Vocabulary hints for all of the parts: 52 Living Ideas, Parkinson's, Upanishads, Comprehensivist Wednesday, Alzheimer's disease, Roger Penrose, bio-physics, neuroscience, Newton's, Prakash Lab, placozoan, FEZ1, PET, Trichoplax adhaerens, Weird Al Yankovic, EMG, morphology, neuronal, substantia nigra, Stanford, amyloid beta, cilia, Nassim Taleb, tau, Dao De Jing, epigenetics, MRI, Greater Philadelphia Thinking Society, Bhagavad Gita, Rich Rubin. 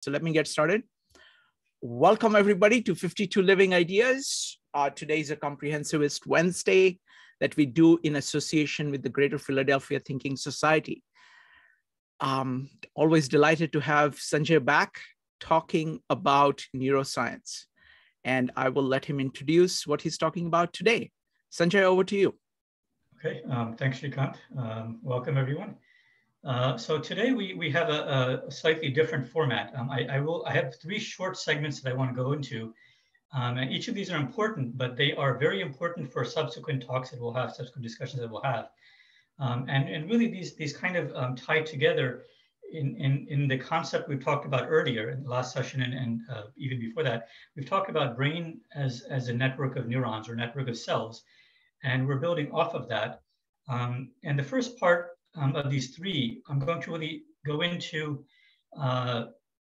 So let me get started. Welcome everybody to 52 Living Ideas. Today is a Comprehensivist Wednesday that we do in association with the Greater Philadelphia Thinking Society. Always delighted to have Sanjay back talking about neuroscience. And I will let him introduce what he's talking about today. Sanjay, over to you. Okay, thanks Shrikant. Welcome everyone. So today we have a slightly different format. I have three short segments that I want to go into, and each of these are important, but they are very important for subsequent talks that we'll have, subsequent discussions that we'll have. And really these kind of tie together in the concept we've talked about earlier in the last session and even before that. We've talked about brain as a network of neurons or network of cells, and we're building off of that. And the first part of these three, I'm going to really go into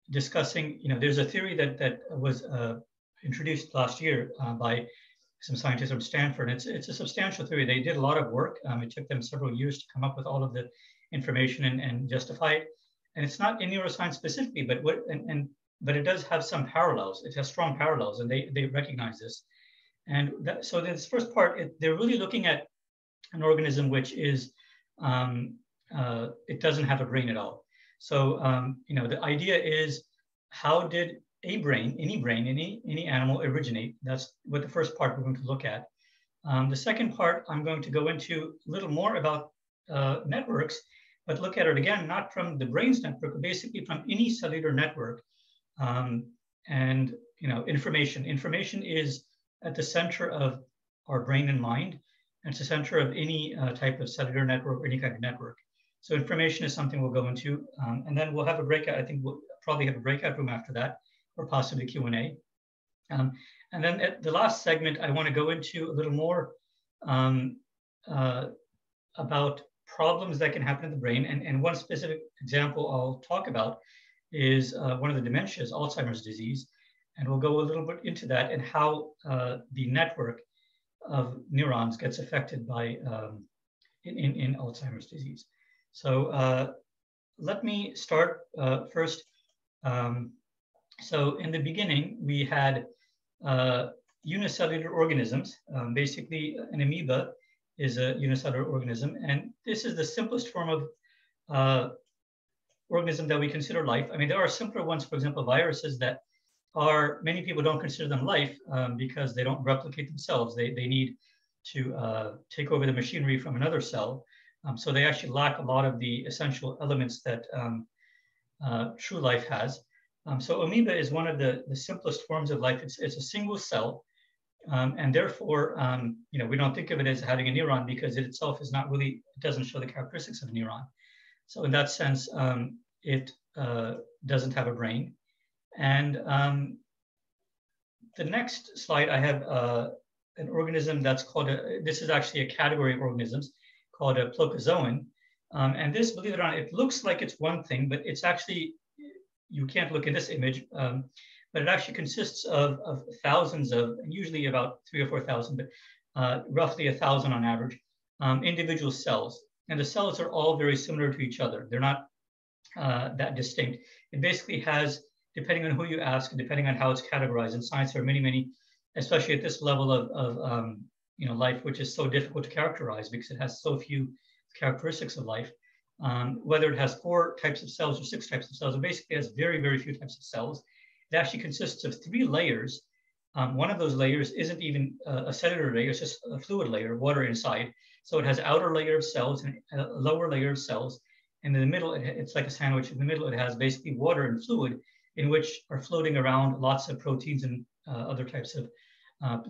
discussing, there's a theory that was introduced last year by some scientists from Stanford. It's a substantial theory. They did a lot of work. It took them several years to come up with all of the information and justify it. And it's not in neuroscience specifically, but it does have some parallels. It has strong parallels, and they recognize this. And so this first part, they're really looking at an organism which is, it doesn't have a brain at all. So, the idea is, how did a brain, any animal originate? That's what the first part we're going to look at. The second part, I'm going to go into a little more about networks, but look at it again, not from the brain's network, but basically from any cellular network. Information. Information is at the center of our brain and mind. It's the center of any type of cellular network or any kind of network. So information is something we'll go into. And then we'll have a breakout. I think we'll probably have a breakout room after that, or possibly Q&A. And then at the last segment, I want to go into a little more about problems that can happen in the brain. And one specific example I'll talk about is one of the dementias, Alzheimer's disease. And we'll go a little bit into that and how the network of neurons gets affected by in Alzheimer's disease. So let me start first. So in the beginning, we had unicellular organisms. Basically, an amoeba is a unicellular organism. And this is the simplest form of organism that we consider life. I mean, there are simpler ones, for example, viruses that are, many people don't consider them life because they don't replicate themselves. They need to take over the machinery from another cell. So they actually lack a lot of the essential elements that true life has. So amoeba is one of the simplest forms of life. It's a single cell. And therefore, we don't think of it as having a neuron because it itself is not really, it doesn't show the characteristics of a neuron. So in that sense, it doesn't have a brain. And the next slide, I have an organism that's called, this is actually a category of organisms called a placozoan. And this, believe it or not, it looks like it's one thing, but it's actually, you can't look at this image, but it actually consists of thousands of, usually about 3,000 or 4,000, but roughly 1,000 on average, individual cells. And the cells are all very similar to each other. They're not that distinct. It basically has, depending on who you ask, depending on how it's categorized. In science, there are many, especially at this level of life, which is so difficult to characterize because it has so few characteristics of life. Whether it has 4 types of cells or 6 types of cells, it basically has very, very few types of cells. It actually consists of 3 layers. One of those layers isn't even a cellular layer, it's just a fluid layer, water inside. So it has an outer layer of cells and a lower layer of cells. And in the middle, it's like a sandwich. In the middle, it has basically water and fluid, in which are floating around lots of proteins and other types of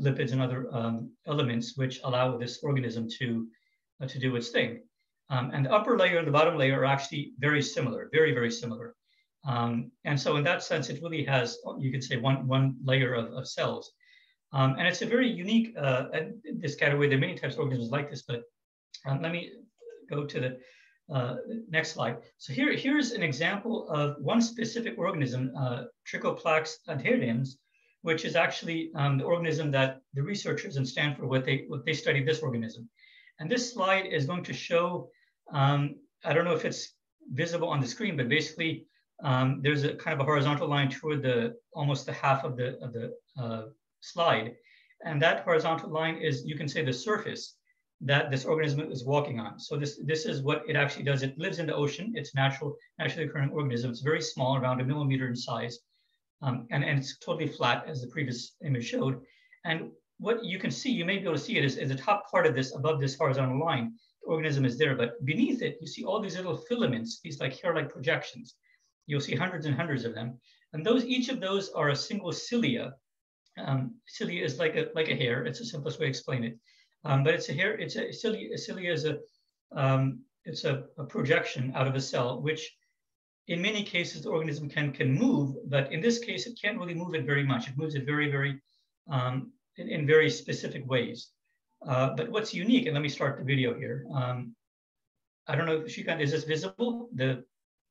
lipids and other elements, which allow this organism to do its thing. And the upper layer and the bottom layer are actually very similar, very, very similar. And so in that sense, it really has, you could say, one layer of cells. And it's a very unique, in this category, there are many types of organisms like this, but let me go to the next slide. So here's an example of one specific organism, Trichoplax adhaerens, which is actually the organism that the researchers in Stanford, what they studied this organism. And this slide is going to show, I don't know if it's visible on the screen, but basically There's a kind of a horizontal line toward the almost the half of the slide, and that horizontal line is, you can say, the surface that this organism is walking on. So this is what it actually does. It lives in the ocean. It's naturally occurring organism. It's very small, around 1 millimeter in size, and it's totally flat, as the previous image showed. And what you can see, you may be able to see it, is the top part of this, above this horizontal line, the organism is there, but beneath it, you see all these little filaments, these like hair-like projections. You'll see hundreds and hundreds of them. And those, each of those are a single cilia. Cilia is like a hair. It's the simplest way to explain it. But it's a hair, it's a cilia. A cilia is a projection out of a cell, which in many cases the organism can move, but in this case, it can't really move it very much. It moves it in very specific ways. But what's unique, and let me start the video here. I don't know if Shrikant, is this visible?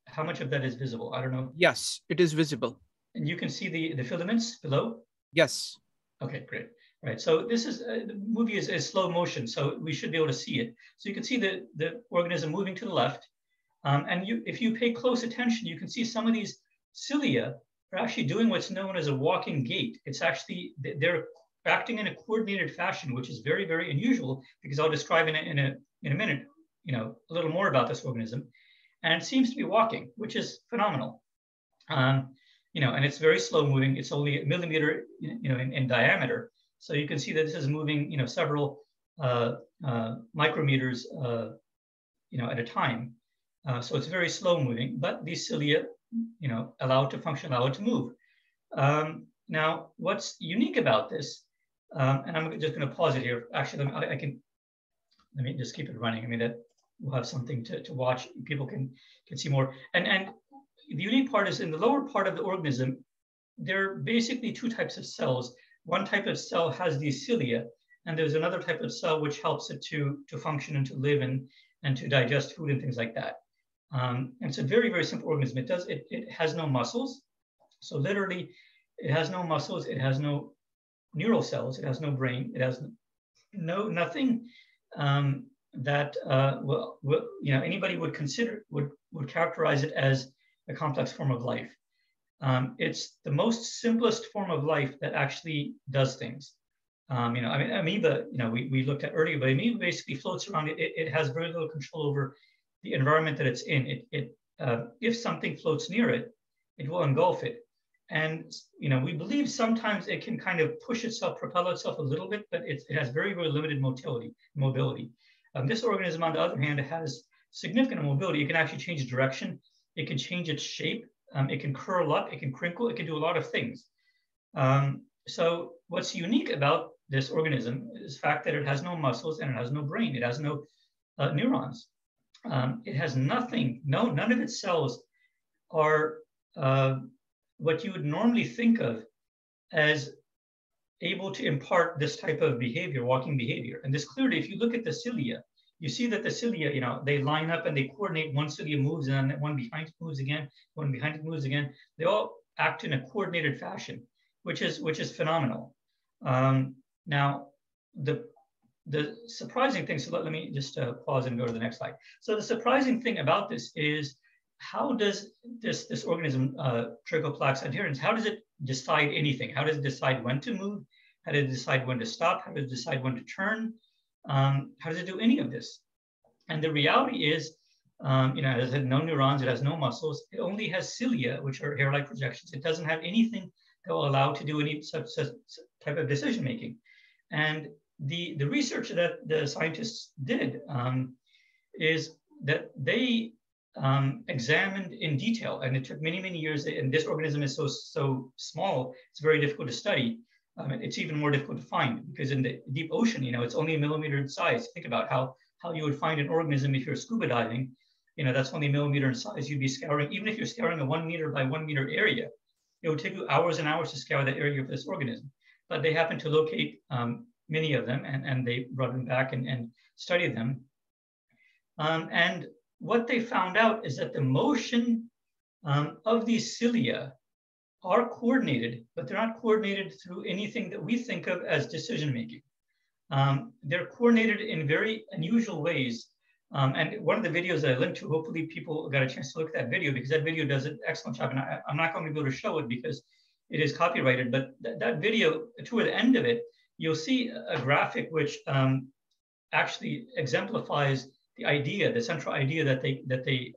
How much of that is visible? I don't know. Yes, it is visible. And you can see the filaments below? Yes. Okay, great. All right, so this is, the movie is slow motion, so we should be able to see it. So you can see the organism moving to the left. And if you pay close attention, you can see some of these cilia are actually doing what's known as a walking gait. It's actually, they're acting in a coordinated fashion, which is very, very unusual, because I'll describe in a minute, a little more about this organism. And it seems to be walking, which is phenomenal. And it's very slow moving. It's only 1 millimeter, in diameter. So you can see that this is moving, several micrometers, at a time. So it's very slow moving, but these cilia, allow it to function, allow it to move. Now, what's unique about this, and I'm just going to pause it here. Actually, let me just keep it running. We'll have something to watch. People can see more. And the unique part is in the lower part of the organism, there are basically two types of cells. One type of cell has these cilia, and there's another type of cell which helps it to function and to live and to digest food and things like that. And it's a very, very simple organism. It has no muscles. So literally, it has no muscles. It has no neural cells. It has no brain. It has nothing. That anybody would consider would characterize it as a complex form of life. It's the most simplest form of life that actually does things. Amoeba, we looked at earlier, but amoeba basically floats around. It has very little control over the environment that it's in. If something floats near it, it will engulf it. And we believe sometimes it can kind of push itself, propel itself a little bit, but it has very, very limited mobility. This organism, on the other hand, has significant mobility. It can actually change direction. It can change its shape. It can curl up. It can crinkle. It can do a lot of things. So what's unique about this organism is the fact that it has no muscles and it has no brain. It has no neurons. It has nothing. None of its cells are what you would normally think of as able to impart this type of behavior, walking behavior. And this clearly, if you look at the cilia, you see that the cilia, they line up and they coordinate. One cilia moves and then one behind it moves again, one behind it moves again. They all act in a coordinated fashion, which is phenomenal. Now, the surprising thing, so let me just pause and go to the next slide. So the surprising thing about this is, how does this organism, Trichoplax adhaerens, how does it decide anything? How does it decide when to move? How does it decide when to stop? How does it decide when to turn? How does it do any of this? And the reality is, it has no neurons, it has no muscles, it only has cilia, which are hair-like projections. It doesn't have anything that will allow it to do any such type of decision-making. And the research that the scientists did is that they examined in detail, and it took many, many years. And this organism is so small, it's very difficult to study. It's even more difficult to find, because in the deep ocean, it's only 1 millimeter in size. Think about how you would find an organism if you're scuba diving. That's only 1 millimeter in size. You'd be scouring, even if you're scouring a 1 meter by 1 meter area, it would take you hours and hours to scour that area of this organism. But they happened to locate many of them, and they brought them back and studied them. And what they found out is that the motion of these cilia are coordinated, but they're not coordinated through anything that we think of as decision-making. They're coordinated in very unusual ways And one of the videos that I linked to, hopefully people got a chance to look at that video, because that video does an excellent job. And I'm not going to be able to show it because it is copyrighted, but that video, toward the end of it, you'll see a graphic which actually exemplifies the idea, the central idea that they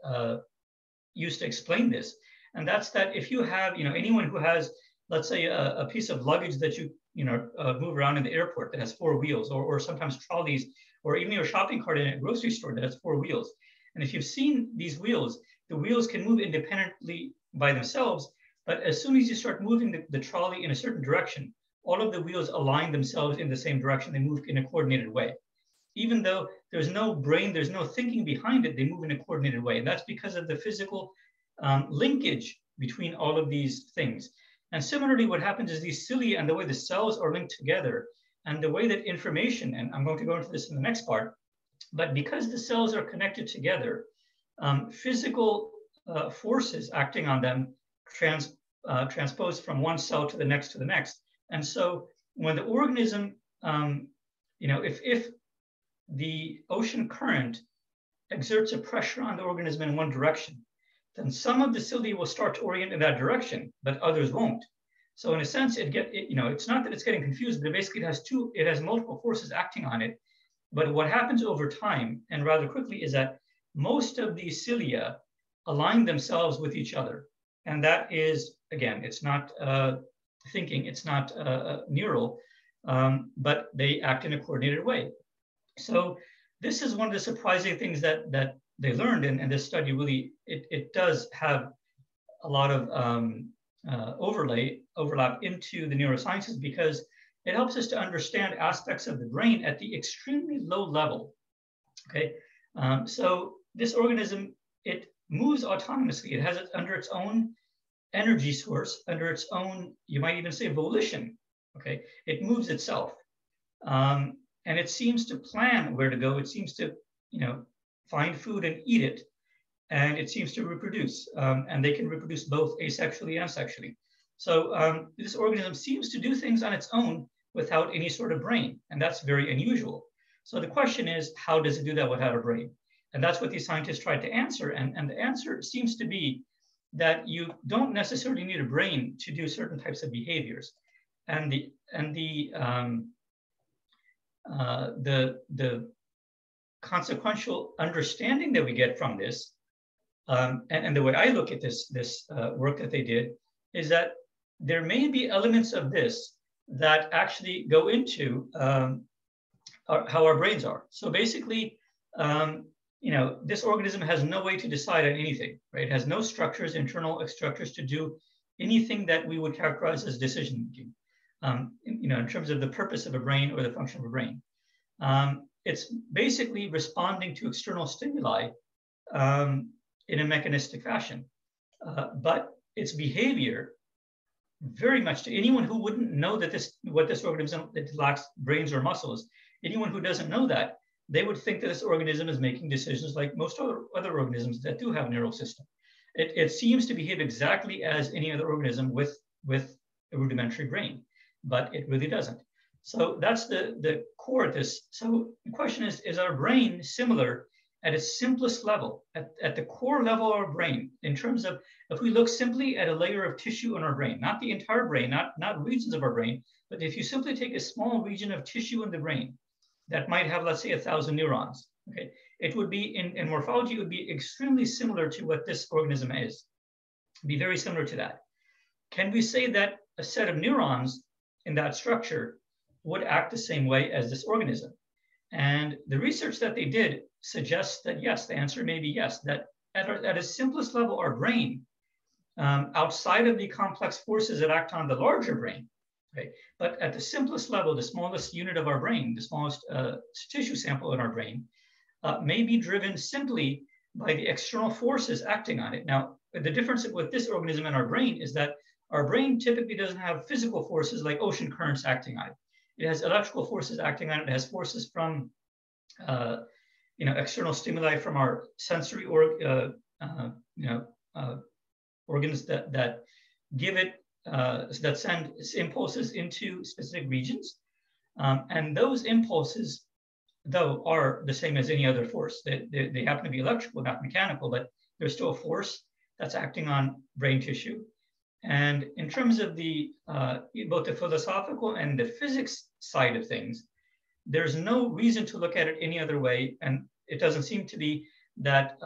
used to explain this. And that's that if you have, anyone who has, let's say, a piece of luggage that you move around in the airport that has four wheels, or sometimes trolleys, or even your shopping cart in a grocery store that has four wheels. And if you've seen these wheels, the wheels can move independently by themselves, but as soon as you start moving the trolley in a certain direction, all of the wheels align themselves in the same direction. They move in a coordinated way. Even though there's no brain, there's no thinking behind it, they move in a coordinated way. And that's because of the physical linkage between all of these things. And similarly, what happens is these cilia and the way the cells are linked together and the way that information, and I'm going to go into this in the next part, but because the cells are connected together, physical forces acting on them transposed from one cell to the next And so when the organism, if the ocean current exerts a pressure on the organism in one direction, then some of the cilia will start to orient in that direction, but others won't. So in a sense, it's not that it's getting confused, but basically it has multiple forces acting on it. But what happens over time and rather quickly is that most of the cilia align themselves with each other. And that is, again, it's not thinking, it's not neural, but they act in a coordinated way. So this is one of the surprising things that they learned, and this study really, it does have a lot of overlap into the neurosciences, because it helps us to understand aspects of the brain at the extremely low level, okay? So this organism, it moves autonomously. It has it under its own energy source, under its own, you might even say, volition, okay? It moves itself. And it seems to plan where to go. It seems to, find food and eat it. And it seems to reproduce. And they can reproduce both asexually and sexually. So this organism seems to do things on its own without any sort of brain. And that's very unusual. So the question is, how does it do that without a brain? And that's what these scientists tried to answer. And the answer seems to be that you don't necessarily need a brain to do certain types of behaviors. And the consequential understanding that we get from this, and the way I look at this work that they did, is that there may be elements of this that actually go into how our brains are. So basically, this organism has no way to decide on anything, right? It has no structures, internal structures, to do anything that we would characterize as decision making. In terms of the purpose of a brain or the function of a brain. It's basically responding to external stimuli in a mechanistic fashion. But its behavior, very much to anyone who wouldn't know that this organism, that lacks brains or muscles, anyone who doesn't know that, they would think that this organism is making decisions like most other organisms that do have a neural system. It seems to behave exactly as any other organism with a rudimentary brain. But it really doesn't. So that's the core of this. So the question is our brain similar at its simplest level, at the core level of our brain, in terms of if we look simply at a layer of tissue in our brain, not the entire brain, not regions of our brain, but if you simply take a small region of tissue in the brain that might have, let's say, 1,000 neurons, okay? It would be, in morphology, it would be extremely similar to what this organism is. It'd be very similar to that. Can we say that a set of neurons in that structure would act the same way as this organism? And the research that they did suggests that yes, the answer may be yes, that at its simplest level, our brain, outside of the complex forces that act on the larger brain, okay, but at the simplest level, the smallest unit of our brain, the smallest tissue sample in our brain, may be driven simply by the external forces acting on it. Now, the difference with this organism in our brain is that our brain typically doesn't have physical forces like ocean currents acting on it. It has electrical forces acting on it. It has forces from, external stimuli from our sensory organs that give it, that send impulses into specific regions. And those impulses though are the same as any other force. They happen to be electrical, not mechanical, but there's still a force that's acting on brain tissue. And in terms of the both the philosophical and the physics side of things, there's no reason to look at it any other way. And it doesn't seem to be that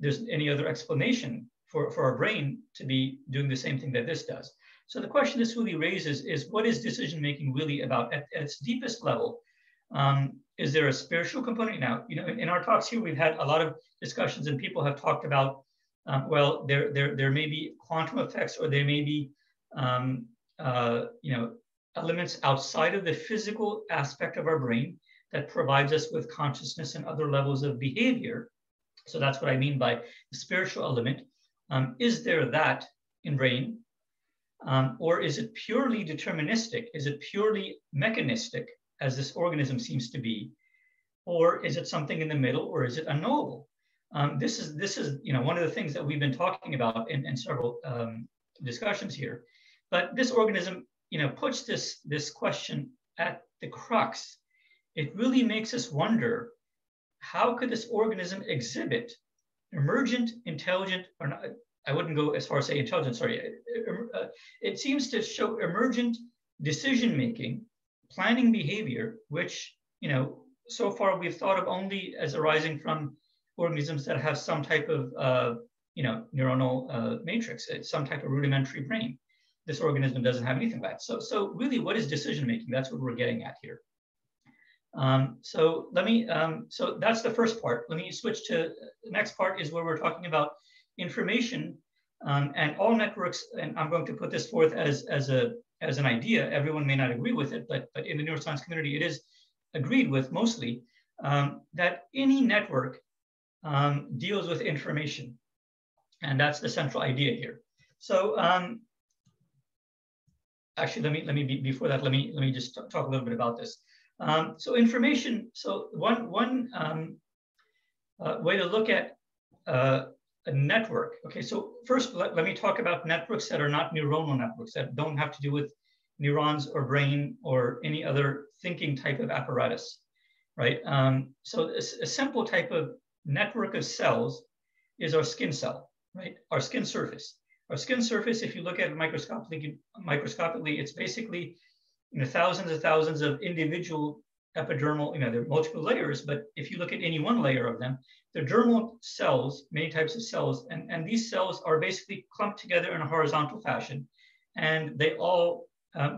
there's any other explanation for our brain to be doing the same thing that this does. So the question this really raises is, what is decision-making really about at its deepest level? Is there a spiritual component? Now, you know, in our talks here, we've had a lot of discussions and people have talked about, well, there may be quantum effects, or there may be, you know, elements outside of the physical aspect of our brain that provides us with consciousness and other levels of behavior. So that's what I mean by the spiritual element. Is there that in brain? Or is it purely deterministic? Is it purely mechanistic, as this organism seems to be? Or is it something in the middle, or is it unknowable? This is you know, one of the things that we've been talking about in several discussions here. But this organism, you know, puts this question at the crux. It really makes us wonder, how could this organism exhibit emergent, intelligent, or not? I wouldn't go as far as say intelligence, sorry. It seems to show emergent decision-making, planning behavior, which, you know, so far we've thought of only as arising from organisms that have some type of, you know, neuronal matrix, some type of rudimentary brain. This organism doesn't have anything like that. So really, what is decision-making? That's what we're getting at here. So that's the first part. Let me switch to the next part, is where we're talking about information and all networks, and I'm going to put this forth as an idea. Everyone may not agree with it, but in the neuroscience community, it is agreed with mostly, that any network deals with information. And that's the central idea here. So actually, before that, let me just talk a little bit about this. So information, so one way to look at a network. Okay, so first let me talk about networks that are not neuronal networks, that don't have to do with neurons or brain or any other thinking type of apparatus, right? So a simple type of network of cells is our skin cell, right? Our skin surface. Our skin surface, if you look at it microscopically, it's basically, you know, thousands and thousands of individual epidermal, you know, there are multiple layers, but if you look at any one layer of them, they're dermal cells, many types of cells, and these cells are basically clumped together in a horizontal fashion, and they all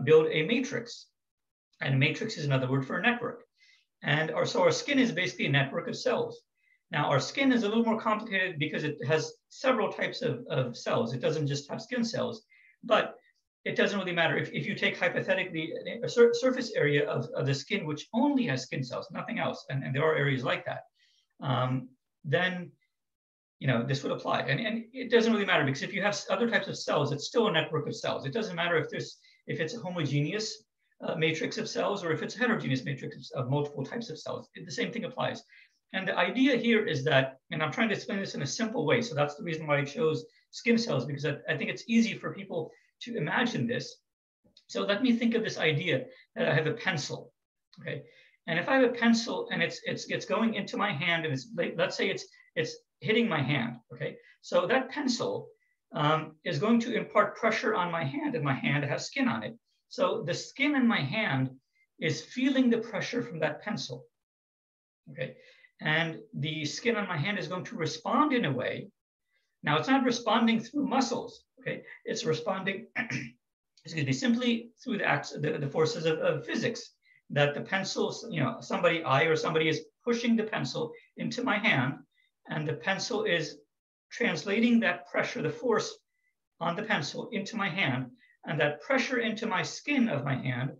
build a matrix. And a matrix is another word for a network. And so our skin is basically a network of cells. Now, our skin is a little more complicated because it has several types of cells. It doesn't just have skin cells, but it doesn't really matter. If you take hypothetically a surface area of the skin, which only has skin cells, nothing else, and there are areas like that, then, you know, this would apply. And it doesn't really matter, because if you have other types of cells, it's still a network of cells. It doesn't matter if it's a homogeneous matrix of cells or if it's a heterogeneous matrix of multiple types of cells. The same thing applies. And the idea here is that, and I'm trying to explain this in a simple way, so that's the reason why I chose skin cells, because I think it's easy for people to imagine this. So let me think of this idea that I have a pencil, okay? And if I have a pencil and it's going into my hand, and let's say it's hitting my hand, okay? So that pencil is going to impart pressure on my hand, and my hand has skin on it. So the skin in my hand is feeling the pressure from that pencil, okay? And the skin on my hand is going to respond in a way. Now, it's not responding through muscles, okay? It's responding, excuse me, simply through the forces of physics, that the pencil, you know, somebody is pushing the pencil into my hand, and the pencil is translating that pressure, the force on the pencil, into my hand, and that pressure into my skin of my hand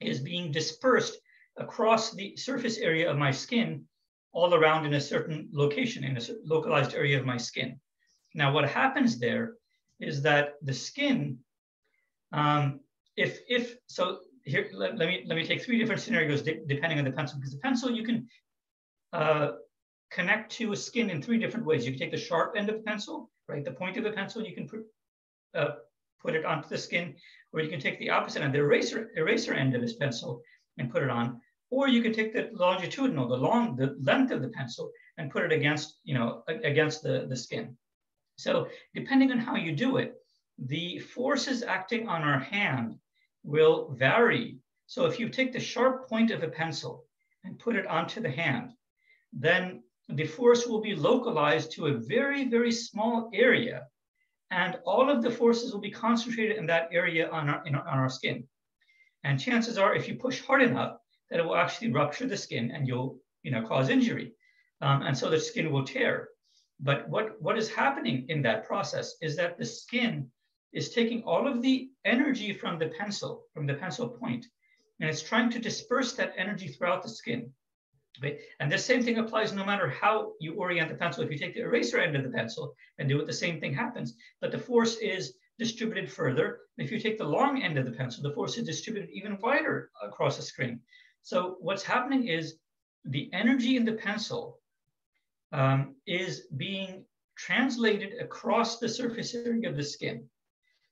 is being dispersed across the surface area of my skin, all around in a certain location, in a localized area of my skin. Now, what happens there is that the skin, let me take three different scenarios depending on the pencil, because the pencil you can connect to a skin in three different ways. You can take the sharp end of the pencil, right? The point of the pencil, you can put it onto the skin, or you can take the opposite end, the eraser end of this pencil, and put it on. Or you could take the longitudinal, the length of the pencil, and put it against, against the skin. So depending on how you do it, the forces acting on our hand will vary. So if you take the sharp point of a pencil and put it onto the hand, then the force will be localized to a very, very small area. And all of the forces will be concentrated in that area on our skin. And chances are, if you push hard enough, that it will actually rupture the skin and you'll cause injury. And so the skin will tear. But what is happening in that process is that the skin is taking all of the energy from the pencil point, and it's trying to disperse that energy throughout the skin. Right? And the same thing applies no matter how you orient the pencil. If you take the eraser end of the pencil and do it, the same thing happens. But the force is distributed further. If you take the long end of the pencil, the force is distributed even wider across the screen. So what's happening is the energy in the pencil is being translated across the surface area of the skin.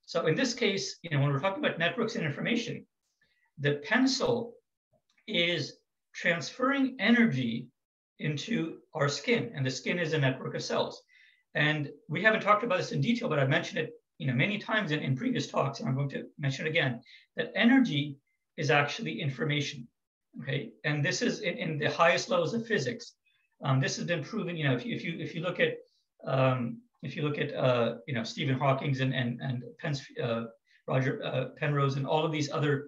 So in this case, when we're talking about networks and information, the pencil is transferring energy into our skin, and the skin is a network of cells. And we haven't talked about this in detail, but I've mentioned it many times in previous talks, and I'm going to mention it again, that energy is actually information, okay? And this is in the highest levels of physics. This has been proven, if you look at, Stephen Hawking's and Roger Penrose and all of these other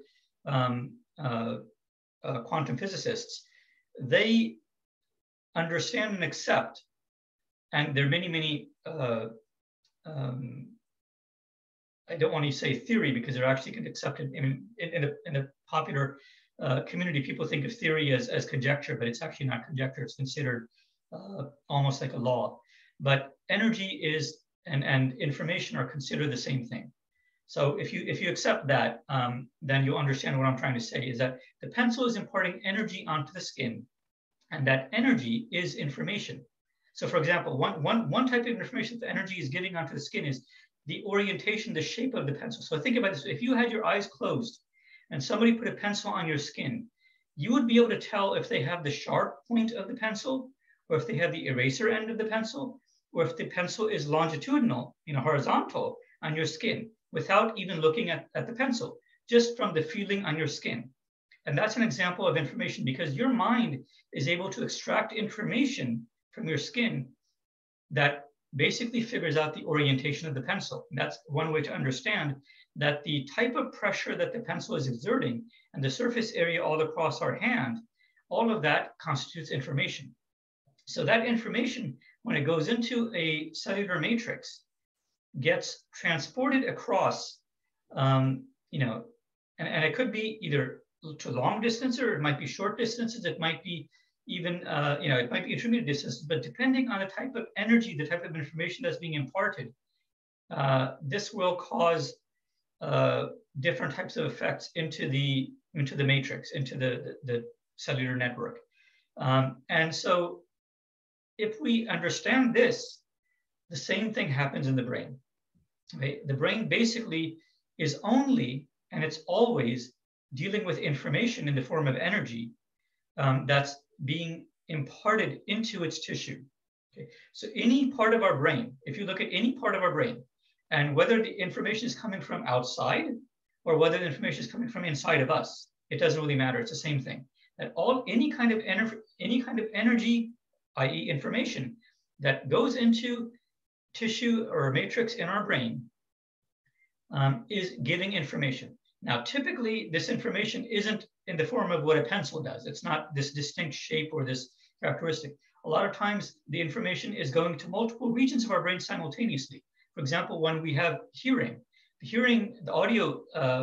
quantum physicists, they understand and accept, and there are many I don't want to say theory because they're actually accepted in the popular community. People think of theory as conjecture, but it's actually not conjecture. It's considered almost like a law. But energy is and information are considered the same thing. So if you accept that, then you'll understand what I'm trying to say is that the pencil is imparting energy onto the skin, and that energy is information. So for example, one type of information that the energy is giving onto the skin is the orientation, the shape of the pencil. So think about this. If you had your eyes closed and somebody put a pencil on your skin, you would be able to tell if they have the sharp point of the pencil, or if they have the eraser end of the pencil, or if the pencil is longitudinal, horizontal on your skin, without even looking at the pencil, just from the feeling on your skin. And that's an example of information, because your mind is able to extract information from your skin that basically figures out the orientation of the pencil. And that's one way to understand that the type of pressure that the pencil is exerting and the surface area all across our hand, all of that constitutes information. So that information, when it goes into a cellular matrix, gets transported across, and it could be either to long distance, or it might be short distances. It might be even, it might be intermediate distances. But depending on the type of energy, the type of information that's being imparted, this will cause different types of effects into the matrix, into the cellular network. And so, if we understand this, the same thing happens in the brain. Okay? The brain basically is only, and it's always, dealing with information in the form of energy that's being imparted into its tissue. Okay? So any part of our brain, if you look at any part of our brain, and whether the information is coming from outside or whether the information is coming from inside of us, it doesn't really matter. It's the same thing. That any kind of energy, i.e. information, that goes into tissue or a matrix in our brain is giving information. Now, typically, this information isn't in the form of what a pencil does. It's not this distinct shape or this characteristic. A lot of times, the information is going to multiple regions of our brain simultaneously. For example, when we have hearing, the audio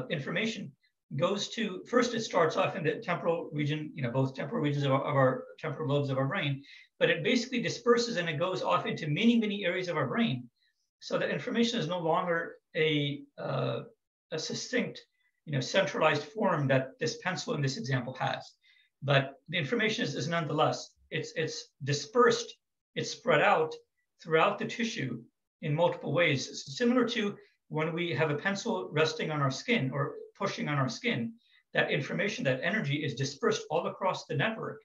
information goes to, first it starts off in the temporal region, both temporal regions of our temporal lobes of our brain, but it basically disperses and it goes off into many, many areas of our brain. So that information is no longer a succinct, centralized form that this pencil in this example has. But the information is nonetheless, it's dispersed, it's spread out throughout the tissue in multiple ways. It's similar to when we have a pencil resting on our skin or pushing on our skin, that information, that energy is dispersed all across the network,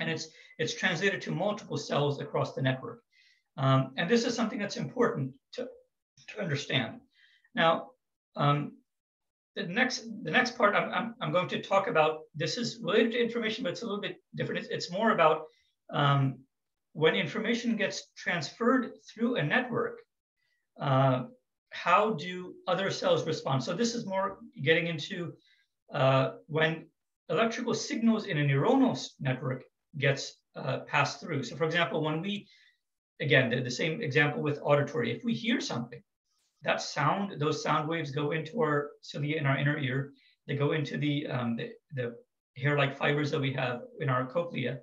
and it's translated to multiple cells across the network. And this is something that's important to understand. Now, the next part I'm going to talk about, this is related to information, but it's a little bit different. It's more about when information gets transferred through a network, how do other cells respond? So this is more getting into when electrical signals in a neuronal network gets passed through. So for example, when we, again, the same example with auditory, if we hear something, that sound, those sound waves go into our cilia in our inner ear, they go into the hair-like fibers that we have in our cochlea,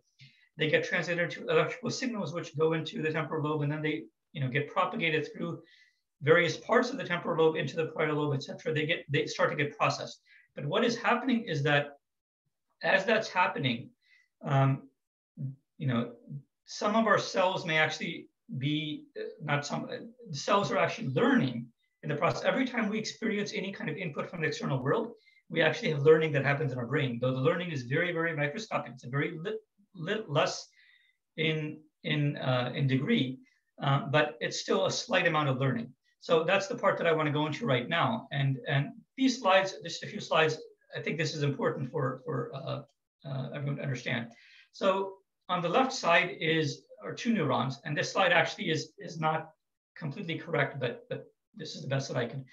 they get translated to electrical signals which go into the temporal lobe, and then they get propagated through various parts of the temporal lobe into the parietal lobe, etc. They start to get processed. But what is happening is that as that's happening, some of our cells may actually be the cells are actually learning in the process. Every time we experience any kind of input from the external world, we actually have learning that happens in our brain. Though the learning is very, very microscopic, it's a very less in degree, but it's still a slight amount of learning. So that's the part that I want to go into right now. And these slides, just a few slides, I think this is important for everyone to understand. So on the left side are two neurons, and this slide actually is not completely correct, but this is the best that I could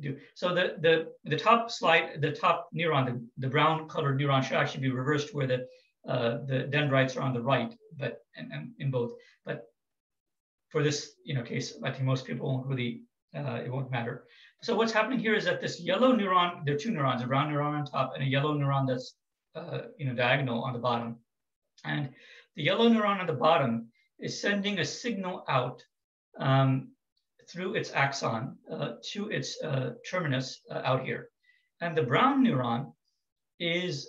do. So the top slide, the top neuron, the brown colored neuron should actually be reversed where the dendrites are on the right, but and in both. But for this case, I think most people won't really, it won't matter. So what's happening here is that this yellow neuron, there are two neurons, a brown neuron on top and a yellow neuron that's diagonal on the bottom. And the yellow neuron on the bottom is sending a signal out through its axon to its terminus out here. And the brown neuron is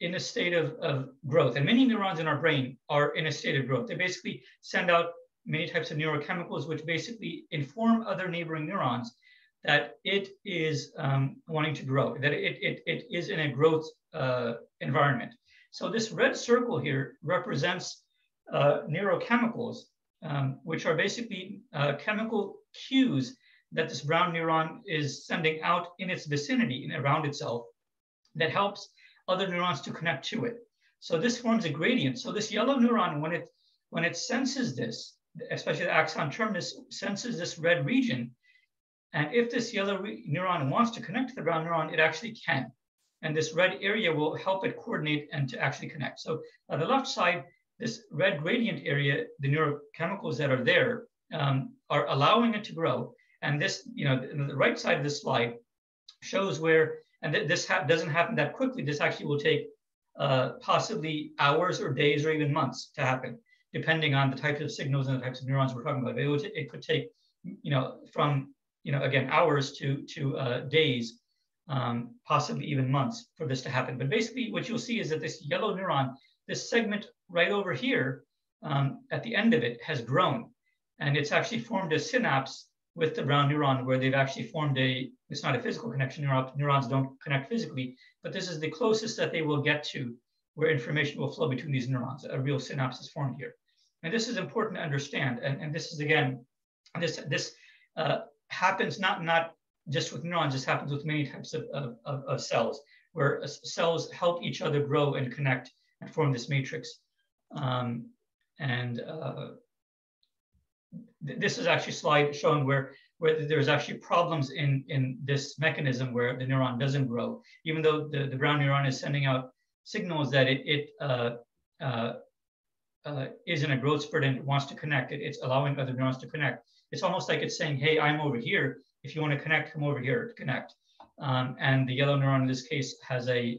in a state of growth. And many neurons in our brain are in a state of growth. They basically send out many types of neurochemicals, which basically inform other neighboring neurons that it is wanting to grow, that it is in a growth environment. So this red circle here represents neurochemicals, which are basically chemical cues that this brown neuron is sending out in its vicinity and around itself that helps other neurons to connect to it. So this forms a gradient. So this yellow neuron, when it senses this, especially the axon terminus, senses this red region. And if this yellow neuron wants to connect to the brown neuron, it actually can. And this red area will help it coordinate and to actually connect. So on the left side, this red gradient area, the neurochemicals that are there are allowing it to grow. And this, the right side of this slide shows where, and this doesn't happen that quickly. This actually will take possibly hours or days or even months to happen, depending on the types of signals and the types of neurons we're talking about. It could take, from, again, hours to days. Possibly even months for this to happen. But basically what you'll see is that this yellow neuron, this segment right over here, at the end of it has grown. And it's actually formed a synapse with the brown neuron where they've actually formed it's not a physical connection, neurons don't connect physically, but this is the closest that they will get to where information will flow between these neurons. A real synapse is formed here. And this is important to understand. And this is, again, this happens not just with neurons, this happens with many types of cells, where cells help each other grow and connect and form this matrix. This is actually a slide showing where there's actually problems in this mechanism where the neuron doesn't grow, even though the brown neuron is sending out signals that it is in a growth spurt and wants to connect. It's allowing other neurons to connect. It's almost like it's saying, hey, I'm over here. If you want to connect, come over here to connect. And the yellow neuron in this case has a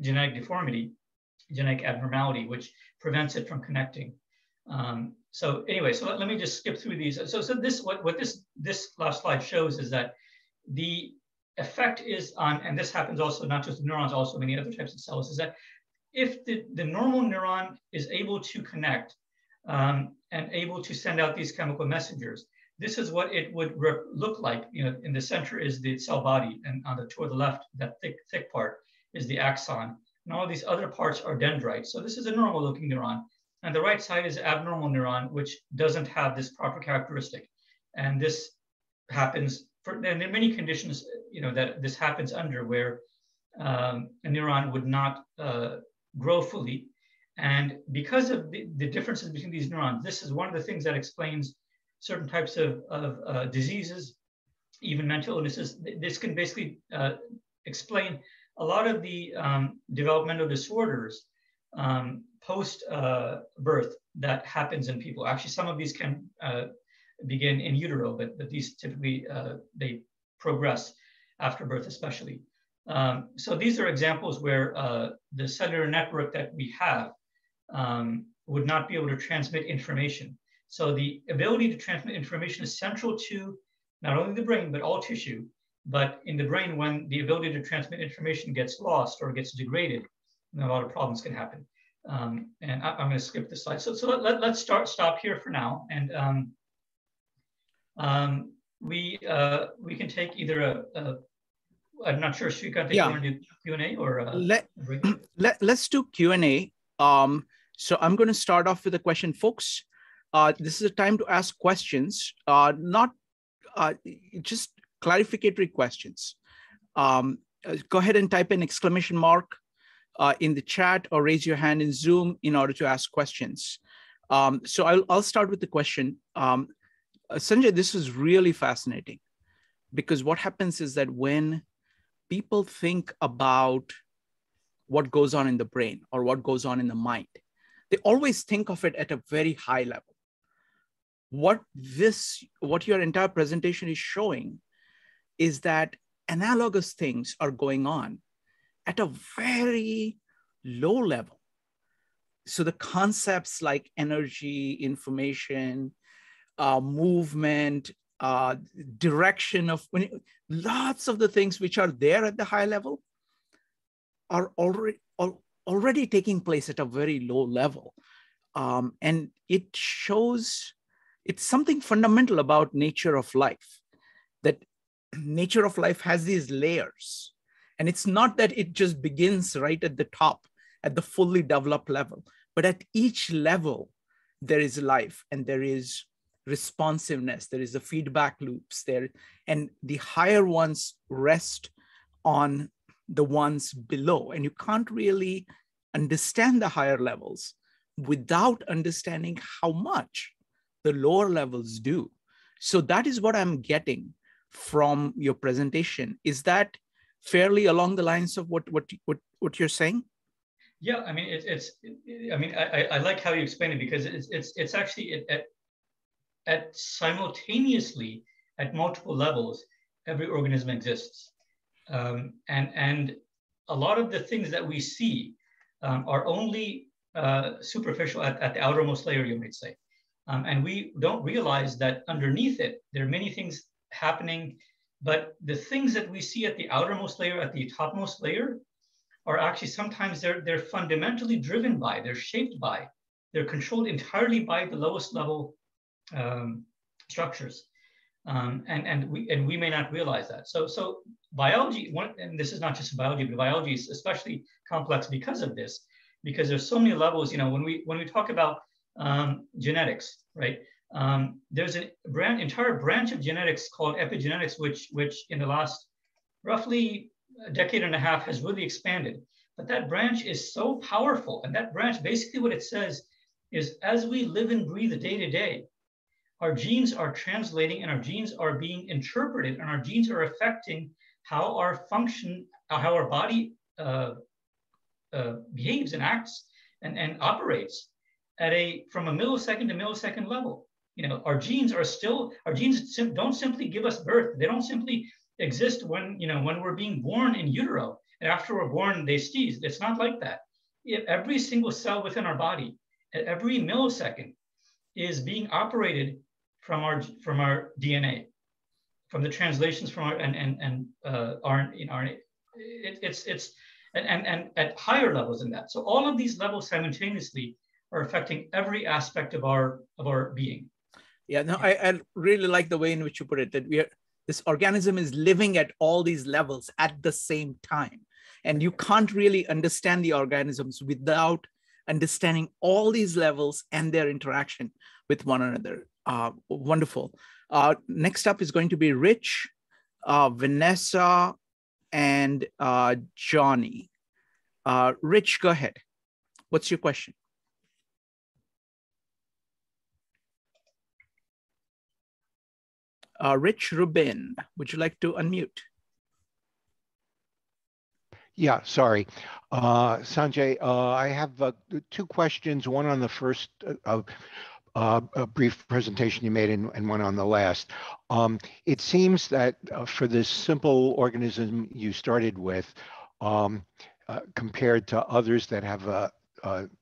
genetic deformity, genetic abnormality, which prevents it from connecting. So anyway, so let me just skip through these. So this what this last slide shows is that the effect is on, and this happens also not just neurons, also many other types of cells, is that if the normal neuron is able to connect and able to send out these chemical messengers, This is what it would look like. You know, in the center is the cell body, and on the toward the left, that thick part is the axon, and all these other parts are dendrites. So this is a normal looking neuron, and the right side is abnormal neuron, which doesn't have this proper characteristic. And this happens for, and there are many conditions, you know, that this happens under, where a neuron would not grow fully. And because of the differences between these neurons, this is one of the things that explains certain types of diseases, even mental illnesses. This can basically explain a lot of the developmental disorders post-birth that happens in people. Actually, some of these can begin in utero, but these typically, they progress after birth especially. So these are examples where the cellular network that we have would not be able to transmit information. So the ability to transmit information is central to not only the brain, but all tissue. But in the brain, when the ability to transmit information gets lost or gets degraded, a lot of problems can happen. And I'm going to skip this slide. So let's stop here for now. And we can take either I'm not sure, Shrika, you want to do Q&A or let's do Q&A. So I'm going to start off with a question, folks. This is a time to ask questions, not just clarificatory questions. Go ahead and type in exclamation mark in the chat or raise your hand in Zoom in order to ask questions. So I'll start with the question. Sanjay, this is really fascinating, because what happens is that when people think about what goes on in the brain or what goes on in the mind, they always think of it at a very high level. What your entire presentation is showing is that analogous things are going on at a very low level. So the concepts like energy, information, movement, direction of lots of the things which are there at the high level are already taking place at a very low level. And it shows, it's something fundamental about nature of life, that nature of life has these layers. And it's not that it just begins right at the top, at the fully developed level, but at each level, there is life and there is responsiveness, there is the feedback loops there, and the higher ones rest on the ones below. And you can't really understand the higher levels without understanding how much the lower levels do. So that is what I'm getting from your presentation. Is that fairly along the lines of what you're saying? Yeah, I mean, I like how you explain it, because it's actually at simultaneously at multiple levels, every organism exists. And a lot of the things that we see are only superficial at the outermost layer, you might say. And we don't realize that underneath it, there are many things happening, but the things that we see at the outermost layer, at the topmost layer, are actually sometimes they're fundamentally driven by, they're shaped by, they're controlled entirely by the lowest level structures. And we may not realize that. So biology, and this is not just biology, but biology is especially complex because of this, because there's so many levels. You know, when we talk about genetics, right? There's an entire branch of genetics called epigenetics, which in the last roughly a decade and a half has really expanded. But that branch is so powerful, and that branch basically what it says is, as we live and breathe day to day, our genes are translating, and our genes are being interpreted, and our genes are affecting how our function, how our body behaves and acts and operates at from a millisecond to millisecond level. You know, our genes don't simply give us birth. They don't simply exist when we're being born in utero, and after we're born, they cease. It's not like that. Every single cell within our body, at every millisecond, is being operated from our DNA, from the translations from our RNA. It's at higher levels than that. So all of these levels simultaneously are affecting every aspect of our being. Yeah, no, I really like the way in which you put it, that we are, this organism is living at all these levels at the same time. And you can't really understand the organisms without understanding all these levels and their interaction with one another. Wonderful. Next up is going to be Rich, Vanessa, and Johnny. Rich, go ahead. What's your question? Rich Rubin, would you like to unmute? Yeah, sorry. Sanjay, I have two questions, one on the first brief presentation you made and one on the last. It seems that for this simple organism you started with, compared to others that have a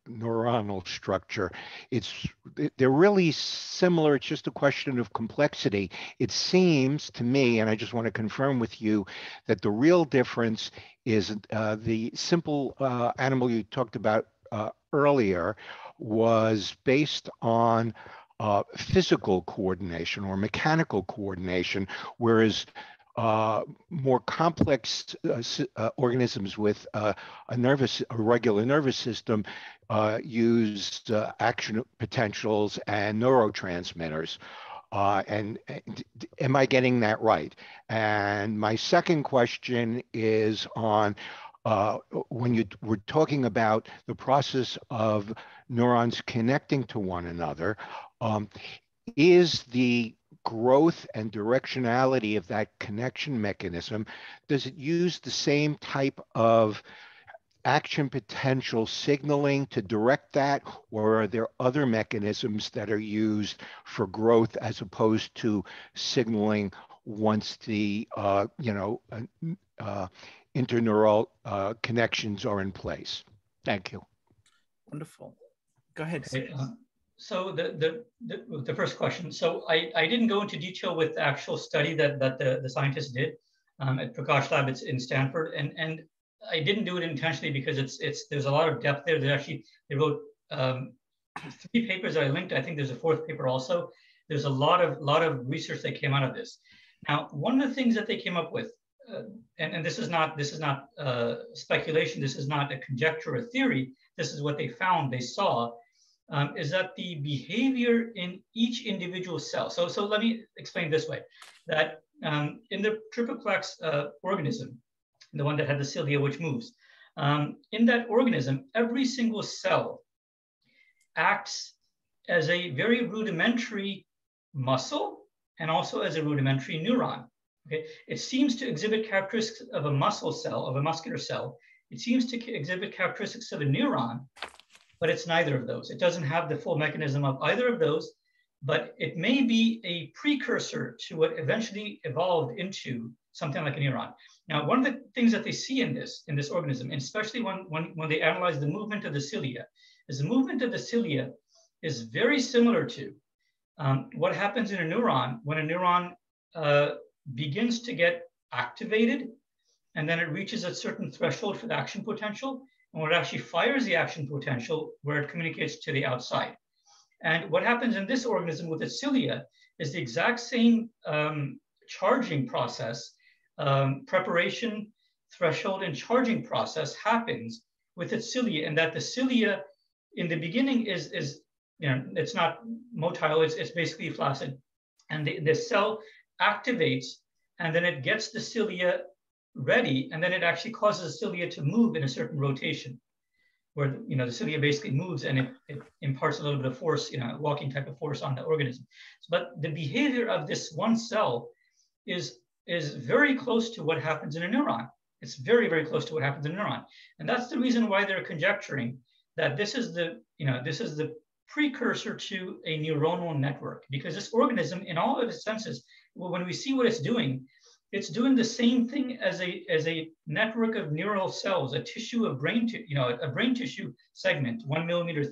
neuronal structure, they're really similar. It's just a question of complexity. It seems to me, and I just want to confirm with you, that the real difference is the simple animal you talked about earlier was based on physical coordination or mechanical coordination, whereas more complex organisms with a regular nervous system use action potentials and neurotransmitters. And am I getting that right? And my second question is on when you were talking about the process of neurons connecting to one another, is the growth and directionality of that connection mechanism, does it use the same type of action potential signaling to direct that, or are there other mechanisms that are used for growth as opposed to signaling once the interneural connections are in place? Thank you. Wonderful. Go ahead. Hey, so the first question. So I didn't go into detail with the actual study that the scientists did at Prakash Lab. It's in Stanford, and I didn't do it intentionally because there's a lot of depth there. They wrote 3 papers that I linked. I think there's a 4th paper also. There's a lot of research that came out of this. Now, one of the things that they came up with, and this is not speculation. This is not a conjecture or theory. This is what they found. They saw. Is that the behavior in each individual cell. So let me explain this way, that in the Trichoplax organism, the one that had the cilia which moves, in that organism, every single cell acts as a very rudimentary muscle and also as a rudimentary neuron. Okay? It seems to exhibit characteristics of a muscle cell, of a muscular cell. It seems to exhibit characteristics of a neuron, but it's neither of those. It doesn't have the full mechanism of either of those, but it may be a precursor to what eventually evolved into something like a neuron. Now, one of the things that they see in this organism, and especially when they analyze the movement of the cilia, is the movement of the cilia is very similar to what happens in a neuron when a neuron begins to get activated, and then it reaches a certain threshold for the action potential, and where it actually fires the action potential, where it communicates to the outside. And what happens in this organism with its cilia is the exact same charging process, preparation, threshold, and charging process happens with its cilia, and that the cilia in the beginning is it's not motile, it's basically flaccid. And the cell activates, and then it gets the cilia ready, and then it actually causes the cilia to move in a certain rotation, where the cilia basically moves, and it imparts a little bit of force, walking type of force on the organism. But the behavior of this one cell is very close to what happens in a neuron. It's very, very close to what happens in a neuron, and that's the reason why they're conjecturing that this is the precursor to a neuronal network, because this organism, in all of its senses, when we see what it's doing, it's doing the same thing as a network of neural cells, a tissue of brain, a brain tissue segment, 1 millimeter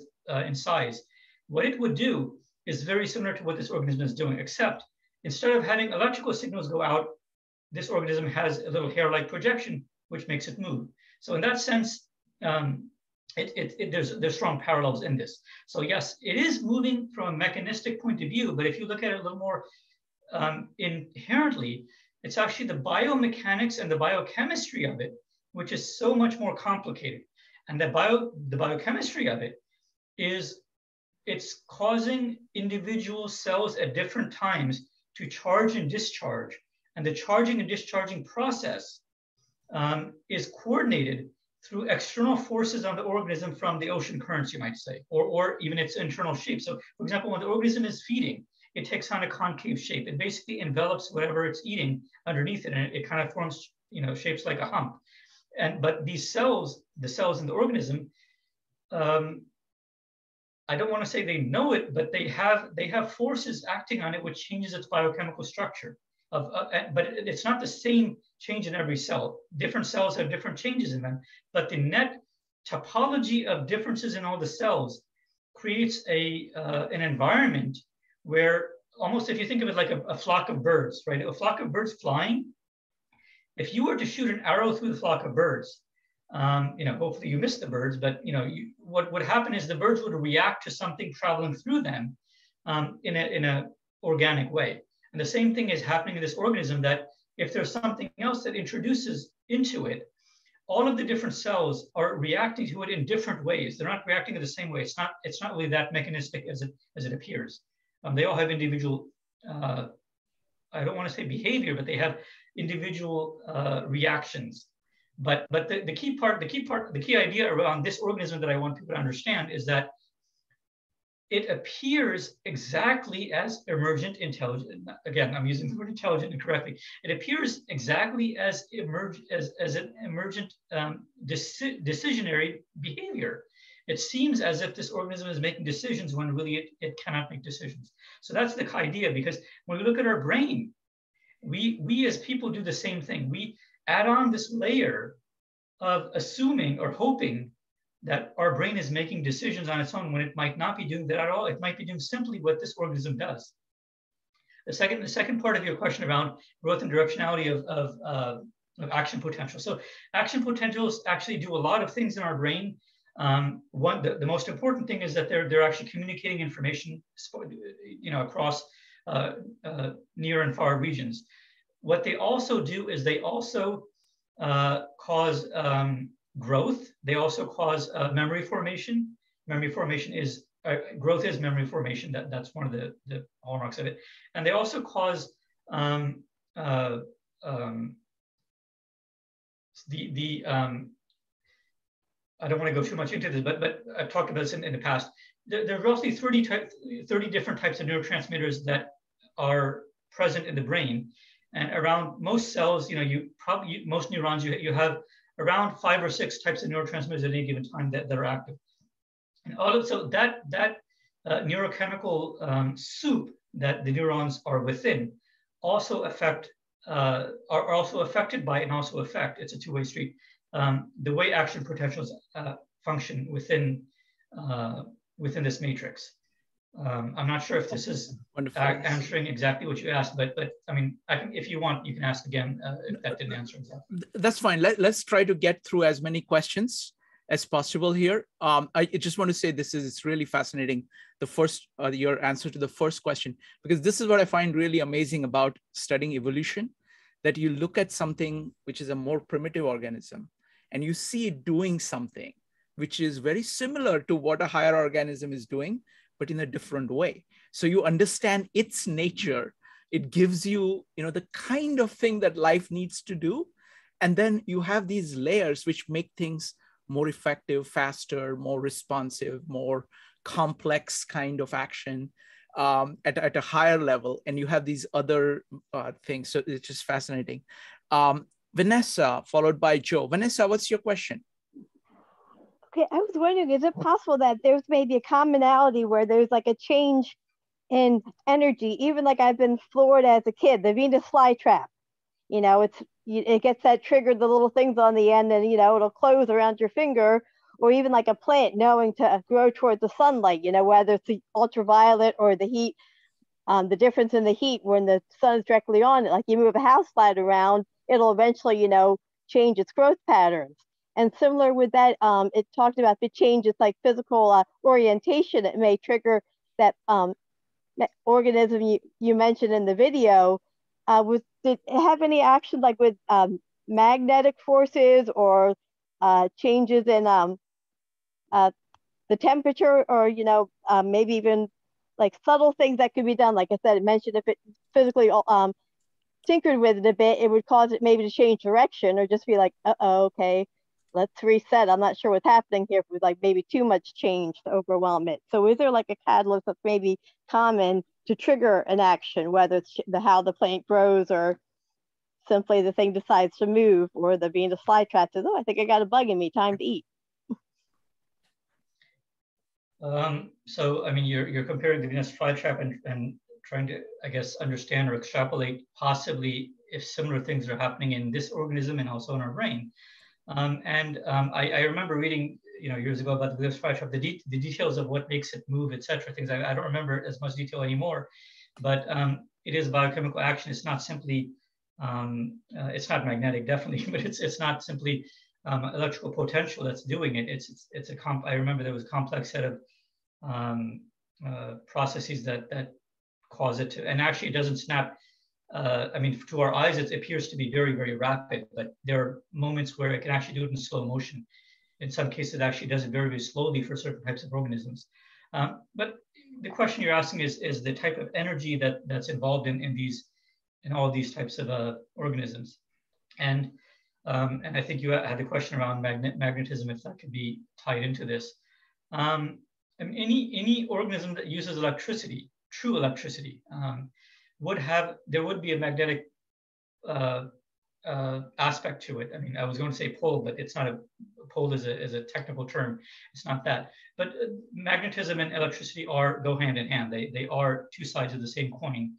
in size. What it would do is very similar to what this organism is doing, except instead of having electrical signals go out, this organism has a little hair-like projection, which makes it move. So in that sense, there's strong parallels in this. So yes, it is moving from a mechanistic point of view, but if you look at it a little more inherently, it's actually the biomechanics and the biochemistry of it, which is so much more complicated. And the biochemistry of it is it's causing individual cells at different times to charge and discharge. And the charging and discharging process is coordinated through external forces on the organism from the ocean currents, you might say, or even its internal shape. So for example, when the organism is feeding, it takes on a concave shape. It basically envelops whatever it's eating underneath it, and it kind of forms, you know, shapes like a hump. But these cells, the cells in the organism, I don't want to say they know it, but they have forces acting on it which changes its biochemical structure. But it's not the same change in every cell. Different cells have different changes in them, but the net topology of differences in all the cells creates an environment where, almost if you think of it like a flock of birds, right? A flock of birds flying. If you were to shoot an arrow through the flock of birds, you know, hopefully you miss the birds, but you know, what would happen is the birds would react to something traveling through them in a organic way. And the same thing is happening in this organism, that if there's something else that introduces into it, all of the different cells are reacting to it in different ways. They're not reacting in the same way. It's not really that mechanistic as it appears. They all have individual, I don't want to say behavior, but they have individual reactions. But the key idea around this organism that I want people to understand is that it appears exactly as emergent intelligent. Again, I'm using the word intelligent incorrectly. It appears exactly as an emergent decisionary behavior. It seems as if this organism is making decisions when really it cannot make decisions. So that's the idea, because when we look at our brain, we as people do the same thing. We add on this layer of assuming or hoping that our brain is making decisions on its own when it might not be doing that at all. It might be doing simply what this organism does. The second part of your question around growth and directionality of action potential. So action potentials actually do a lot of things in our brain. The most important thing is that they're actually communicating information, you know, across near and far regions. What they also do is they also cause growth. They also cause memory formation. Memory formation is, growth is memory formation. That's one of the hallmarks of it. And they also cause I don't want to go too much into this, but I've talked about this in the past. There are roughly 30 different types of neurotransmitters that are present in the brain. And around most cells, you know, most neurons, you have around 5 or 6 types of neurotransmitters at any given time that are active. And also that neurochemical soup that the neurons are within also are also affected by and also affect. It's a two-way street. The way action potentials function within this matrix. I'm not sure if this is answering exactly what you asked, but I mean, if you want, you can ask again if that didn't answer exactly. That's fine. Let's try to get through as many questions as possible here. I just want to say it's really fascinating, your answer to the first question, because this is what I find really amazing about studying evolution, that you look at something which is a more primitive organism and you see it doing something which is very similar to what a higher organism is doing, but in a different way. So you understand its nature. It gives you, you know, the kind of thing that life needs to do. And then you have these layers which make things more effective, faster, more responsive, more complex kind of action at a higher level. And you have these other things. So it's just fascinating. Vanessa, followed by Joe. Vanessa, what's your question? Okay, I was wondering, is it possible that there's maybe a commonality where there's like a change in energy? Even like I've been floored as a kid, the Venus flytrap. You know, it gets that triggered, the little things on the end, and you know, it'll close around your finger, or even like a plant knowing to grow toward the sunlight, you know, whether it's the ultraviolet or the heat, the difference in the heat when the sun is directly on it, like you move a housefly around, it'll eventually, you know, change its growth patterns. And similar with that, it talked about the changes like physical orientation. It may trigger that organism you mentioned in the video. Did it have any action like with magnetic forces or changes in the temperature, or maybe even like subtle things that could be done? Like I said, it mentioned if it physically tinkered with it a bit, it would cause it maybe to change direction or just be like, uh-oh, okay, let's reset. I'm not sure what's happening here. If it was like maybe too much change to overwhelm it. So is there like a catalyst that's maybe common to trigger an action, whether it's how the plant grows or simply the thing decides to move, or the Venus flytrap says, oh, I think I got a bug in me, time to eat? So, I mean, you're comparing the Venus flytrap and trying to, I guess, understand or extrapolate possibly if similar things are happening in this organism and also in our brain. I remember reading, years ago about the Venus flytrap, the details of what makes it move, etc. Things I don't remember as much detail anymore, but it is biochemical action. It's not simply, it's not magnetic, definitely, but it's not simply electrical potential that's doing it. It's a comp. I remember there was a complex set of processes that cause it to, and actually it doesn't snap. I mean, to our eyes, it appears to be very, very rapid, but there are moments where it can actually do it in slow motion. In some cases, it actually does it very, very slowly for certain types of organisms. But the question you're asking is the type of energy that's involved in all these types of organisms. And I think you had a question around magnetism, if that could be tied into this. I mean, any organism that uses electricity, true electricity, there would be a magnetic aspect to it. I mean, I was going to say pole, but it's not pole is a technical term. It's not that. But magnetism and electricity go hand in hand. They are two sides of the same coin.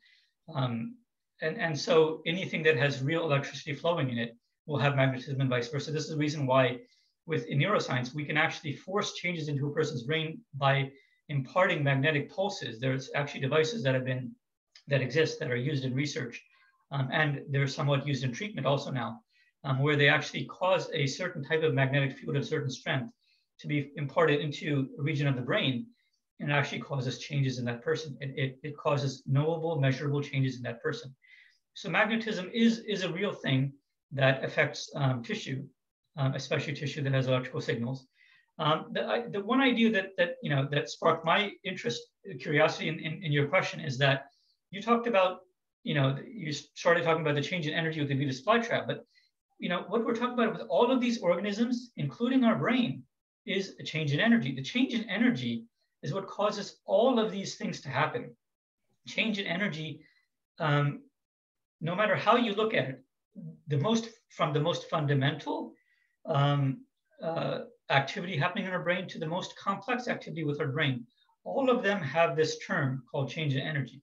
And so anything that has real electricity flowing in it will have magnetism and vice versa. This is the reason why in neuroscience, we can actually force changes into a person's brain by imparting magnetic pulses. There's actually devices that exist that are used in research, and they're somewhat used in treatment also now, where they actually cause a certain type of magnetic field of certain strength to be imparted into a region of the brain, and it actually causes changes in that person. It causes knowable, measurable changes in that person. So magnetism is a real thing that affects tissue, especially tissue that has electrical signals. The one idea that sparked my interest, curiosity in your question is that you talked about, you started talking about the change in energy with the Venus flytrap, but what we're talking about with all of these organisms, including our brain, is a change in energy. The change in energy is what causes all of these things to happen. Change in energy, no matter how you look at it, from the most fundamental activity happening in our brain to the most complex activity with our brain, all of them have this term called change in energy.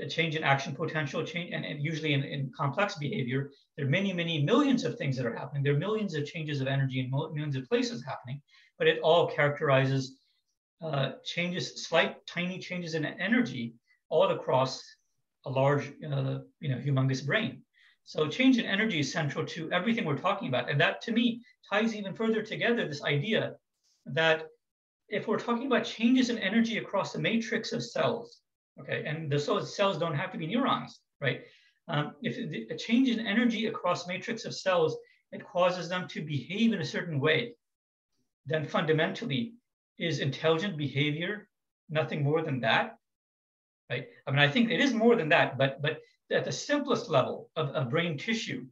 A change in action potential, and usually in complex behavior, there are many, many millions of things that are happening. There are millions of changes of energy in millions of places happening, but it all characterizes changes, slight, tiny changes in energy all across a large, humongous brain. So change in energy is central to everything we're talking about. And that, to me, ties even further together this idea that if we're talking about changes in energy across the matrix of cells, okay, and the cells don't have to be neurons, right? If a change in energy across matrix of cells, it causes them to behave in a certain way, then fundamentally is intelligent behavior nothing more than that, right? I mean, I think it is more than that, but at the simplest level of brain tissue,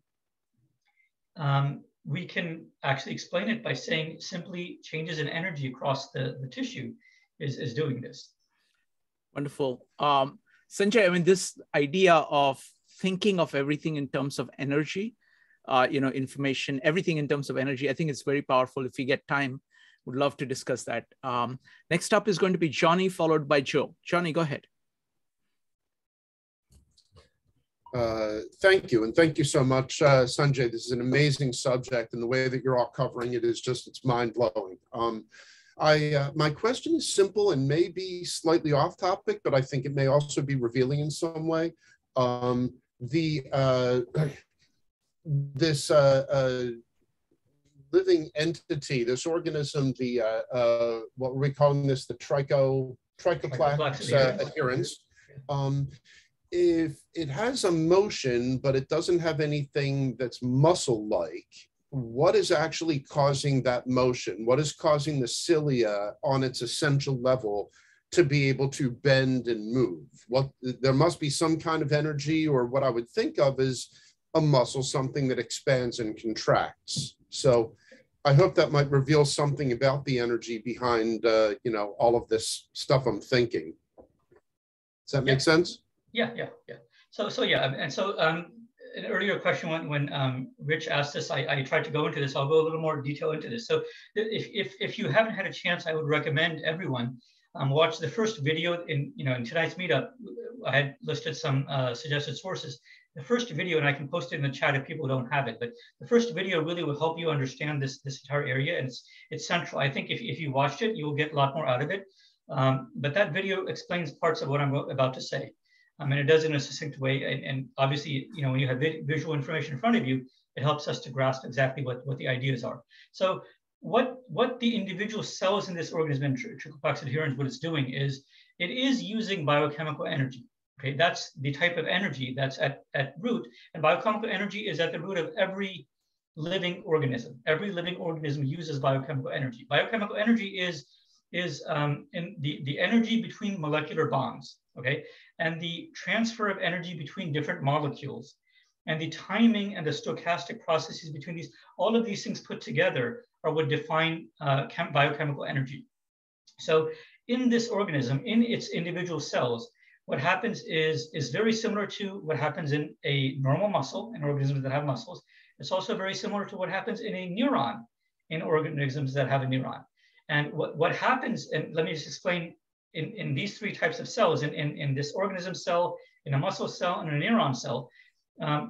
we can actually explain it by saying simply changes in energy across the tissue is doing this. Wonderful. Sanjay, I mean, this idea of thinking of everything in terms of energy, information, everything in terms of energy, I think it's very powerful. If we get time, would love to discuss that. Next up is going to be Johnny, followed by Joe. Johnny, go ahead. Thank you. And thank you so much, Sanjay. This is an amazing subject, and the way that you're all covering it is just, it's mind-blowing. My question is simple and may be slightly off topic, but I think it may also be revealing in some way. This living entity, this organism, the what we're calling this, the Trichoplax adhaerens. If it has a motion, but it doesn't have anything that's muscle-like, what is actually causing that motion? What is causing the cilia on its essential level to be able to bend and move? What, there must be some kind of energy, or what I would think of as a muscle, something that expands and contracts. So I hope that might reveal something about the energy behind, you know, all of this stuff I'm thinking. Does that make sense? Yeah. So an earlier question when Rich asked this, I tried to go into this. I'll go a little more detail into this. So if you haven't had a chance, I would recommend everyone watch the first video in tonight's meetup. I had listed some suggested sources. The first video, and I can post it in the chat if people don't have it, but the first video really will help you understand this entire area, and it's central. I think if you watched it, you'll get a lot more out of it. But that video explains parts of what I'm about to say. I mean, it does in a succinct way, and obviously, you know, when you have visual information in front of you, it helps us to grasp exactly what the ideas are. So what the individual cells in this organism, Trichoplax adhaerens, what it's doing is it is using biochemical energy. Okay, that's the type of energy that's at root, and biochemical energy is at the root of every living organism. Every living organism uses biochemical energy. Biochemical energy is in the energy between molecular bonds, okay? And the transfer of energy between different molecules, and the timing and the stochastic processes between these, all of these things put together are what define biochemical energy. So in this organism, in its individual cells, what happens is very similar to what happens in a normal muscle, in organisms that have muscles. It's also very similar to what happens in a neuron, in organisms that have a neuron. And what happens, and let me just explain, in these three types of cells, in this organism cell, in a muscle cell, and a neuron cell,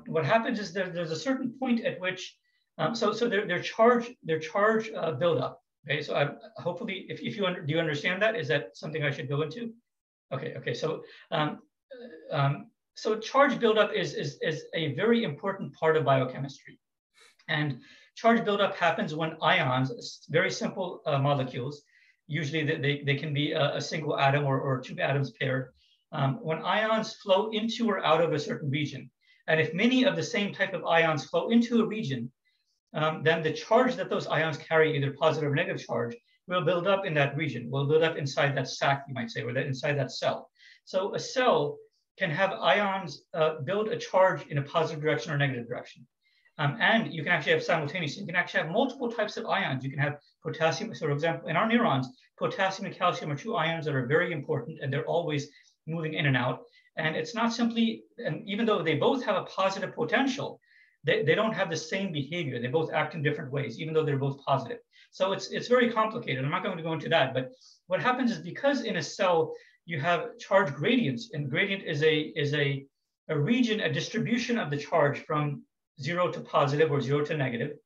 what happens is there's a certain point at which, their charge buildup, okay? So hopefully, do you understand that? Is that something I should go into? Okay. So, so charge buildup is a very important part of biochemistry, and charge buildup happens when ions, very simple molecules, usually they can be a single atom or two atoms paired, when ions flow into or out of a certain region. And if many of the same type of ions flow into a region, then the charge that those ions carry, either positive or negative charge, will build up in that region, will build up inside that sac, you might say, or that inside that cell. So a cell can have ions build a charge in a positive direction or negative direction. And you can actually have simultaneously, you can actually have multiple types of ions. You can have potassium, so for example, in our neurons, potassium and calcium are two ions that are very important, and they're always moving in and out. And it's not simply, and even though they both have a positive potential, they don't have the same behavior. They both act in different ways, even though they're both positive. So it's very complicated. I'm not going to go into that, but what happens is, because in a cell you have charge gradients, and gradient is a region, a distribution of the charge from 0 to positive or 0 to negative.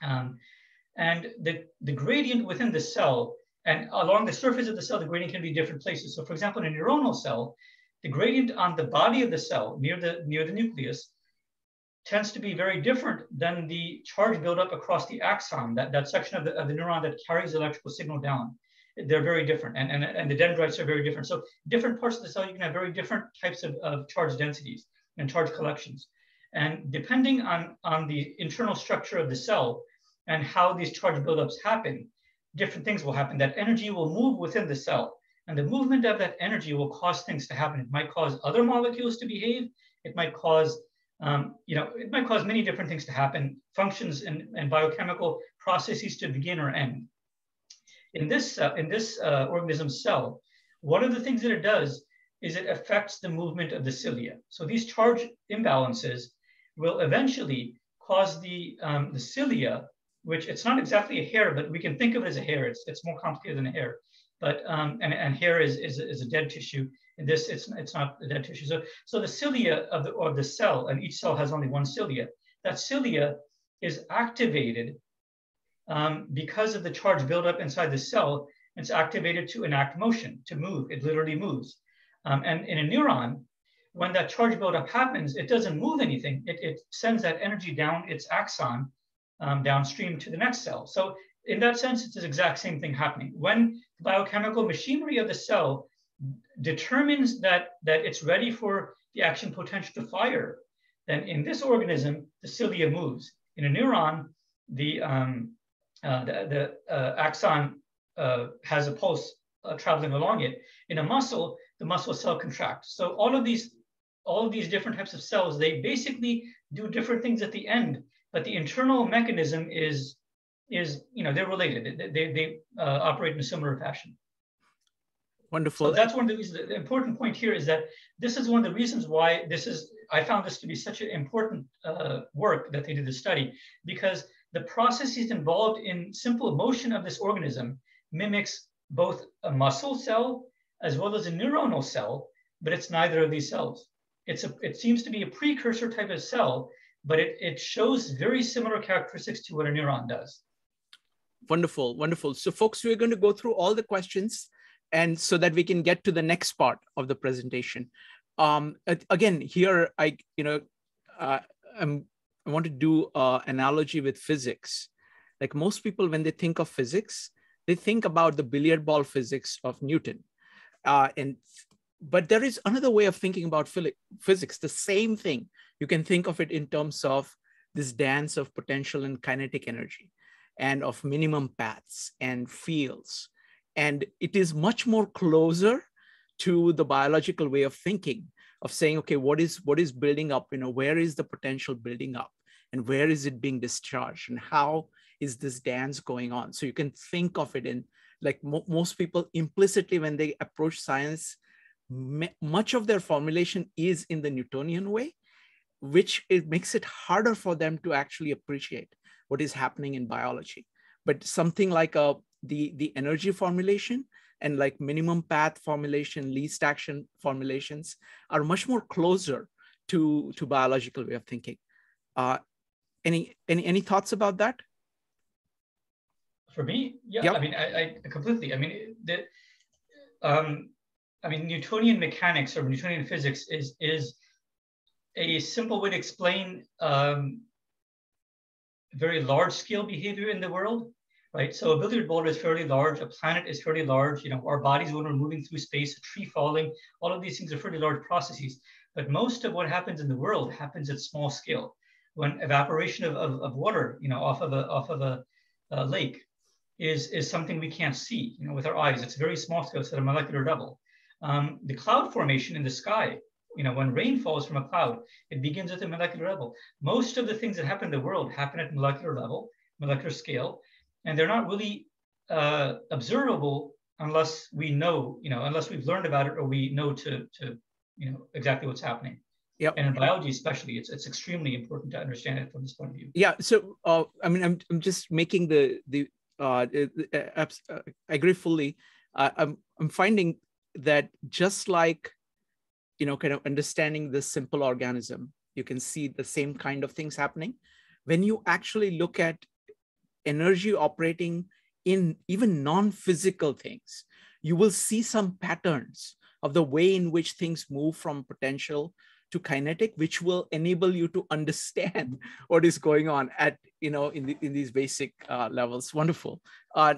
And the gradient within the cell, and along the surface of the cell, the gradient can be different places. So for example, in a neuronal cell, the gradient on the body of the cell near the nucleus tends to be very different than the charge buildup across the axon, that section of the neuron that carries the electrical signal down. They're very different, and the dendrites are very different. So different parts of the cell, you can have very different types of charge densities and charge collections. And depending on the internal structure of the cell and how these charge buildups happen, different things will happen. That energy will move within the cell, and the movement of that energy will cause things to happen. It might cause other molecules to behave. It might cause many different things to happen, functions and biochemical processes to begin or end. In this organism cell, one of the things that it does is it affects the movement of the cilia. So these charge imbalances will eventually cause the cilia, which it's not exactly a hair, but we can think of it as a hair. It's more complicated than a hair, but and hair is a dead tissue. In this, it's not a dead tissue. So the cilia of the cell, and each cell has only one cilia, that cilia is activated because of the charge buildup inside the cell. It's activated to enact motion, to move. It literally moves. And in a neuron, when that charge buildup happens, it doesn't move anything. It sends that energy down its axon downstream to the next cell. So in that sense, it's the exact same thing happening. When the biochemical machinery of the cell determines that it's ready for the action potential to fire, then in this organism, the cilia moves. In a neuron, the axon has a pulse traveling along it. In a muscle, the muscle cell contracts. So all of these different types of cells, they basically do different things at the end, but the internal mechanism is they're related. They operate in a similar fashion. Wonderful. So that's one of the reasons. The important point here is that this is one of the reasons why I found this to be such an important work that they did this study, because the processes involved in simple motion of this organism mimics both a muscle cell as well as a neuronal cell, but it's neither of these cells. It seems to be a precursor type of cell, but it shows very similar characteristics to what a neuron does. Wonderful, wonderful. So folks, we're going to go through all the questions and so that we can get to the next part of the presentation. Again, here, I want to do an analogy with physics. Like most people, when they think of physics, they think about the billiard ball physics of Newton. But there is another way of thinking about physics, the same thing. You can think of it in terms of this dance of potential and kinetic energy and of minimum paths and fields. And it is much more closer to the biological way of thinking, of saying, okay, what is building up? Where is the potential building up? And where is it being discharged? And how is this dance going on? So you can think of it in, like most people implicitly when they approach science, much of their formulation is in the Newtonian way, which it makes it harder for them to actually appreciate what is happening in biology. But something like the energy formulation and like minimum path formulation, least action formulations are much more closer to biological way of thinking. Any thoughts about that? For me, yeah, yep. I completely. Newtonian mechanics or Newtonian physics is a simple way to explain very large scale behavior in the world, right? So a billiard ball is fairly large, a planet is fairly large, our bodies when we're moving through space, a tree falling, all of these things are fairly large processes. But most of what happens in the world happens at small scale. When evaporation of water, off of a lake is something we can't see, with our eyes. It's very small scale, it's at a molecular level. The cloud formation in the sky, when rain falls from a cloud, it begins at the molecular level. Most of the things that happen in the world happen at molecular level, molecular scale, and they're not really observable unless we know, unless we've learned about it or we know to exactly what's happening. Yep. And in biology, especially, it's extremely important to understand it from this point of view. Yeah. So, I'm just making I agree fully. I'm finding that just like, understanding this simple organism, you can see the same kind of things happening. When you actually look at energy operating in even non-physical things, you will see some patterns of the way in which things move from potential to kinetic, which will enable you to understand what is going on at in these basic levels. Wonderful.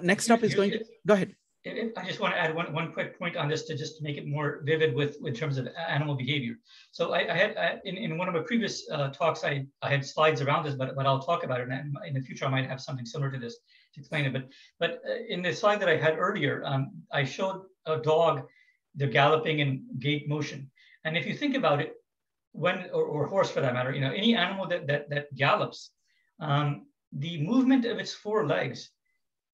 Next up is going to go ahead. I just want to add one quick point on this to make it more vivid in terms of animal behavior. So I had in one of my previous talks I had slides around this, but I'll talk about it in the future. I might have something similar to this to explain it. But in the slide that I had earlier, I showed a dog, they're galloping in gait motion, and if you think about it. Or horse for that matter, any animal that gallops, the movement of its four legs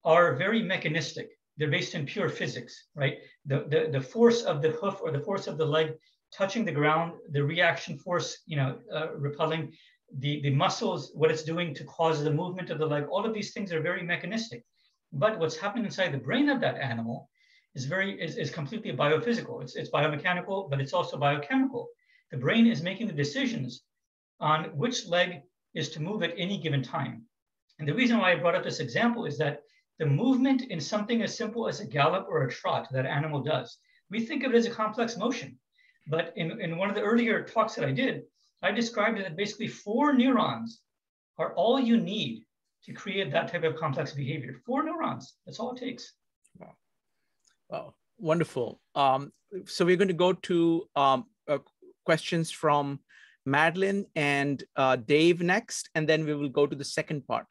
are very mechanistic. They're based in pure physics, right? The force of the hoof or the force of the leg touching the ground, the reaction force, repelling the muscles, what it's doing to cause the movement of the leg, all of these things are very mechanistic. But what's happening inside the brain of that animal is completely biophysical. It's biomechanical, but it's also biochemical. The brain is making the decisions on which leg is to move at any given time. And the reason why I brought up this example is that the movement in something as simple as a gallop or a trot that animal does, we think of it as a complex motion. But in one of the earlier talks that I did, I described that basically four neurons are all you need to create that type of complex behavior. 4 neurons, that's all it takes. Wow, wow. Wonderful. So we're going to go to questions from Madeline and Dave next, and then we will go to the second part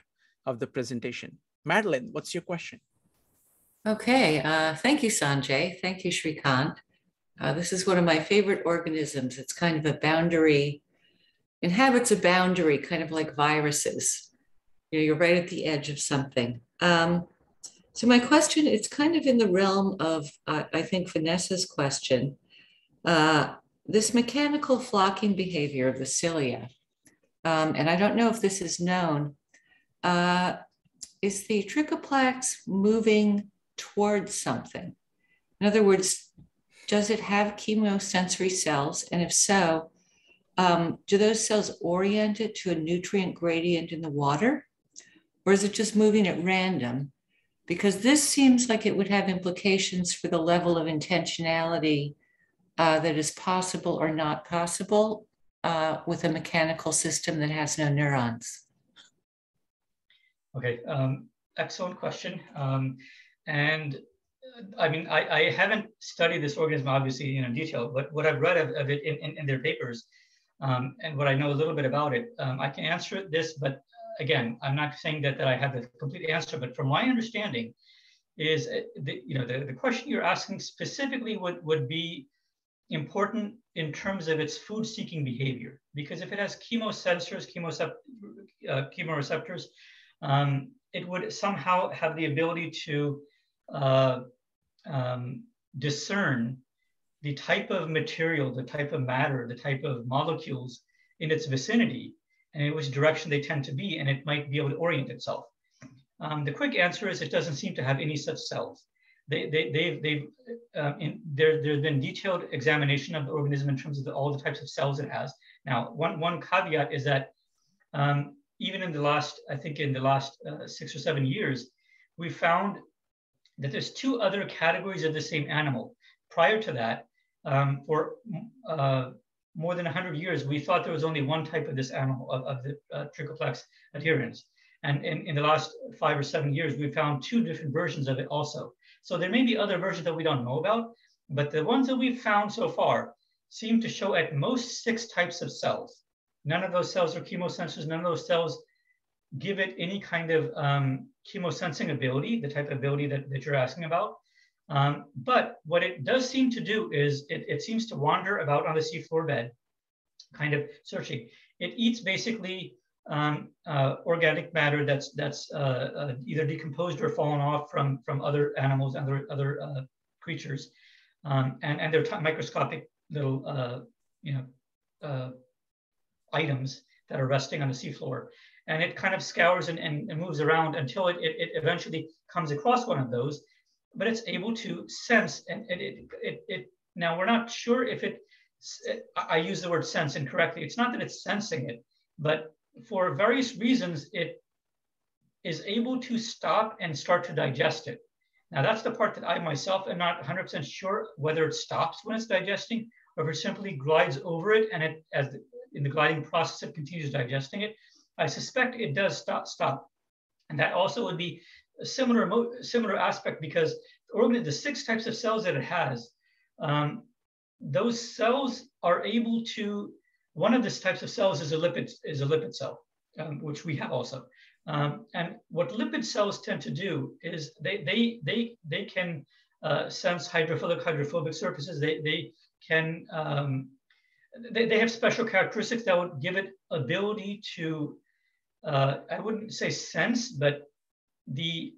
of the presentation. Madeline, what's your question? Okay, thank you, Sanjay. Thank you, Shrikant. This is one of my favorite organisms. It's kind of a boundary, inhabits a boundary, kind of like viruses. You know, you're right at the edge of something. So my question, it's kind of in the realm of, I think, Vanessa's question. This mechanical flocking behavior of the cilia, and I don't know if this is known, is the trichoplax moving towards something? In other words, does it have chemosensory cells? And if so, do those cells orient it to a nutrient gradient in the water? Or is it just moving at random? Because this seems like it would have implications for the level of intentionality that is possible or not possible with a mechanical system that has no neurons. Okay, excellent question. And I mean, I haven't studied this organism obviously in detail, but what I've read of it in their papers and what I know a little bit about it, I can answer this, but again, I'm not saying that I have the complete answer, but from my understanding is, the question you're asking specifically would be important in terms of its food-seeking behavior, because if it has chemosensors, chemoreceptors, it would somehow have the ability to discern the type of material, the type of matter, the type of molecules in its vicinity, and in which direction they tend to be, and it might be able to orient itself. The quick answer is it doesn't seem to have any such cells. There's been detailed examination of the organism in terms of all the types of cells it has. Now, one caveat is that even in the last, I think in the last 6 or 7 years, we found that there's 2 other categories of the same animal. Prior to that, for more than 100 years, we thought there was only one type of this animal, of the Trichoplax adhaerens. And in the last 5 or 7 years, we found 2 different versions of it also. So there may be other versions that we don't know about, but the ones that we've found so far seem to show at most 6 types of cells. None of those cells are chemosensors. None of those cells give it any kind of chemosensing ability, the type of ability that you're asking about. But what it does seem to do is it seems to wander about on the seafloor bed, kind of searching. It eats basically organic matter that's either decomposed or fallen off from other animals and other creatures, and their microscopic little items that are resting on the seafloor. And it kind of scours and moves around until it eventually comes across one of those. But it's able to sense, and now we're not sure if it, I use the word sense incorrectly. It's not that it's sensing it, but for various reasons, it is able to stop and start to digest it. Now that's the part that I myself am not 100% sure whether it stops when it's digesting or if it simply glides over it, and it, in the gliding process, it continues digesting it. I suspect it does stop. And that also would be a similar aspect, because the 6 types of cells that it has, those cells are able to, one of these types of cells is a lipid cell, which we have also. And what lipid cells tend to do is they can sense hydrophobic surfaces. They have special characteristics that would give it ability to, I wouldn't say sense, but the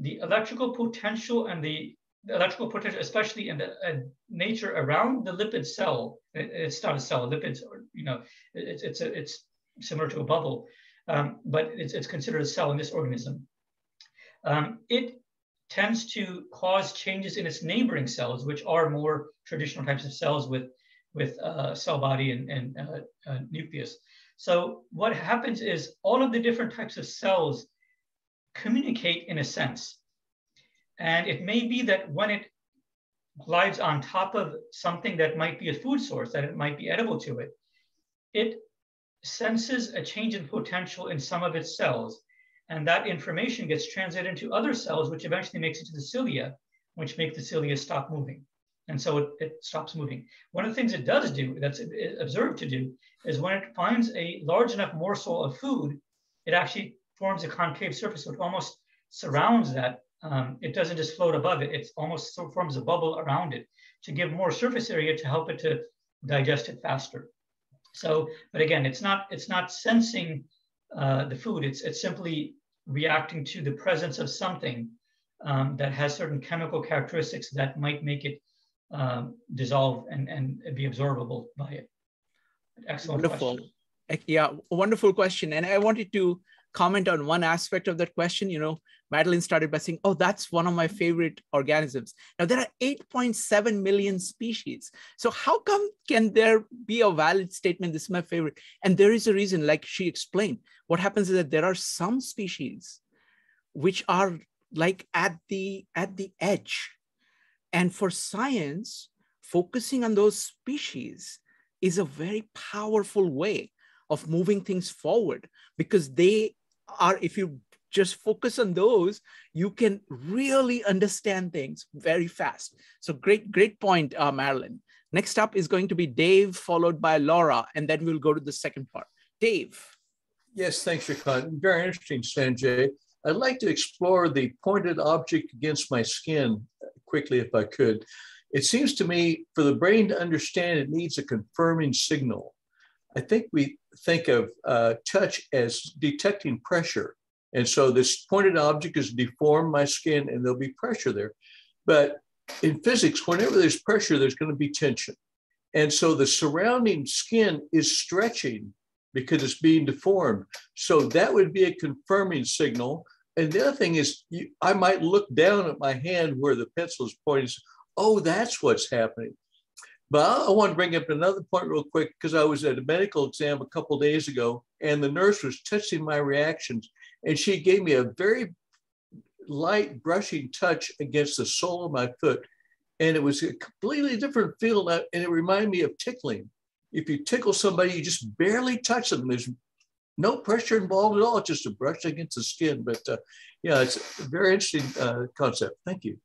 electrical potential and the electrical potential, especially in the nature around the lipid cell, it's not a cell, lipids are, it's similar to a bubble, but it's considered a cell in this organism. It tends to cause changes in its neighboring cells, which are more traditional types of cells with cell body and nucleus. So what happens is all of the different types of cells communicate in a sense. And it may be that when it glides on top of something that might be a food source, that it might be edible to it, it senses a change in potential in some of its cells. And that information gets translated into other cells, which eventually makes it to the cilia, which make the cilia stop moving. And so it stops moving. One of the things it does do, that's observed to do, is when it finds a large enough morsel of food, it actually forms a concave surface, which almost surrounds that. It doesn't just float above it. It almost forms a bubble around it to give more surface area to help it to digest it faster. So, but again, it's not sensing the food. It's simply reacting to the presence of something that has certain chemical characteristics that might make it dissolve and be absorbable by it. Excellent. Wonderful. Question. Yeah, wonderful question. And I wanted to comment on one aspect of that question. You know, Madeline started by saying, oh, that's one of my favorite organisms. Now, there are 8.7 million species. So how come can there be a valid statement, this is my favorite? And there is a reason, like she explained. What happens is that there are some species which are like at the edge. And for science, focusing on those species is a very powerful way of moving things forward, because they are, if you just focus on those, you can really understand things very fast. So great point, Marilyn. Next up is going to be Dave, followed by Laura, and then we'll go to the second part. Dave. Yes, thanks, Shrikant. Very interesting, Sanjay. I'd like to explore the pointed object against my skin quickly if I could. It seems to me for the brain to understand, it needs a confirming signal. I think we think of touch as detecting pressure. And so this pointed object has deformed my skin and there'll be pressure there. But in physics, whenever there's pressure, there's going to be tension. And so the surrounding skin is stretching because it's being deformed. So that would be a confirming signal. And the other thing is, I might look down at my hand where the pencil is pointing. Oh, that's what's happening. But I want to bring up another point real quick, because I was at a medical exam a couple of days ago, and the nurse was touching my reactions, and she gave me a very light brushing touch against the sole of my foot. And it was a completely different feel, and it reminded me of tickling. If you tickle somebody, you just barely touch them. There's no pressure involved at all, just a brush against the skin. But yeah, it's a very interesting concept. Thank you.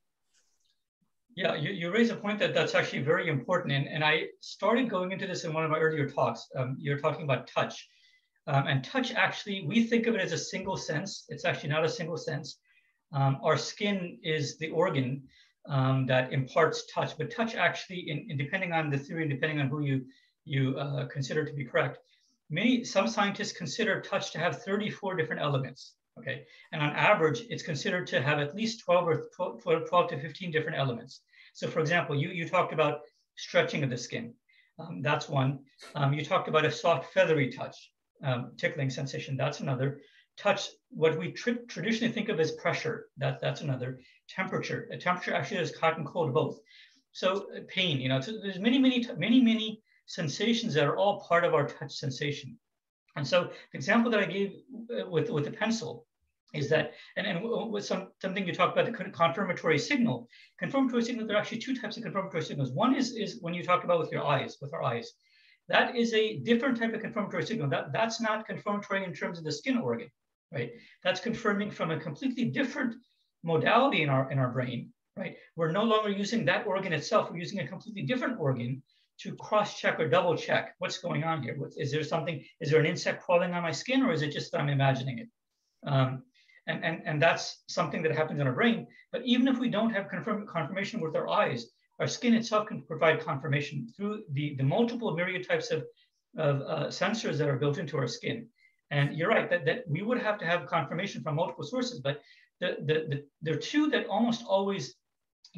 Yeah, you raise a point that's actually very important. And I started going into this in one of my earlier talks. You're talking about touch. And touch, actually, we think of it as a single sense. It's actually not a single sense. Our skin is the organ that imparts touch. But touch actually, depending on the theory, depending on who you consider to be correct, some scientists consider touch to have 34 different elements. Okay, and on average, it's considered to have at least 12 to 15 different elements. So for example, you talked about stretching of the skin. That's one. You talked about a soft feathery touch, tickling sensation. That's another. Touch, what we traditionally think of as pressure. That's another. Temperature. A temperature actually is hot and cold both. So pain, you know, so there's many sensations that are all part of our touch sensation. And so the example that I gave with the pencil is that, and with something you talked about, the confirmatory signal. Confirmatory signal, there are actually two types of confirmatory signals. One is when you talk about with your eyes, with our eyes. That is a different type of confirmatory signal. That's not confirmatory in terms of the skin organ, right? That's confirming from a completely different modality in our brain, right? We're no longer using that organ itself. We're using a completely different organ to cross-check or double-check what's going on here. Is there something? Is there an insect crawling on my skin, or is it just that I'm imagining it? And that's something that happens in our brain. But even if we don't have confirmation with our eyes, our skin itself can provide confirmation through the multiple myriad types of sensors that are built into our skin. And you're right that we would have to have confirmation from multiple sources, but there are two that almost always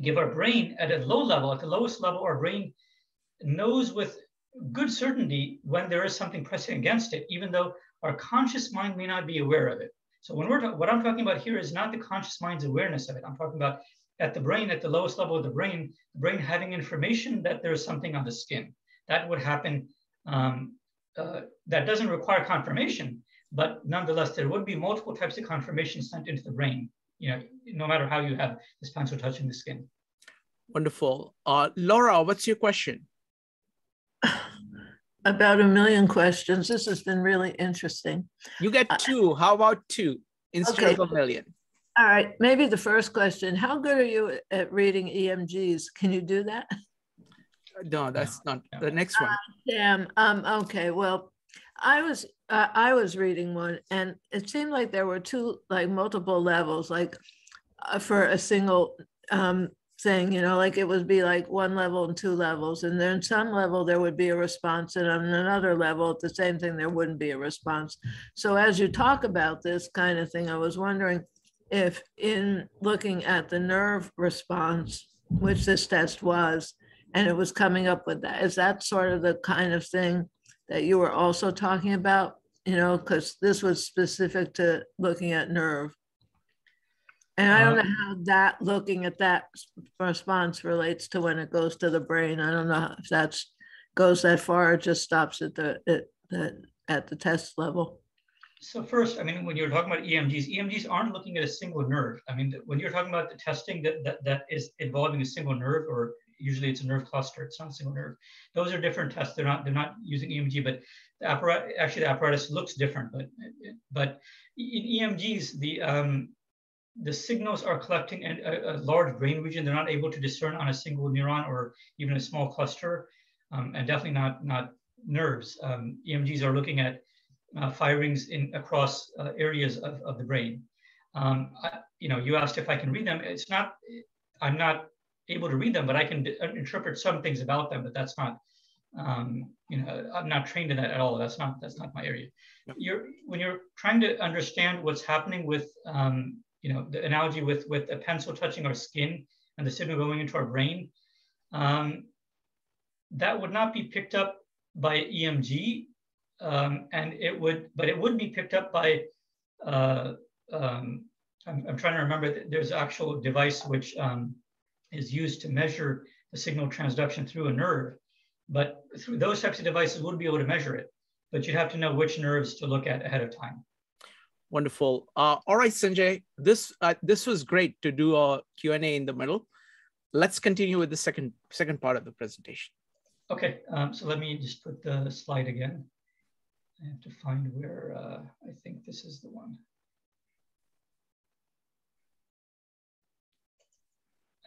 give our brain at a low level, at the lowest level, our brain knows with good certainty when there is something pressing against it, even though our conscious mind may not be aware of it. So when what I'm talking about here is not the conscious mind's awareness of it. I'm talking about at the brain, at the lowest level of the brain having information that there's something on the skin. That would happen, that doesn't require confirmation, but nonetheless, there would be multiple types of confirmation sent into the brain, you know, no matter how you have this pencil touching the skin. Wonderful. Laura, what's your question? About a million questions. This has been really interesting. You get two. How about two instead of a million? All right. Maybe the first question, how good are you at reading EMGs? Can you do that? No, that's not the next one. Damn. Okay. Well, I was reading one, and it seemed like there were two, like multiple levels, like for a single thing, you know, like it would be like one level and two levels. And then some level there would be a response, and on another level at the same thing, there wouldn't be a response. So as you talk about this kind of thing, I was wondering if in looking at the nerve response, which this test was, and it was coming up with that, is that sort of the kind of thing that you were also talking about, you know, because this was specific to looking at nerve. And I don't know how that looking at that response relates to when it goes to the brain. I don't know if that goes that far or just stops at the test level. So first, I mean, when you're talking about EMGs, EMGs aren't looking at a single nerve. I mean, when you're talking about the testing that is involving a single nerve, or usually it's a nerve cluster, it's not a single nerve. Those are different tests. They're not using EMG, but the apparatus, actually the apparatus looks different. But in EMGs, the signals are collecting in a large brain region. They're not able to discern on a single neuron or even a small cluster, and definitely not nerves. EMGs are looking at firings across areas of the brain. You asked if I can read them. It's not, I'm not able to read them, but I can interpret some things about them, but that's not, I'm not trained in that at all. That's not my area. Yep. When you're trying to understand what's happening with, the analogy with a pencil touching our skin and the signal going into our brain, that would not be picked up by EMG, but it would be picked up by, I'm trying to remember, there's an actual device which is used to measure the signal transduction through a nerve, but through those types of devices would be able to measure it, but you'd have to know which nerves to look at ahead of time. Wonderful. All right, Sanjay, this was great to do a Q&A in the middle. Let's continue with the second part of the presentation. Okay, so let me just put the slide again. I have to find where, I think this is the one.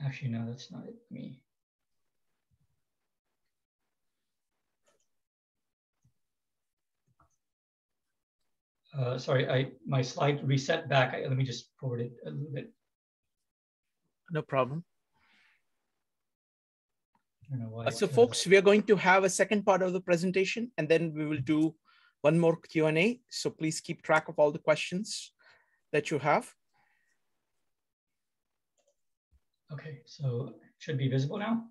Actually, no, that's not it, me. Sorry, my slide reset back. Let me just forward it a little bit. No problem. I don't know why. So folks, we are going to have a second part of the presentation, and then we will do one more Q&A. So please keep track of all the questions that you have. Okay, so it should be visible now?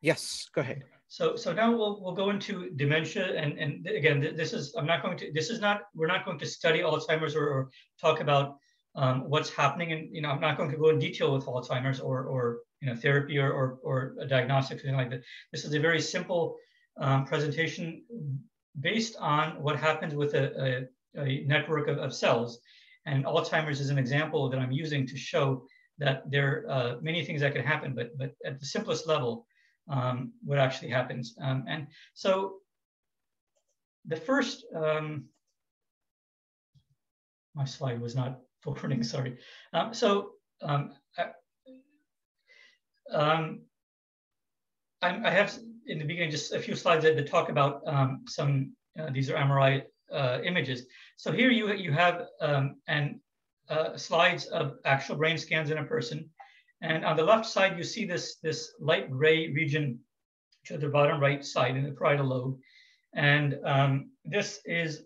Yes, go ahead. So now we'll go into dementia, and again, we're not going to study Alzheimer's or talk about what's happening, and I'm not going to go in detail with Alzheimer's or therapy or a diagnostic, anything like that. This is a very simple presentation based on what happens with a network of cells, and Alzheimer's is an example that I'm using to show that there are many things that can happen, but at the simplest level, what actually happens. And so the first, my slide was not forwarding, sorry. I have in the beginning just a few slides that talk about these are MRI images. So here you have slides of actual brain scans in a person. And on the left side, you see this light gray region to the bottom right side in the parietal lobe. And this is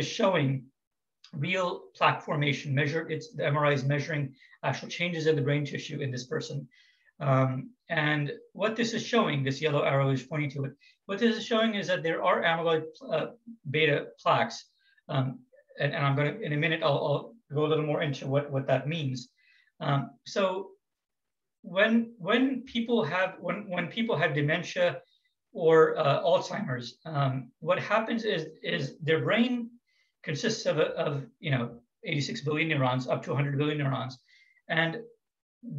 showing real plaque formation measured. The MRI is measuring actual changes in the brain tissue in this person. And what this is showing, this yellow arrow is pointing to it. What this is showing is that there are amyloid beta plaques. And I'm going to, in a minute, I'll go a little more into what that means. So when people have dementia or Alzheimer's, what happens is their brain consists of 86 billion neurons up to 100 billion neurons, and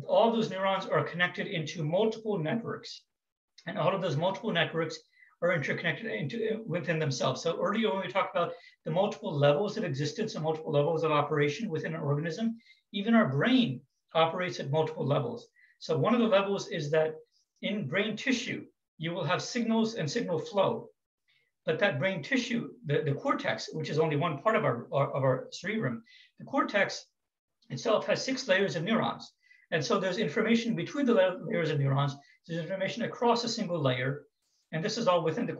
all those neurons are connected into multiple networks, and all of those multiple networks are interconnected within themselves. So earlier when we talked about the multiple levels of existence and multiple levels of operation within an organism, even our brain operates at multiple levels. So one of the levels is that in brain tissue, you will have signals and signal flow. But that brain tissue, the cortex, which is only one part of our cerebrum, the cortex itself has 6 layers of neurons. And so there's information between the layers of neurons, there's information across a single layer, and this is all within the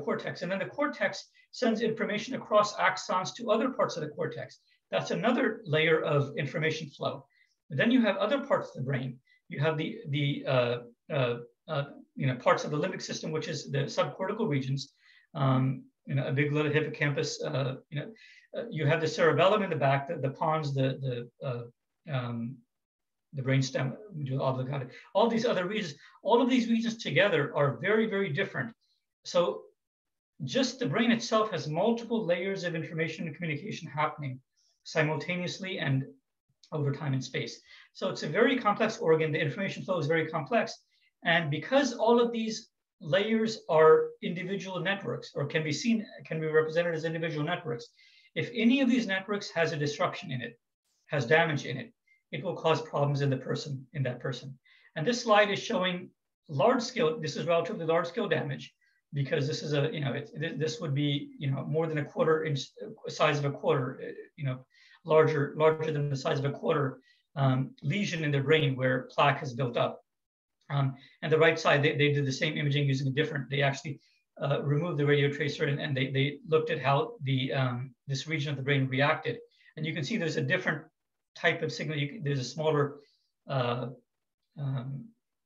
cortex. And then the cortex sends information across axons to other parts of the cortex. That's another layer of information flow. And then you have other parts of the brain. You have the parts of the limbic system, which is the subcortical regions, a big little hippocampus. You have the cerebellum in the back, the pons, the brainstem, all these other regions. All of these regions together are very, very different. So just the brain itself has multiple layers of information and communication happening simultaneously and over time and space. So it's a very complex organ. The information flow is very complex. And because all of these layers are individual networks or can be represented as individual networks, if any of these networks has a disruption in it, has damage in it, it will cause problems in the person, in that person. And this slide is showing large scale, this is relatively large scale damage, because this is a, this would be, more than a quarter inch, size of a quarter, larger than the size of a quarter lesion in the brain where plaque has built up. And the right side, they did the same imaging using a different, they actually removed the radio tracer and they looked at how the this region of the brain reacted. And you can see there's a different type of signal. There's a smaller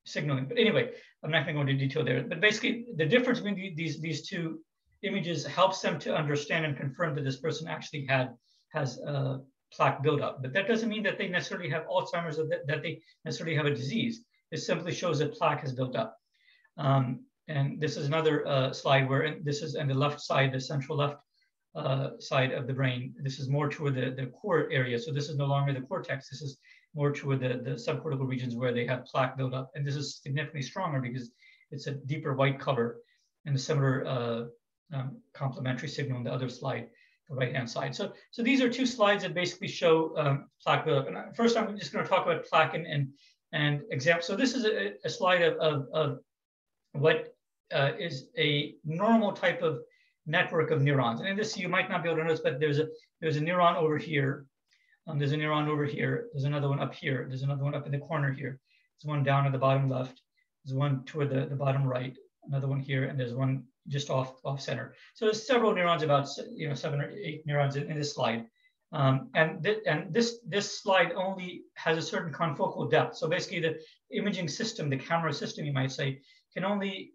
signaling. But anyway, I'm not going to go into detail there. But basically, the difference between these two images helps them to understand and confirm that this person actually has plaque buildup. But that doesn't mean that they necessarily have Alzheimer's or that they necessarily have a disease. It simply shows that plaque has built up. And this is another slide where this is on the left side, the central left side of the brain. This is more toward the core area. So this is no longer the cortex. This is more toward the subcortical regions where they have plaque buildup. And this is significantly stronger because it's a deeper white color and a similar complementary signal on the other slide, the right-hand side. So these are two slides that basically show plaque buildup. And first, I'm just going to talk about plaque and example. So this is a slide of what is a normal type of network of neurons. And in this, you might not be able to notice, but there's a neuron over here. There's a neuron over here. There's another one up here. There's another one up in the corner here. There's one down at the bottom left. There's one toward the bottom right. Another one here, and there's one just off center. So there's several neurons, about 7 or 8 neurons in this slide. And this slide only has a certain confocal depth. So basically the imaging system, the camera system, you might say, can only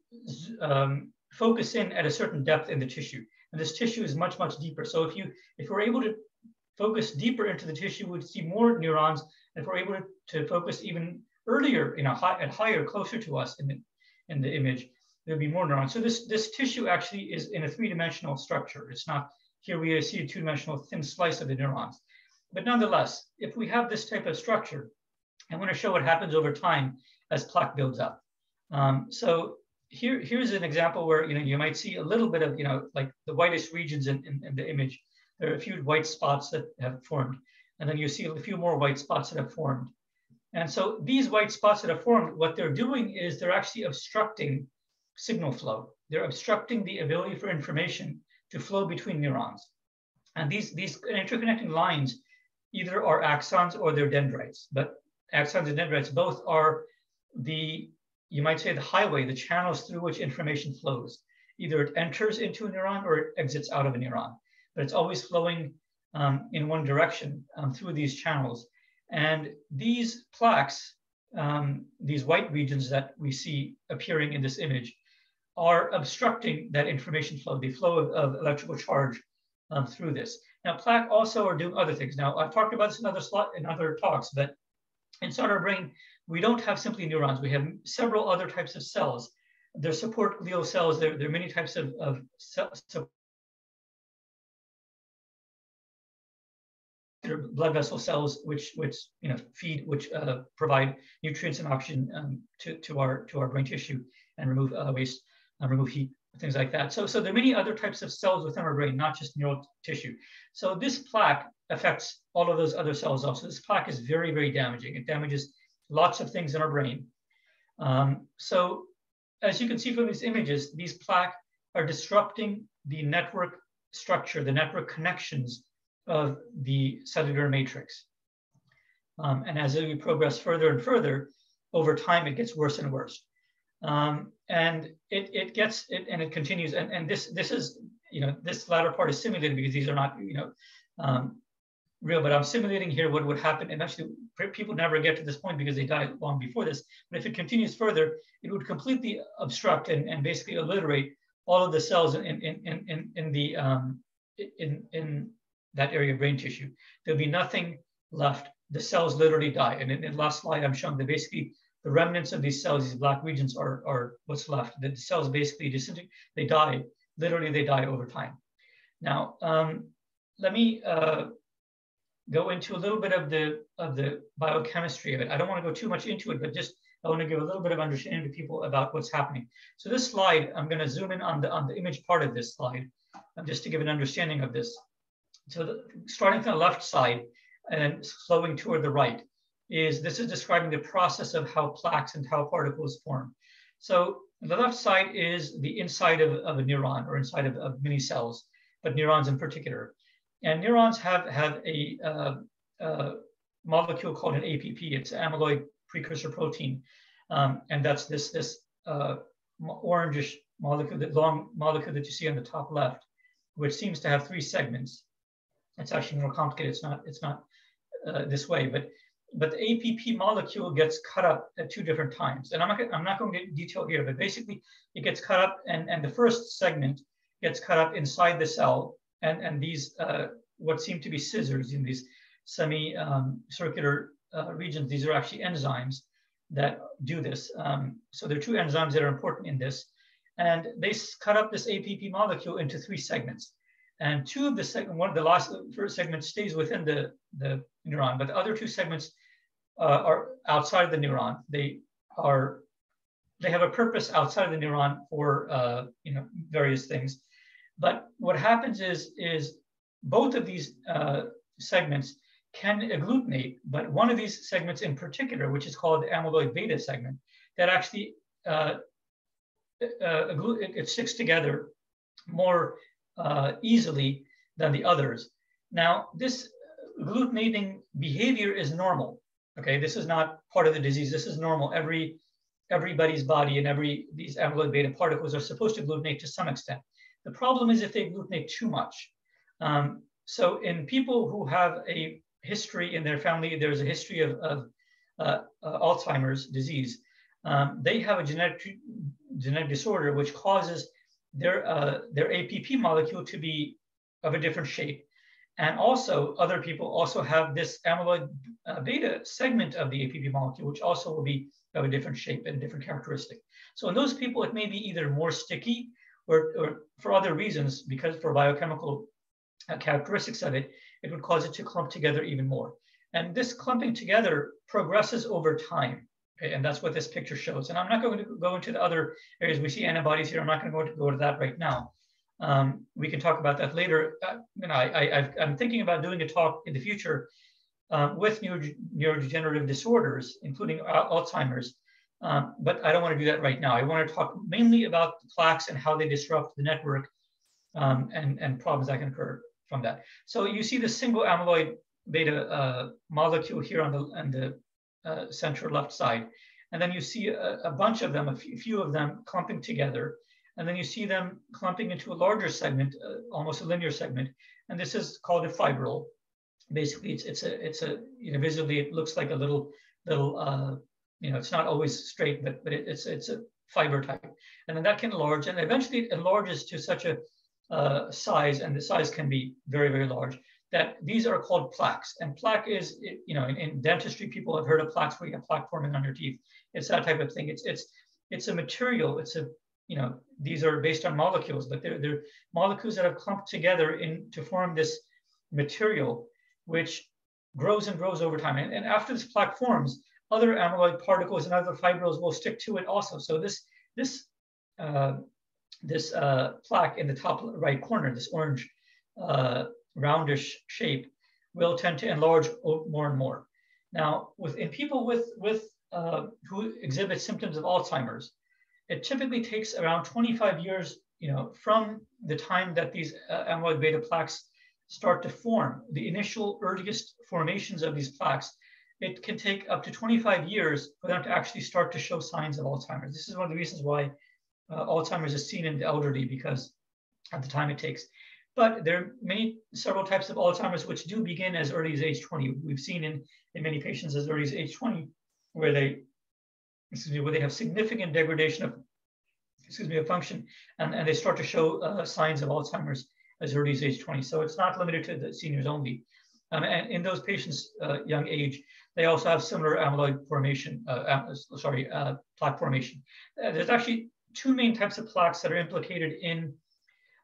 focus in at a certain depth in the tissue. And this tissue is much, much deeper. So if we're able to focus deeper into the tissue, we'd see more neurons. If we're able to focus even earlier, higher, closer to us in the image, there'll be more neurons. So this tissue actually is in a 3-dimensional structure. It's not. Here we see a 2-dimensional thin slice of the neurons. But nonetheless, if we have this type of structure, I'm going to show what happens over time as plaque builds up. So here's an example where you might see a little bit of like the whitish regions in the image. There are a few white spots that have formed, and then you see a few more white spots that have formed. And so these white spots that have formed, what they're doing is they're actually obstructing signal flow. They're obstructing the ability for information to flow between neurons. And these interconnecting lines either are axons or they're dendrites, but axons and dendrites both are you might say the highway, the channels through which information flows. Either it enters into a neuron or it exits out of a neuron, but it's always flowing in one direction through these channels. And these plaques, these white regions that we see appearing in this image, are obstructing that information flow, the flow of electrical charge through this. Now, plaque also are doing other things. Now, I've talked about this in other talks, but inside our brain, we don't have simply neurons. We have several other types of cells. There's support glial cells. There are many types of cells. There are blood vessel cells, which provide nutrients and oxygen to our brain tissue and remove waste. Remove heat things like that. So there are many other types of cells within our brain, not just neural tissue. So this plaque affects all of those other cells also. This plaque is very, very damaging. It damages lots of things in our brain. So as you can see from these images, these plaques are disrupting the network structure, the network connections of the cellular matrix. And as we progress further and further, over time, it gets worse and worse. And it continues. And this is, you know, this latter part is simulated because these are not, you know, real, but I'm simulating here what would happen. And actually people never get to this point because they die long before this. But if it continues further, it would completely obstruct and basically obliterate all of the cells in that area of brain tissue. There'll be nothing left. The cells literally die. And in the last slide, I'm showing that basically the remnants of these cells, these black regions are what's left. The cells basically disintegrate, they die. Literally, they die over time. Now, let me go into a little bit of the biochemistry of it. I don't want to go too much into it, but just I want to give a little bit of understanding to people about what's happening. So this slide, I'm going to zoom in on the image part of this slide, just to give an understanding of this. So starting from the left side and flowing toward the right, this is describing the process of how plaques and tau particles form. So the left side is the inside of a neuron or inside of many cells, but neurons in particular. And neurons have a molecule called an APP. It's an amyloid precursor protein. And that's this orangish molecule, that long molecule that you see on the top left, which seems to have three segments. It's actually more complicated. It's not this way, but the APP molecule gets cut up at two different times. And I'm not going to get into detail here, but basically it gets cut up and the first segment gets cut up inside the cell. And these, what seem to be scissors in these semi-circular regions, these are actually enzymes that do this. So there are two enzymes that are important in this. And they cut up this APP molecule into three segments. And two of the segment, the first segment stays within the neuron, but the other two segments are outside of the neuron. They have a purpose outside of the neuron for various things. But what happens is both of these segments can agglutinate, but one of these segments in particular, which is called the amyloid beta segment, that actually it sticks together more easily than the others. Now, this agglutinating behavior is normal. Okay, this is not part of the disease. This is normal. Everybody's body and these amyloid beta particles are supposed to agglutinate to some extent. The problem is if they agglutinate too much. So in people who have a history in their family, there's a history of Alzheimer's disease. They have a genetic disorder which causes their APP molecule to be of a different shape. And also other people also have this amyloid beta segment of the APP molecule, which also will be of a different shape and different characteristic. So in those people, it may be either more sticky or for other reasons, because for biochemical characteristics of it, it would cause it to clump together even more. And this clumping together progresses over time. Okay? And that's what this picture shows. And I'm not going to go into the other areas. We see antibodies here. I'm not going to go to that right now. We can talk about that later. I'm thinking about doing a talk in the future with neurodegenerative disorders, including Alzheimer's. But I don't want to do that right now. I want to talk mainly about the plaques and how they disrupt the network and problems that can occur from that. So you see the single amyloid beta molecule here on the central left side. And then you see a bunch of them, a few of them clumping together. And then you see them clumping into a larger segment, almost a linear segment. And this is called a fibril. Basically, it's a visibly it looks like a little it's not always straight, but it's a fiber type. And then that can enlarge, and eventually it enlarges to such a size, and the size can be very, very large, that these are called plaques. And plaque is, in dentistry, people have heard of plaques where you have plaque forming on your teeth. It's that type of thing. It's a material. These are based on molecules, but they're molecules that have clumped together to form this material, which grows and grows over time. And after this plaque forms, other amyloid particles and other fibrils will stick to it also. So this this plaque in the top right corner, this orange roundish shape, will tend to enlarge more and more. Now, in people who exhibit symptoms of Alzheimer's, it typically takes around 25 years, from the time that these amyloid beta plaques start to form, the initial earliest formations of these plaques. It can take up to 25 years for them to actually start to show signs of Alzheimer's. This is one of the reasons why Alzheimer's is seen in the elderly, because at the time it takes. But there are several types of Alzheimer's which do begin as early as age 20. We've seen in many patients as early as age 20, where they have significant degradation of, of function, and they start to show signs of Alzheimer's as early as age 20. So it's not limited to the seniors only. And in those patients' young age, they also have similar amyloid formation, plaque formation. There's actually two main types of plaques that are implicated in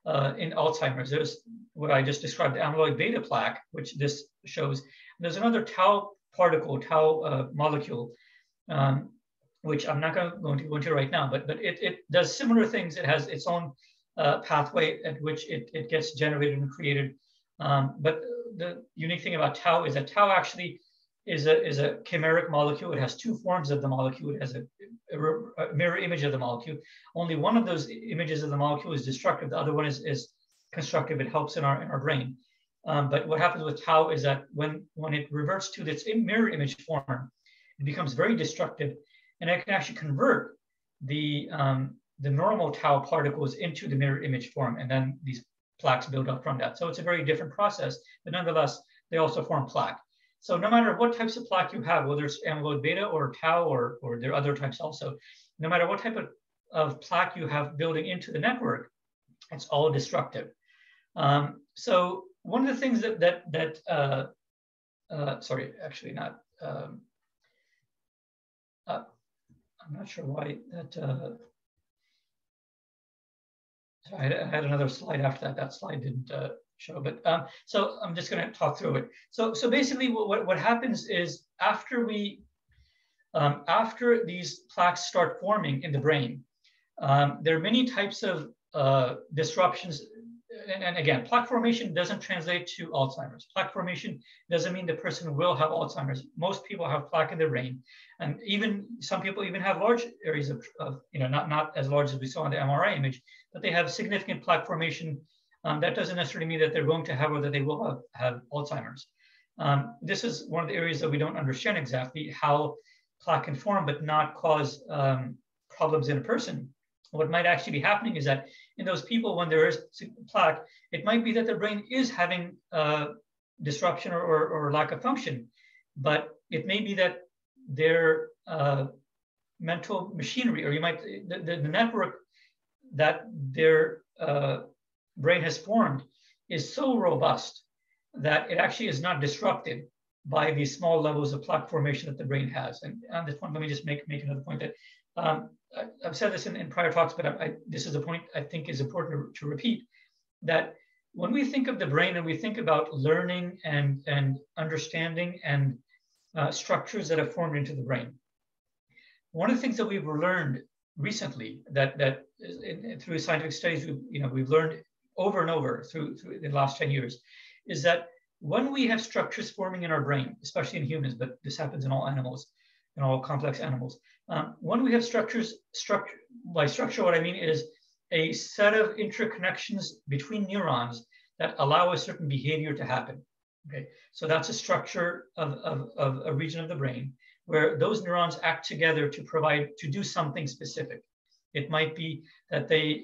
Alzheimer's. There's what I just described, the amyloid beta plaque, which this shows. And there's another tau particle, tau molecule, which I'm not going to go into right now, but it does similar things. It has its own pathway at which it gets generated and created. But the unique thing about tau is that tau actually is a chimeric molecule. It has two forms of the molecule. It has a mirror image of the molecule. Only one of those images of the molecule is destructive. The other one is constructive. It helps in our brain. But what happens with tau is that when it reverts to its mirror image form, it becomes very destructive, and it can actually convert the normal tau particles into the mirror image form, and then these plaques build up from that. So it's a very different process, but nonetheless, they also form plaque. So no matter what types of plaque you have, whether it's amyloid beta or tau or there are other types also, no matter what type of plaque you have building into the network, it's all destructive. So one of the things I had another slide after that. That slide didn't show, but so I'm just going to talk through it. So basically, what happens is after these plaques start forming in the brain, there are many types of disruptions. And again, plaque formation doesn't translate to Alzheimer's. Plaque formation doesn't mean the person will have Alzheimer's. Most people have plaque in their brain, and even some people even have large areas of not as large as we saw in the MRI image, but they have significant plaque formation. That doesn't necessarily mean that they're going to have or that they will have Alzheimer's. This is one of the areas that we don't understand exactly how plaque can form but not cause problems in a person. What might actually be happening is that in those people, when there is plaque, it might be that their brain is having disruption or lack of function, but it may be that their mental machinery, or the network that their brain has formed is so robust that it actually is not disrupted by these small levels of plaque formation that the brain has. And on this point, let me just make another point that I've said this in prior talks, but this is a point I think is important to repeat, that when we think of the brain and we think about learning and understanding and structures that have formed into the brain, one of the things that we've learned recently that through scientific studies we've learned over and over through the last 10 years is that when we have structures forming in our brain, especially in humans, but this happens in all animals, in all complex animals, when we have structure, by structure, what I mean is a set of interconnections between neurons that allow a certain behavior to happen. Okay, so that's a structure of a region of the brain where those neurons act together to do something specific. It might be that they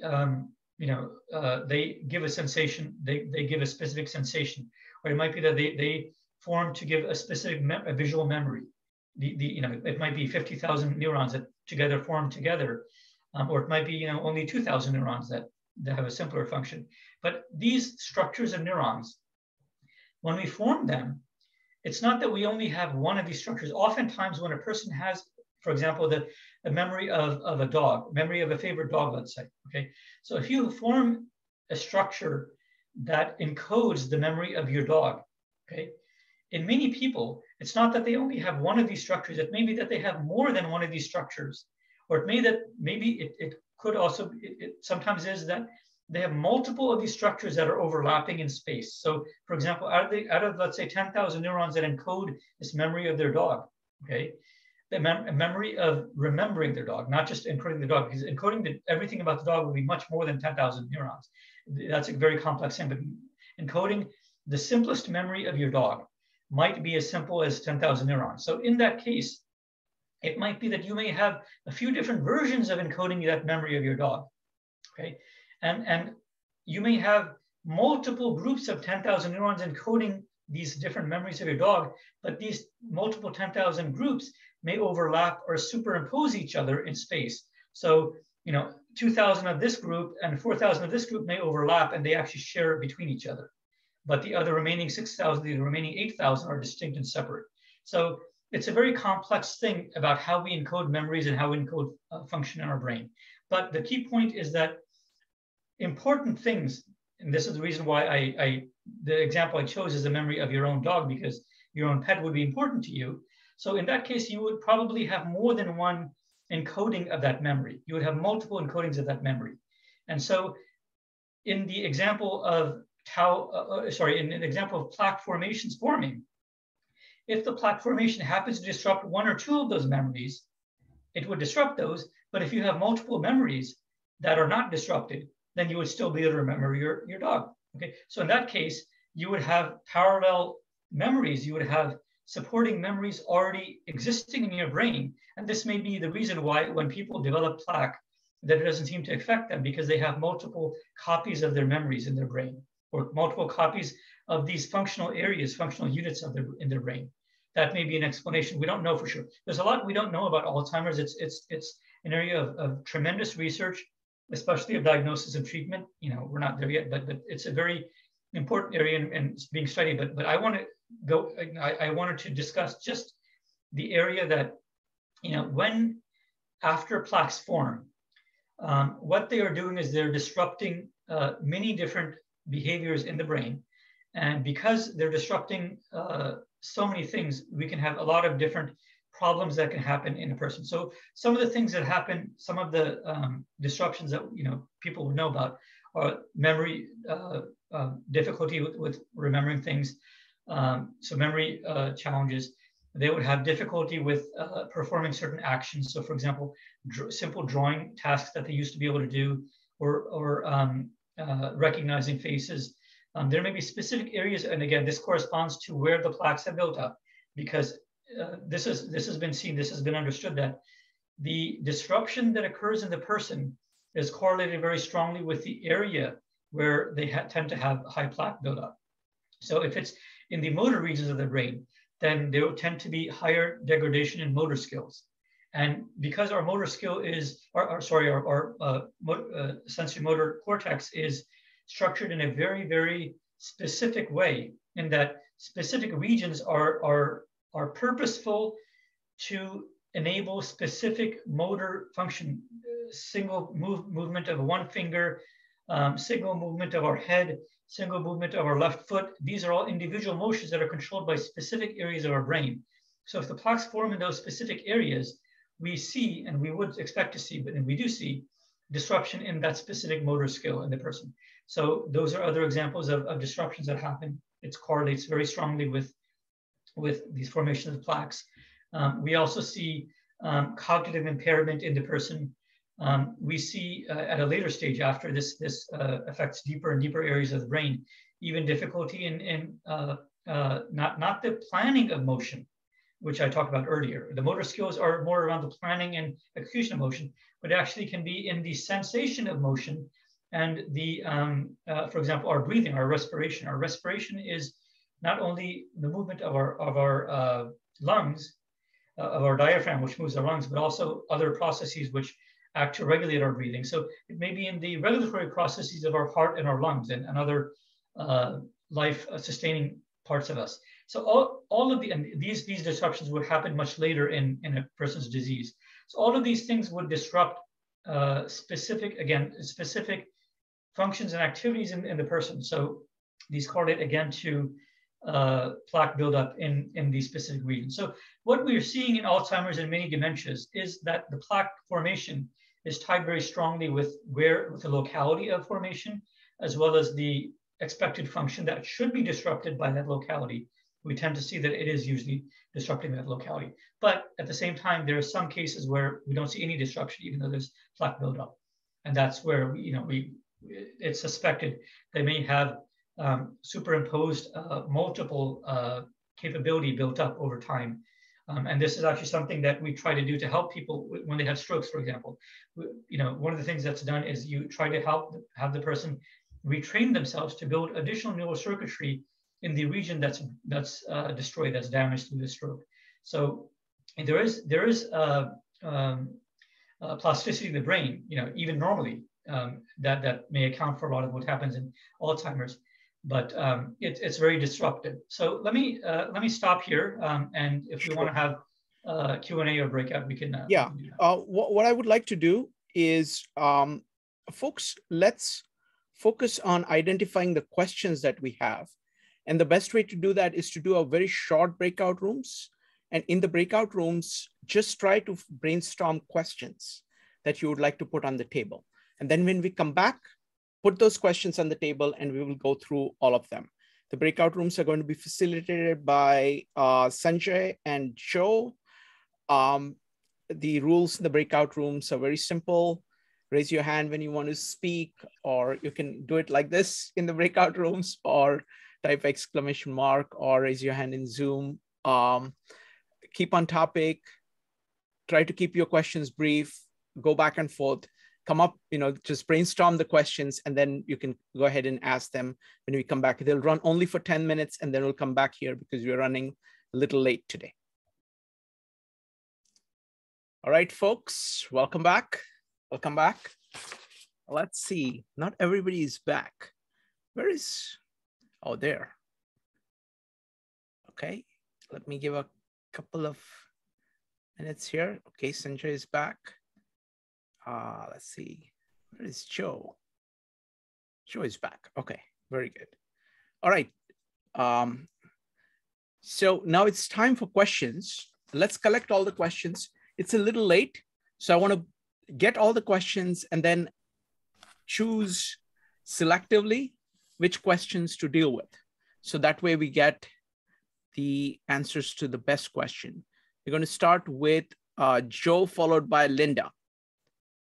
give a sensation, they give a specific sensation, or it might be that they form to give a specific a visual memory. It might be 50,000 neurons that form together, or it might be only 2,000 neurons that have a simpler function. But these structures of neurons, when we form them, it's not that we only have one of these structures. Oftentimes when a person has, for example, the memory of a dog, memory of a favorite dog, let's say, okay? So if you form a structure that encodes the memory of your dog, okay? In many people, it's not that they only have one of these structures. It may be that they have more than one of these structures, or it may that maybe it, it could also, it sometimes is that they have multiple of these structures that are overlapping in space. So for example, out of let's say 10,000 neurons that encode this memory of their dog, okay? The memory of remembering their dog, not just encoding the dog, because encoding everything about the dog will be much more than 10,000 neurons. That's a very complex thing, but encoding the simplest memory of your dog might be as simple as 10,000 neurons. So in that case, it might be that you may have a few different versions of encoding that memory of your dog, okay? And you may have multiple groups of 10,000 neurons encoding these different memories of your dog, but these multiple 10,000 groups may overlap or superimpose each other in space. So, you know, 2,000 of this group and 4,000 of this group may overlap, and they actually share it between each other. But the other remaining 6,000, the remaining 8,000 are distinct and separate. So it's a very complex thing about how we encode memories and how we encode function in our brain. But the key point is that important things, and this is the reason why the example I chose is the memory of your own dog, because your own pet would be important to you. So in that case, you would probably have more than one encoding of that memory. You would have multiple encodings of that memory. And so in the example of plaque formations forming, if the plaque formation happens to disrupt one or two of those memories, it would disrupt those. But if you have multiple memories that are not disrupted, then you would still be able to remember your dog. Okay, so in that case, you would have parallel memories. You would have supporting memories already existing in your brain. And this may be the reason why when people develop plaque, that it doesn't seem to affect them, because they have multiple copies of their memories in their brain, or multiple copies of these functional areas, functional units of in their brain. That may be an explanation. We don't know for sure. There's a lot we don't know about Alzheimer's. It's an area of tremendous research, especially of diagnosis and treatment. You know, we're not there yet, but it's a very important area and it's being studied. But I want to go, I wanted to discuss just the area that, you know, when after plaques form, what they are doing is they're disrupting many different behaviors in the brain. And because they're disrupting so many things, we can have a lot of different problems that can happen in a person. So some of the things that happen, some of the disruptions that, you know, people would know about are memory, difficulty with remembering things. So memory challenges. They would have difficulty with performing certain actions. So for example, simple drawing tasks that they used to be able to do, or recognizing faces. There may be specific areas, and again, this corresponds to where the plaques have built up, because this has been seen, this has been understood that the disruption that occurs in the person is correlated very strongly with the area where they tend to have high plaque buildup. So if it's in the motor regions of the brain, then there will tend to be higher degradation in motor skills. And because our motor skill is, our sensory motor cortex is structured in a very, very specific way, in that specific regions are purposeful to enable specific motor function, single movement of one finger, single movement of our head, single movement of our left foot. These are all individual motions that are controlled by specific areas of our brain. So if the plaques form in those specific areas, we see, and we would expect to see, and we do see, disruption in that specific motor skill in the person. So those are other examples of disruptions that happen. It correlates very strongly with these formations of plaques. We also see cognitive impairment in the person. We see at a later stage after this affects deeper and deeper areas of the brain, even difficulty in not the planning of motion, which I talked about earlier. The motor skills are more around the planning and execution of motion, but actually can be in the sensation of motion and the, for example, our breathing, our respiration. Our respiration is not only the movement of our lungs, of our diaphragm, which moves our lungs, but also other processes which act to regulate our breathing. So it may be in the regulatory processes of our heart and our lungs and other life-sustaining parts of us. So all of these disruptions would happen much later in a person's disease. So all of these things would disrupt specific functions and activities in the person. So these correlate again to plaque buildup in these specific regions. So what we are seeing in Alzheimer's and many dementias is that the plaque formation is tied very strongly with where, with the locality of formation, as well as the expected function that should be disrupted by that locality. We tend to see that it is usually disrupting that locality. But at the same time, there are some cases where we don't see any disruption, even though there's plaque buildup. And that's where, you know, it's suspected they may have superimposed multiple capability built up over time. And this is actually something that we try to do to help people when they have strokes, for example. You know, one of the things that's done is you try to have the person retrain themselves to build additional neural circuitry in the region that's destroyed, that's damaged through the stroke. So there is plasticity in the brain, you know, even normally, that may account for a lot of what happens in Alzheimer's, but it's very disruptive. So let me stop here, and if we want to have Q&A or breakout, we can. Yeah. We can do that. What I would like to do is, folks, let's focus on identifying the questions that we have, and the best way to do that is to do a very short breakout rooms, and in the breakout rooms, just try to brainstorm questions that you would like to put on the table. And then when we come back, put those questions on the table and we will go through all of them. The breakout rooms are going to be facilitated by Sanjay and Joe. The rules in the breakout rooms are very simple. Raise your hand when you want to speak, or you can do it like this in the breakout rooms, or type !, or raise your hand in Zoom. Keep on topic, try to keep your questions brief, go back and forth. Come up, you know, just brainstorm the questions, and then you can go ahead and ask them when we come back. They'll run only for 10 minutes, and then we'll come back here because we're running a little late today. All right, folks, welcome back. Welcome back. Let's see, not everybody is back. Where is, oh, there. Okay, let me give a couple of minutes here. Okay, Sanjay is back. Let's see, where is Joe? Joe is back. Okay, very good. All right. So now it's time for questions. Let's collect all the questions. It's a little late, so I want to get all the questions and then choose selectively which questions to deal with. So that way we get the answers to the best question. We're going to start with Joe, followed by Linda.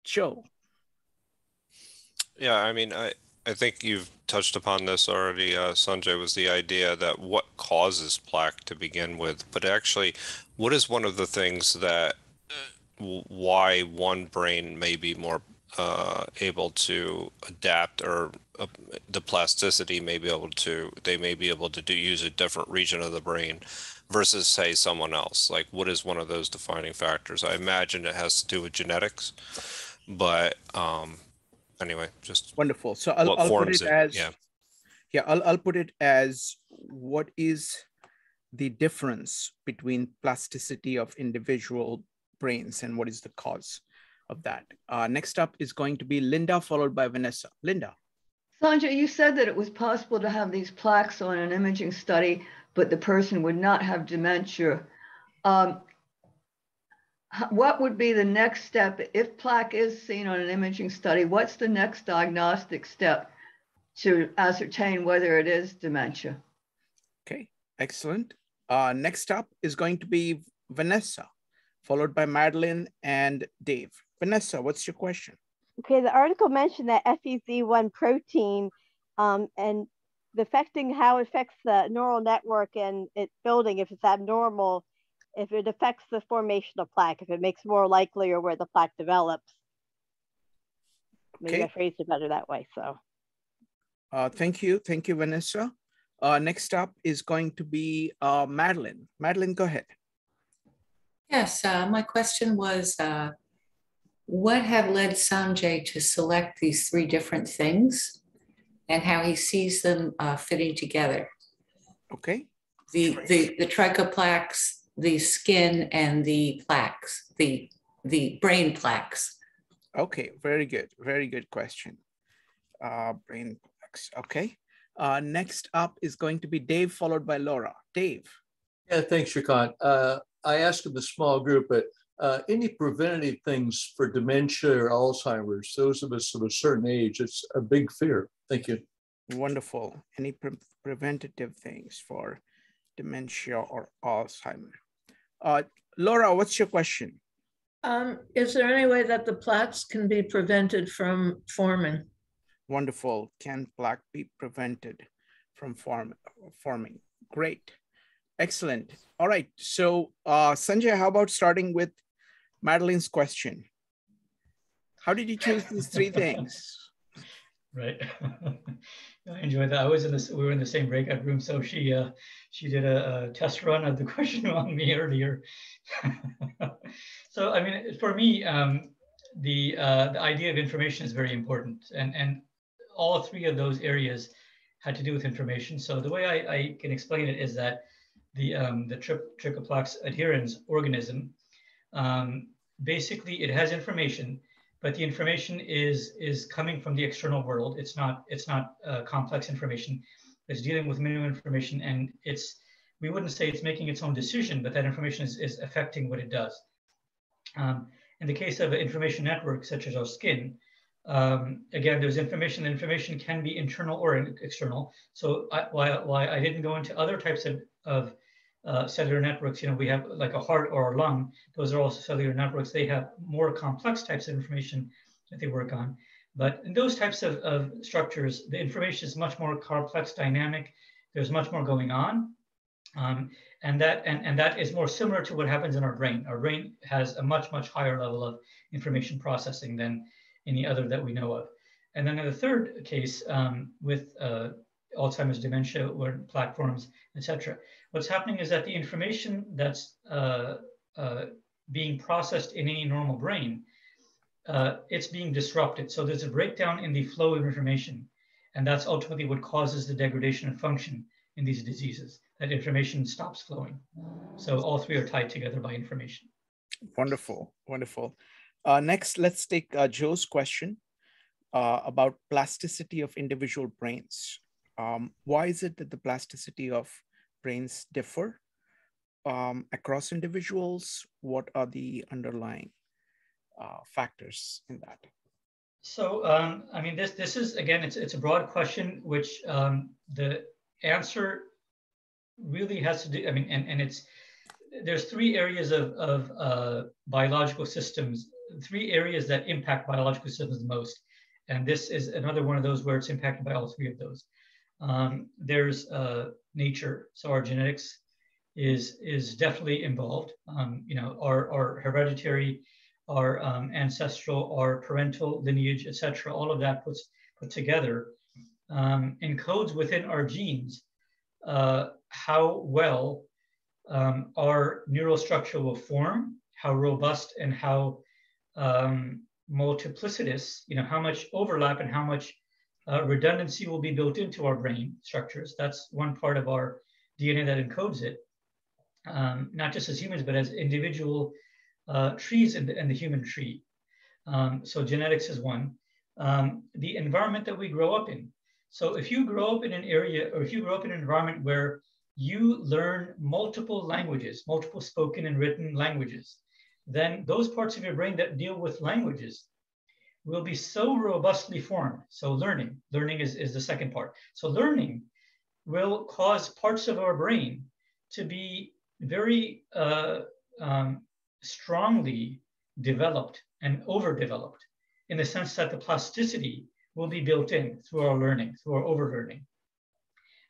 Joe. Yeah, I mean, I think you've touched upon this already, Sanjay, was the idea that what causes plaque to begin with, but actually, what is one of the things that why one brain may be more able to adapt, or the plasticity may be able to, they may be able to use a different region of the brain versus, say, someone else? Like, what is one of those defining factors? I imagine it has to do with genetics, but anyway, just wonderful. So I'll put it as, yeah, I'll put it as, what is the difference between plasticity of individual brains and what is the cause of that? Next up is going to be Linda, followed by Vanessa. Linda. Sanjay, you said that it was possible to have these plaques on an imaging study, but the person would not have dementia. What would be the next step? If plaque is seen on an imaging study, what's the next diagnostic step to ascertain whether it is dementia? Okay, excellent. Next up is going to be Vanessa, followed by Madeline and Dave. Vanessa, what's your question? Okay, the article mentioned that FEZ1 protein and affecting how it affects the neural network and its building, if it's abnormal, if it affects the formation of plaque, if it makes more likely or where the plaque develops. Maybe I phrased it better that way, so. Thank you. Thank you, Vanessa. Next up is going to be Madeline. Madeline, go ahead. Yes, my question was, what had led Sanjay to select these three different things and how he sees them fitting together? Okay. The trichoplax, the skin, and the plaques, the brain plaques. Okay, very good. Very good question. Brain plaques, okay. Next up is going to be Dave, followed by Laura. Dave. Yeah, thanks, Shrikant. I asked of the small group, but Any preventative things for dementia or Alzheimer's, those of us of a certain age, it's a big fear. Thank you. Wonderful. Any preventative things for dementia or Alzheimer's. Laura, what's your question? Is there any way that the plaques can be prevented from forming? Wonderful. Can plaque be prevented from forming? Great. Excellent. All right. So Sanjay, how about starting with Madeline's question? How did you choose these three things? Right. I enjoyed that. I was in this, we were in the same breakout room, so she did a test run of the question on me earlier. So, I mean, for me, the idea of information is very important, and all three of those areas had to do with information. So the way I can explain it is that the Trichoplax adhaerens organism, basically it has information, but the information is coming from the external world. It's not complex information. It's dealing with minimal information, and it's, we wouldn't say it's making its own decision, but that information is affecting what it does. In the case of an information network, such as our skin, again, there's information. The information can be internal or external. So while I didn't go into other types of cellular networks, you know, we have like a heart or a lung. Those are also cellular networks. They have more complex types of information that they work on. But in those types of structures, the information is much more complex, dynamic. There's much more going on. And that is more similar to what happens in our brain. Our brain has a much, much higher level of information processing than any other that we know of. And then in the third case, with Alzheimer's, dementia, or platforms, etc. What's happening is that the information that's being processed in any normal brain, it's being disrupted. So there's a breakdown in the flow of information, and that's ultimately what causes the degradation of function in these diseases. That information stops flowing. So all three are tied together by information. Wonderful, wonderful. Next, let's take Joe's question about plasticity of individual brains. Why is it that the plasticity of brains differ across individuals? What are the underlying factors in that? So, I mean, this is, again, it's a broad question, which the answer really has to do, I mean, and it's, there's three areas of biological systems, three areas that impact biological systems most. And this is another one of those where it's impacted by all three of those. There's nature, so our genetics is definitely involved. You know, our hereditary, our ancestral, our parental lineage, etc. All of that put together encodes within our genes how well our neural structure will form, how robust and how multiplicitous. You know, how much overlap and how much redundancy will be built into our brain structures. That's one part of our DNA that encodes it, not just as humans, but as individual trees in the human tree. So genetics is one. The environment that we grow up in. So if you grow up in an area, or if you grow up in an environment where you learn multiple languages, multiple spoken and written languages, then those parts of your brain that deal with languages will be so robustly formed. So learning is the second part. So learning will cause parts of our brain to be very strongly developed and overdeveloped, in the sense that the plasticity will be built in through our learning, through our overlearning.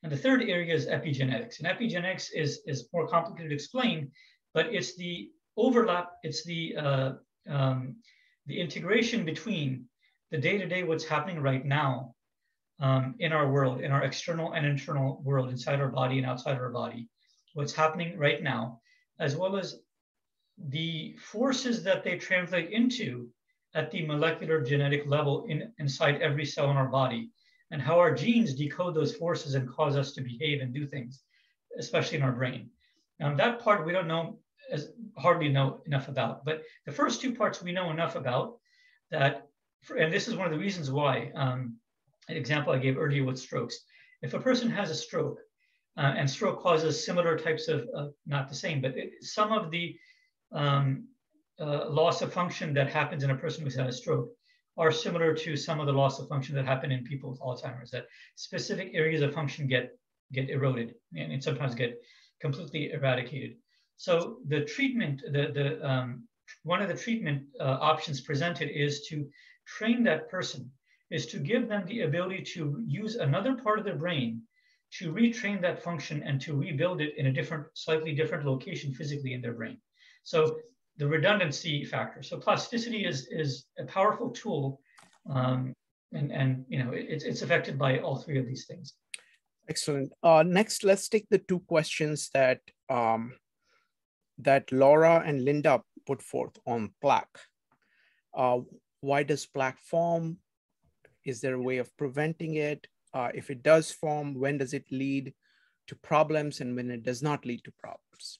And the third area is epigenetics. And epigenetics is more complicated to explain, but it's the overlap, it's the integration between the day-to-day, what's happening right now in our world, in our external and internal world, inside our body and outside our body, what's happening right now, as well as the forces that they translate into at the molecular genetic level inside every cell in our body, and how our genes decode those forces and cause us to behave and do things, especially in our brain. Now that part we don't know, hardly know enough about, but the first two parts we know enough about that, and this is one of the reasons why, an example I gave earlier with strokes. If a person has a stroke, and stroke causes similar types of, not the same, but some of the loss of function that happens in a person who's had a stroke are similar to some of the loss of function that happen in people with Alzheimer's, that specific areas of function get eroded and sometimes get completely eradicated. So the treatment, one of the treatment options presented is to train that person, is to give them the ability to use another part of their brain to retrain that function and to rebuild it in a different, slightly different location physically in their brain. So the redundancy factor. So plasticity is a powerful tool, and you know it's affected by all three of these things. Excellent. Next, let's take the two questions that that Laura and Linda put forth on plaque. Why does plaque form? Is there a way of preventing it? If it does form, when does it lead to problems, and when it does not lead to problems?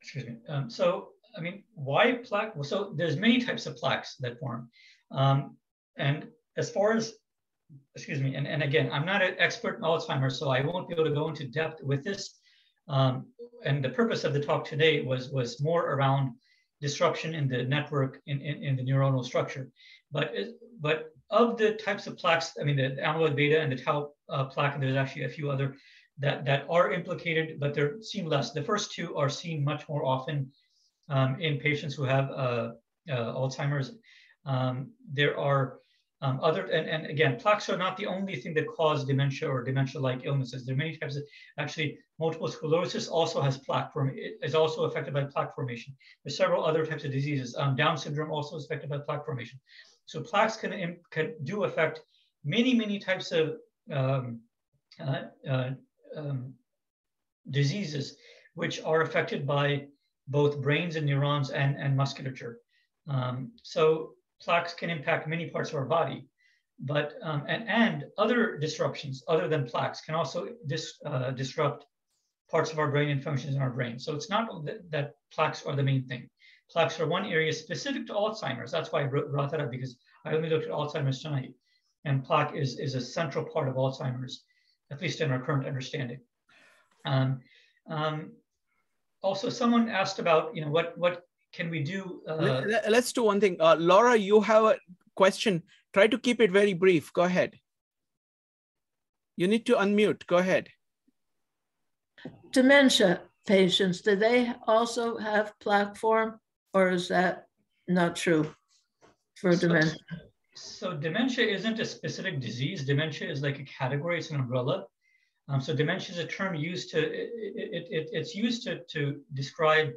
Excuse me. So, I mean, why plaque? Well, so there's many types of plaques that form. And as far as, excuse me, and again, I'm not an expert in Alzheimer's, so I won't be able to go into depth with this. And the purpose of the talk today was more around disruption in the network, in the neuronal structure. But of the types of plaques, I mean, the amyloid beta and the tau plaque, and there's actually a few other that are implicated, but they're seen less. The first two are seen much more often in patients who have Alzheimer's. There are other, and again, plaques are not the only thing that cause dementia or dementia-like illnesses. There are many types of, actually, multiple sclerosis also has plaque formation, is also affected by plaque formation. There's several other types of diseases. Down syndrome also is affected by plaque formation. So plaques can do affect many, many types of diseases, which are affected by both brains and neurons and musculature. So plaques can impact many parts of our body, but and other disruptions other than plaques can also disrupt parts of our brain and functions in our brain. So it's not that plaques are the main thing. Plaques are one area specific to Alzheimer's. That's why I brought that up, because I only looked at Alzheimer's tonight, and plaque is a central part of Alzheimer's, at least in our current understanding. Also, someone asked about, you know, what can we do? Let's do one thing. Laura, you have a question. Try to keep it very brief. Go ahead. You need to unmute. Go ahead. Dementia patients, do they also have plaque form, or is that not true for dementia? So dementia isn't a specific disease. Dementia is like a category, it's an umbrella. So dementia is a term used to, it's used to describe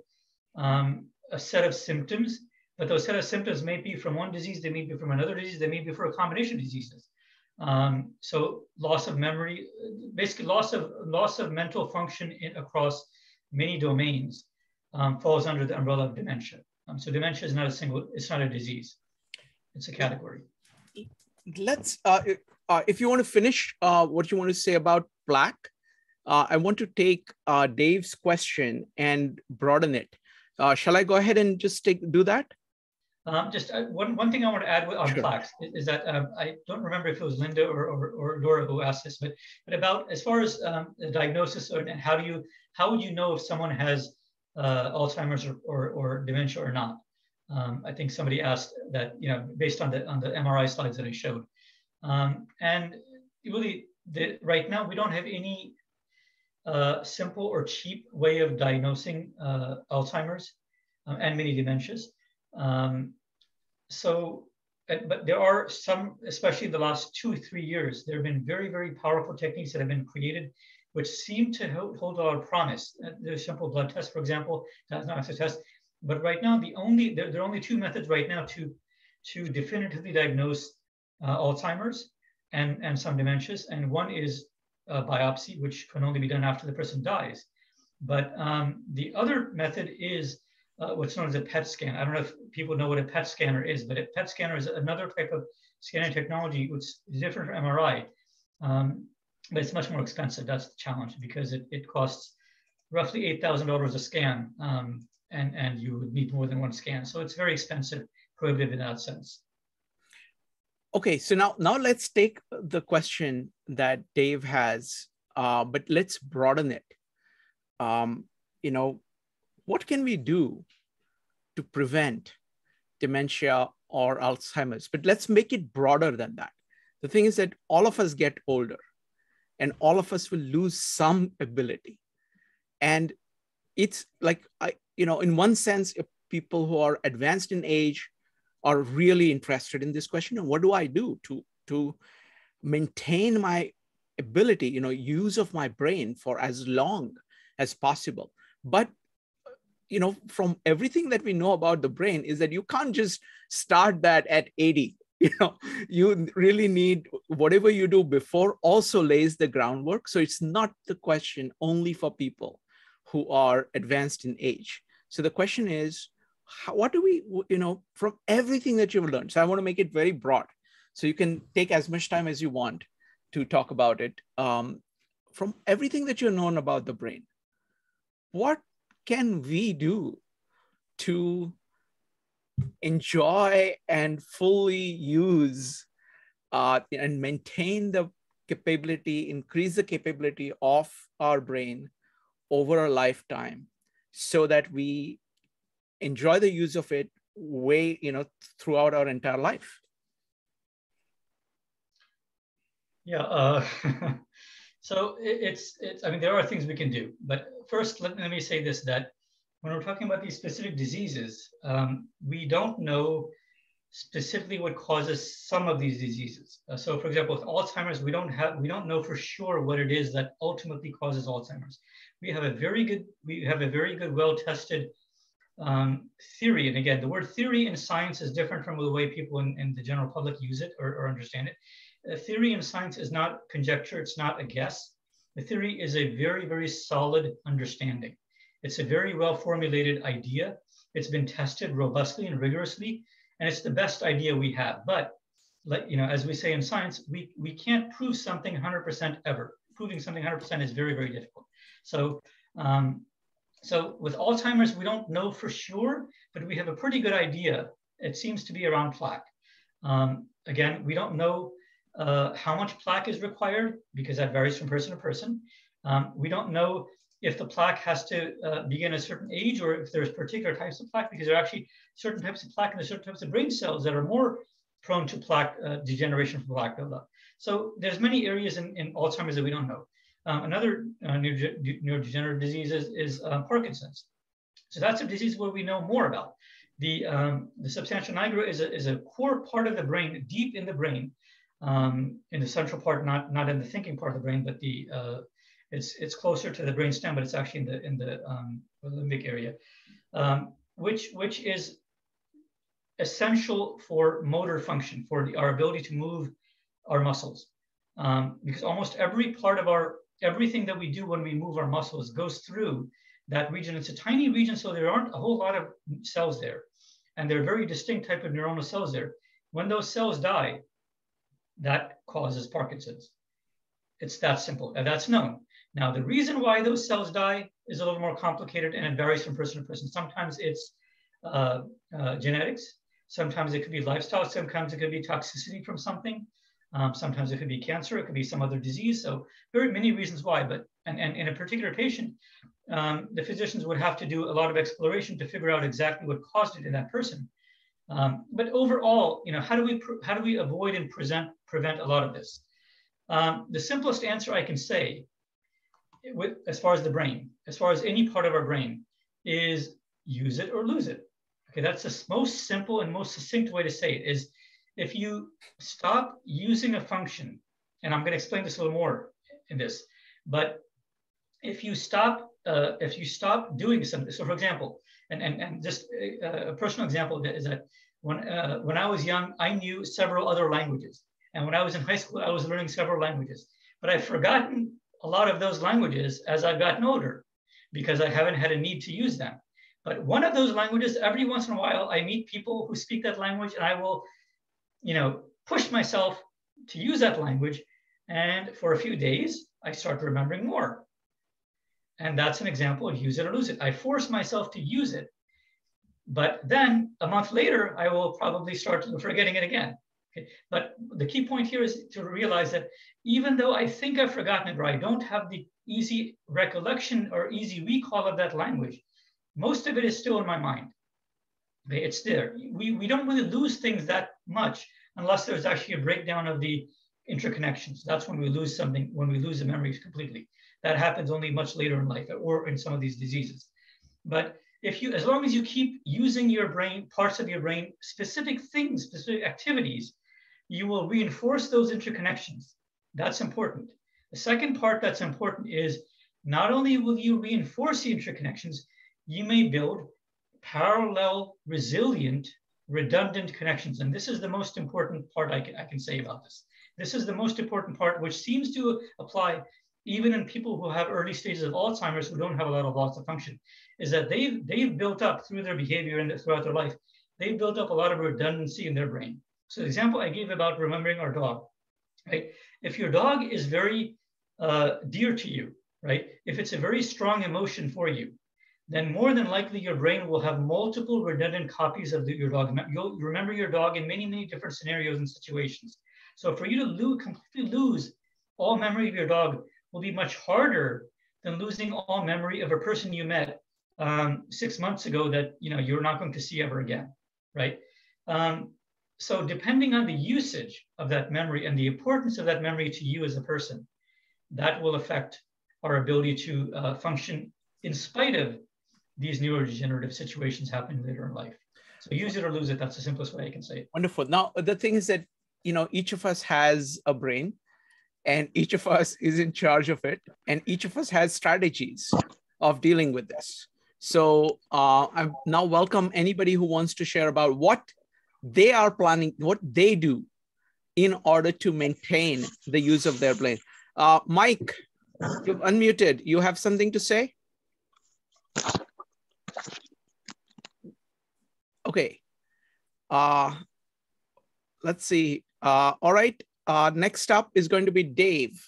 a set of symptoms, but those set of symptoms may be from one disease, they may be from another disease, they may be for a combination of diseases. So loss of memory, basically loss of mental function across many domains falls under the umbrella of dementia. So dementia is not a single, it's not a disease, it's a category. Let's, if you want to finish what you want to say about plaque, I want to take Dave's question and broaden it. Shall I go ahead and just do that? One thing I want to add on plaques is that I don't remember if it was Linda or Laura who asked this, but about as far as the diagnosis and how would you know if someone has Alzheimer's or dementia or not? I think somebody asked that, you know, based on the MRI slides that I showed. And really, right now, we don't have any simple or cheap way of diagnosing Alzheimer's and many dementias. But there are some, especially in the last 2 or 3 years, there have been very, very powerful techniques that have been created, which seem to hold a lot of promise. The simple blood test, for example, that's not a test. But right now, there are only two methods right now to definitively diagnose Alzheimer's and some dementias. And one is biopsy, which can only be done after the person dies. But the other method is what's known as a PET scan. I don't know if people know what a PET scanner is, but a PET scanner is another type of scanning technology which is different from MRI. But it's much more expensive. That's the challenge, because it costs roughly $8,000 a scan. And you would need more than one scan. So it's very expensive, prohibitive in that sense. Okay, so now let's take the question that Dave has, but let's broaden it. You know, what can we do to prevent dementia or Alzheimer's. But let's make it broader than that. The thing is that all of us get older and all of us will lose some ability. And it's like, in one sense, people who are advanced in age are really interested in this question. And what do I do to maintain my ability, use of my brain for as long as possible? But, from everything that we know about the brain is that you can't just start that at 80. You really need whatever you do before also lays the groundwork. So it's not the question only for people who are advanced in age. So the question is, what do we, from everything that you've learned? So I want to make it very broad. So you can take as much time as you want to talk about it. From everything that you've known about the brain, what can we do to enjoy and fully use and maintain the capability, increase the capability of our brain over a lifetime so that we enjoy the use of it throughout our entire life? Yeah. So there are things we can do, but first let me say this, that when we're talking about these specific diseases, we don't know specifically what causes some of these diseases. So for example, with Alzheimer's, we don't know for sure what it is that ultimately causes Alzheimer's. We have a very good, well-tested theory. And again, the word theory in science is different from the way people in the general public use it or understand it. A theory in science is not conjecture, it's not a guess. The theory is a very, very solid understanding. It's a very well-formulated idea. It's been tested robustly and rigorously, and it's the best idea we have. But as we say in science, we can't prove something 100% ever. Proving something 100% is very, very difficult. So with Alzheimer's, we don't know for sure, but we have a pretty good idea. It seems to be around plaque. Again, we don't know how much plaque is required because that varies from person to person. We don't know if the plaque has to begin at a certain age or if there's particular types of plaque, because there are actually certain types of plaque and there's certain types of brain cells that are more prone to plaque degeneration from plaque buildup. So there's many areas in Alzheimer's that we don't know. Another neurodegenerative disease is Parkinson's. So that's a disease where we know more about. The substantia nigra is a core part of the brain, deep in the brain, in the central part, not in the thinking part of the brain, but it's closer to the brainstem, but it's actually in the limbic area, which is essential for motor function, for our ability to move our muscles, because almost every part of everything that we do when we move our muscles goes through that region. It's a tiny region, so there aren't a whole lot of cells there, and there are very distinct type of neuronal cells there. When those cells die, that causes Parkinson's. It's that simple, and that's known. Now, the reason why those cells die is a little more complicated, and it varies from person to person. Sometimes it's genetics. Sometimes it could be lifestyle. Sometimes it could be toxicity from something. Sometimes it could be cancer. It could be some other disease. So there are many reasons why, but and in a particular patient, the physicians would have to do a lot of exploration to figure out exactly what caused it in that person. But overall, how do we avoid and prevent a lot of this? The simplest answer I can say, as far as the brain, as far as any part of our brain, is use it or lose it. Okay, that's the most simple and most succinct way to say it, is if you stop using a function, and I'm going to explain this a little more in this, but if you stop doing something, so for example, and just a personal example is that when I was young, I knew several other languages. And when I was in high school, I was learning several languages, but I've forgotten a lot of those languages as I've gotten older because I haven't had a need to use them. But one of those languages, every once in a while, I meet people who speak that language, and I will, push myself to use that language. And for a few days, I start remembering more. And that's an example of use it or lose it. I force myself to use it, but then a month later, I will probably start forgetting it again. Okay. But the key point here is to realize that even though I think I've forgotten it, or I don't have the easy recollection or easy recall of that language, most of it is still in my mind. It's there. We don't really lose things that much unless there's actually a breakdown of the interconnections. That's when we lose something, when we lose the memories completely. That happens only much later in life or in some of these diseases. But if you, as long as you keep using your brain, parts of your brain, specific things, specific activities, you will reinforce those interconnections. That's important. The second part that's important is not only will you reinforce the interconnections, you may build parallel, resilient, redundant connections. And this is the most important part I can say about this. This is the most important part, which seems to apply even in people who have early stages of Alzheimer's who don't have a lot of loss of function, is that they've built up through their behavior and throughout their life, they've built up a lot of redundancy in their brain. So the example I gave about remembering our dog, right? If your dog is very dear to you, right? If it's a very strong emotion for you, then more than likely your brain will have multiple redundant copies of your dog. You'll remember your dog in many, many different scenarios and situations. So for you to completely lose all memory of your dog will be much harder than losing all memory of a person you met 6 months ago that you're not going to see ever again, right? So depending on the usage of that memory and the importance of that memory to you as a person, that will affect our ability to function in spite of these neurodegenerative situations happening later in life. So use it or lose it. That's the simplest way I can say it. Wonderful. Now, the thing is that, each of us has a brain and each of us is in charge of it. And each of us has strategies of dealing with this. So I now welcome anybody who wants to share about what they are planning, what they do in order to maintain the use of their brain. Mike, you've unmuted. You have something to say? Okay. Let's see. All right. Next up is going to be Dave.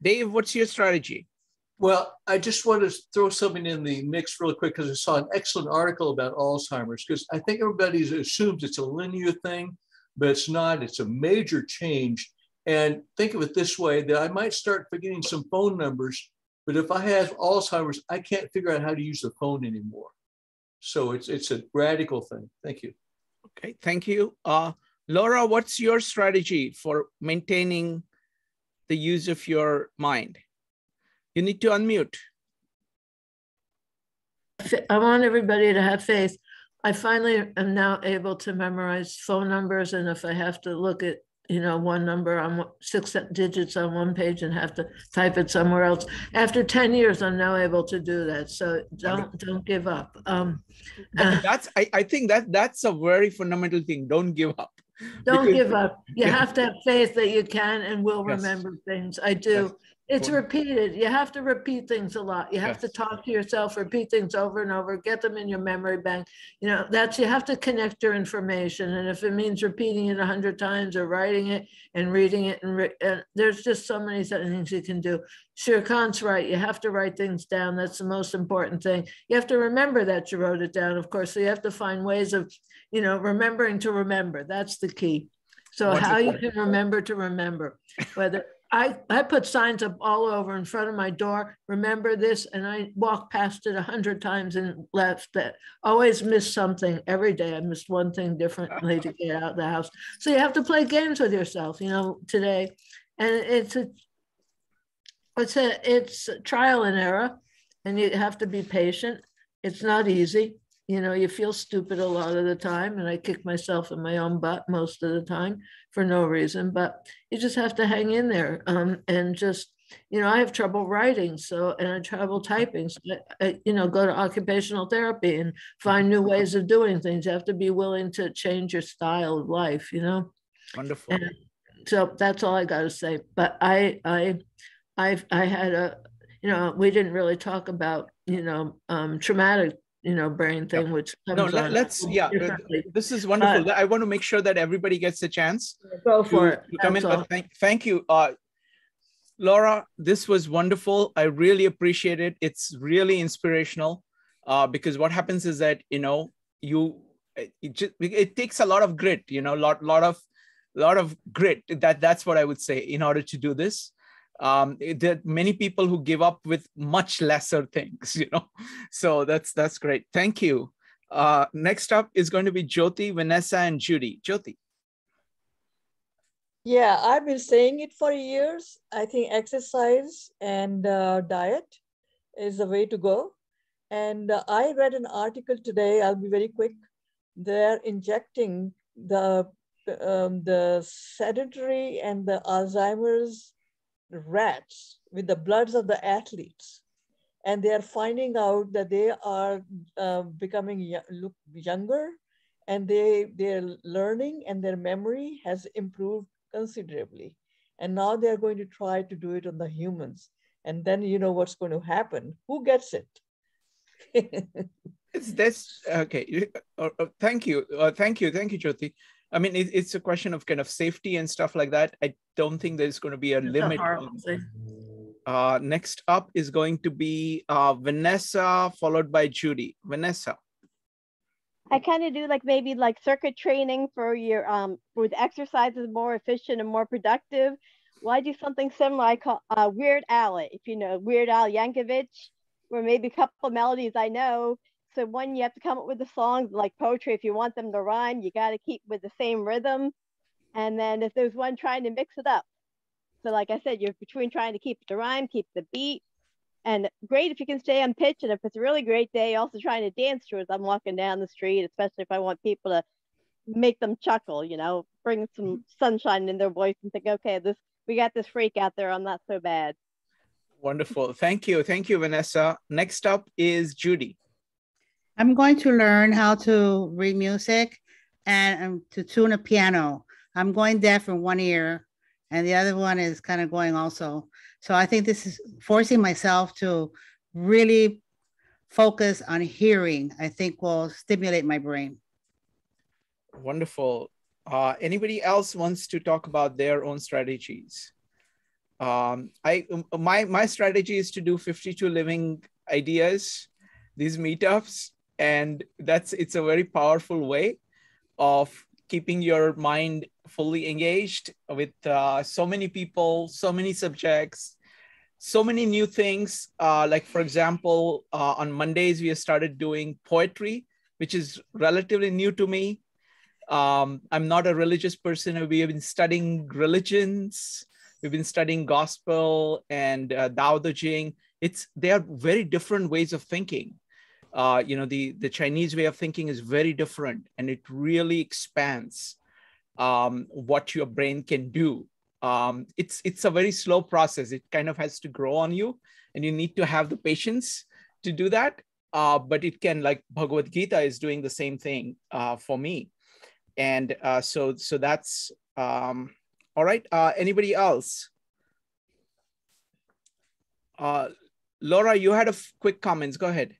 Dave, what's your strategy? Well, I just want to throw something in the mix real quick because I saw an excellent article about Alzheimer's because I think everybody assumes it's a linear thing, but it's not. It's a major change. And think of it this way, that I might start forgetting some phone numbers, but if I have Alzheimer's, I can't figure out how to use the phone anymore. So it's a radical thing. Thank you. Okay, thank you. Laura, what's your strategy for maintaining the use of your mind? You need to unmute. I want everybody to have faith. I finally am now able to memorize phone numbers. And if I have to look at, one number on 6 digits on one page and have to type it somewhere else, after 10 years, I'm now able to do that. So don't give up. I think that's a very fundamental thing. Don't give up. Don't give up. You have to have faith that you can and will remember things. I do. Yes. It's repeated. You have to repeat things a lot. You have to talk to yourself, repeat things over and over, get them in your memory bank. You have to connect your information. And if it means repeating it 100 times or writing it and reading it, and there's just so many things you can do. Shere Khan's right. You have to write things down. That's the most important thing. You have to remember that you wrote it down, of course. So you have to find ways of, remembering to remember. That's the key. So how you can remember to remember, whether I put signs up all over in front of my door, remember this, and I walked past it 100 times and left that. Always missed something every day. I missed one thing differently to get out of the house. So you have to play games with yourself, today. And it's trial and error, and you have to be patient. It's not easy. You feel stupid a lot of the time, and I kick myself in my own butt most of the time for no reason, but you just have to hang in there. And just, I have trouble writing, and I trouble typing. So I go to occupational therapy and find new ways of doing things. You have to be willing to change your style of life, Wonderful. And so that's all I got to say. But I had we didn't really talk about, traumatic brain thing, which comes this is wonderful. I want to make sure that everybody gets a chance. Go for it. Come in. But thank you, Laura. This was wonderful. I really appreciate it. It's really inspirational because what happens is that it takes a lot of grit. Lot of grit. That's what I would say in order to do this. There are many people who give up with much lesser things, so that's great. Thank you. Next up is going to be Jyoti, Vanessa, and Judy. Jyoti. Yeah, I've been saying it for years. I think exercise and diet is the way to go. And I read an article today, I'll be very quick. They're injecting the sedentary and the Alzheimer's rats with the bloods of the athletes. And they are finding out that they are becoming younger, and their learning and their memory has improved considerably. And now they're going to try to do it on the humans. And then you know what's going to happen. Who gets it? That's okay. Thank you. Thank you, Jyoti. I mean, it's a question of kind of safety and stuff like that. I don't think there's going to be a limit. Next up is going to be Vanessa, followed by Judy. Vanessa. I kind of do like maybe like circuit training for your with exercises more efficient and more productive. Why do something similar? I call Weird Al, if you know Weird Al Yankovic, or maybe a couple of melodies I know. So one, you have to come up with the songs like poetry. If you want them to rhyme, you got to keep with the same rhythm. And then if there's one trying to mix it up. So like I said, you're between trying to keep the rhyme, keep the beat. And great if you can stay on pitch. And if it's a really great day, also trying to dance to it as I'm walking down the street, especially if I want people to make them chuckle, you know, bring some sunshine in their voice and think, okay, we got this freak out there. I'm not so bad. Wonderful. Thank you. Thank you, Vanessa. Next up is Judy. I'm going to learn how to read music and to tune a piano. I'm going deaf in one ear and the other one is kind of going also. So I think this is forcing myself to really focus on hearing, I think will stimulate my brain. Wonderful. Anybody else wants to talk about their own strategies? My strategy is to do 52 Living Ideas, these meetups, and it's a very powerful way of keeping your mind fully engaged with so many people, so many subjects, so many new things. Like for example, on Mondays, we have started doing poetry, which is relatively new to me. I'm not a religious person. We have been studying religions. We've been studying gospel and Dao De Jing. They are very different ways of thinking. You know, the Chinese way of thinking is very different, and it really expands what your brain can do. It's a very slow process. It kind of has to grow on you, and you need to have the patience to do that. But it can, like Bhagavad Gita is doing the same thing for me. And so that's... all right, anybody else? Laura, you had a quick comments, go ahead.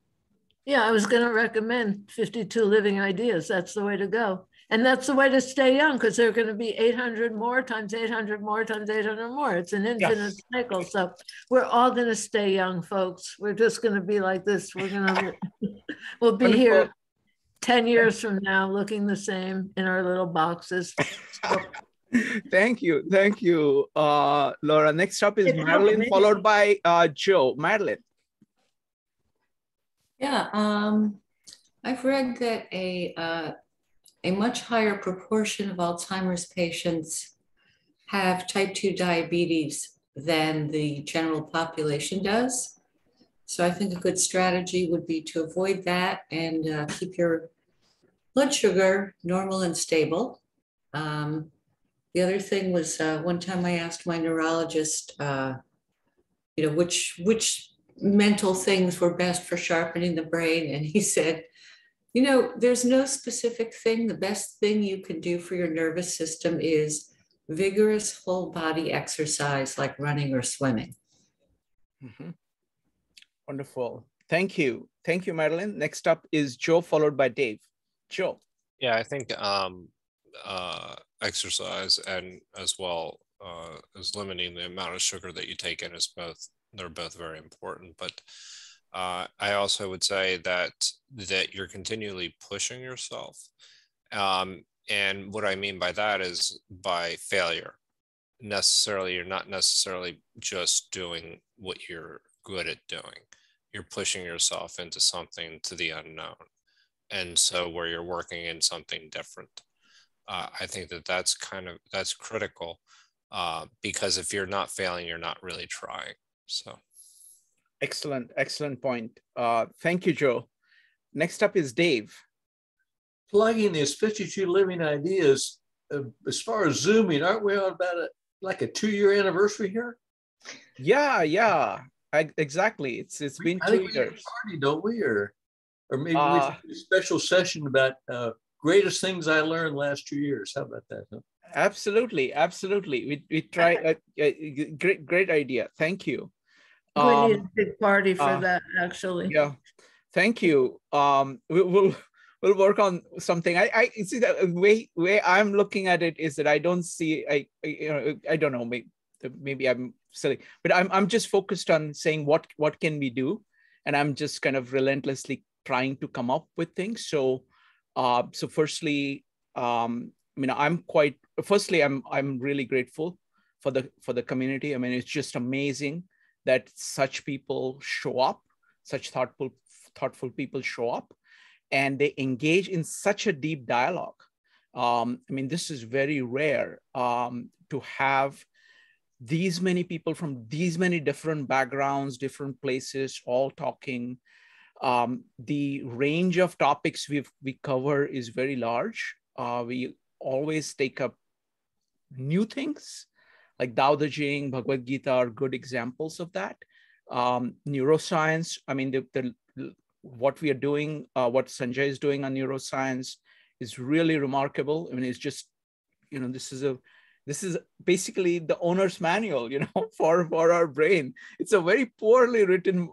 Yeah, I was gonna recommend 52 Living Ideas, that's the way to go. And that's the way to stay young, because there are gonna be 800 more times 800 more times 800 more. It's an infinite cycle, so we're all gonna stay young, folks. We're just gonna be like this. We'll be wonderful. Here 10 years from now, looking the same in our little boxes. So, thank you, Laura. Next up is Madeline, followed by Joe. Madeline. Yeah, I've read that a much higher proportion of Alzheimer's patients have type 2 diabetes than the general population does. So I think a good strategy would be to avoid that and keep your blood sugar normal and stable. The other thing was one time I asked my neurologist, you know, which mental things were best for sharpening the brain. And he said, you know, there's no specific thing. The best thing you can do for your nervous system is vigorous whole body exercise like running or swimming. Mm-hmm. Wonderful. Thank you. Thank you, Madeline. Next up is Joe, followed by Dave. Joe. Yeah, I think... exercise and as well as limiting the amount of sugar that you take in they're both very important. But I also would say that you're continually pushing yourself. And what I mean by that is by failure. You're not necessarily just doing what you're good at doing. You're pushing yourself into something to the unknown. And so where you're working in something different. I think that that's critical because if you're not failing, you're not really trying. So. Excellent, excellent point. Thank you, Joe. Next up is Dave. Plugging these 52 Living Ideas, as far as Zooming, aren't we on about like a 2-year anniversary here? Yeah, yeah, exactly. It's been 2 years. We have a party, don't we? Or maybe we should do a special session about greatest things I learned last 2 years. How about that? Huh? Absolutely, absolutely. We try. Great idea. Thank you. We need a big party for that, actually. Yeah, thank you. We'll work on something. I see that the way I'm looking at it is that I don't see. I don't know. Maybe I'm silly, but I'm just focused on saying what can we do, and I'm just kind of relentlessly trying to come up with things. So, so firstly, I mean, Firstly, I'm really grateful for the community. I mean, it's just amazing that such people show up, such thoughtful people show up, and they engage in such a deep dialogue. I mean, this is very rare to have these many people from these many different backgrounds, different places, all talking. The range of topics we cover is very large. We always take up new things, like Tao Te Ching, Bhagavad Gita are good examples of that. Neuroscience, I mean, what we are doing, what Sanjay is doing on neuroscience is really remarkable. I mean, it's just, you know, this is basically the owner's manual, you know, for our brain. It's a very poorly written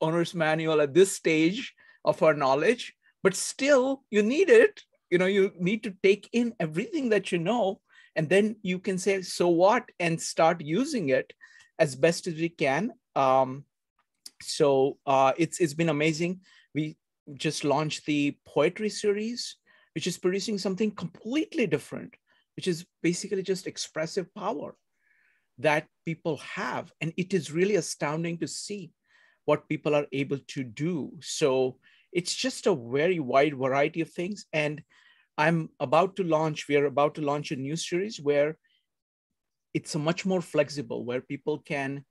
owner's manual at this stage of our knowledge, but still you need it. You know, you need to take in everything that you know, and then you can say, so what, and start using it as best as we can. So it's been amazing. We just launched the poetry series, which is producing something completely different, which is basically just expressive power that people have. And it is really astounding to see what people are able to do. So it's just a very wide variety of things. And we are about to launch a new series where it's a much more flexible, where people can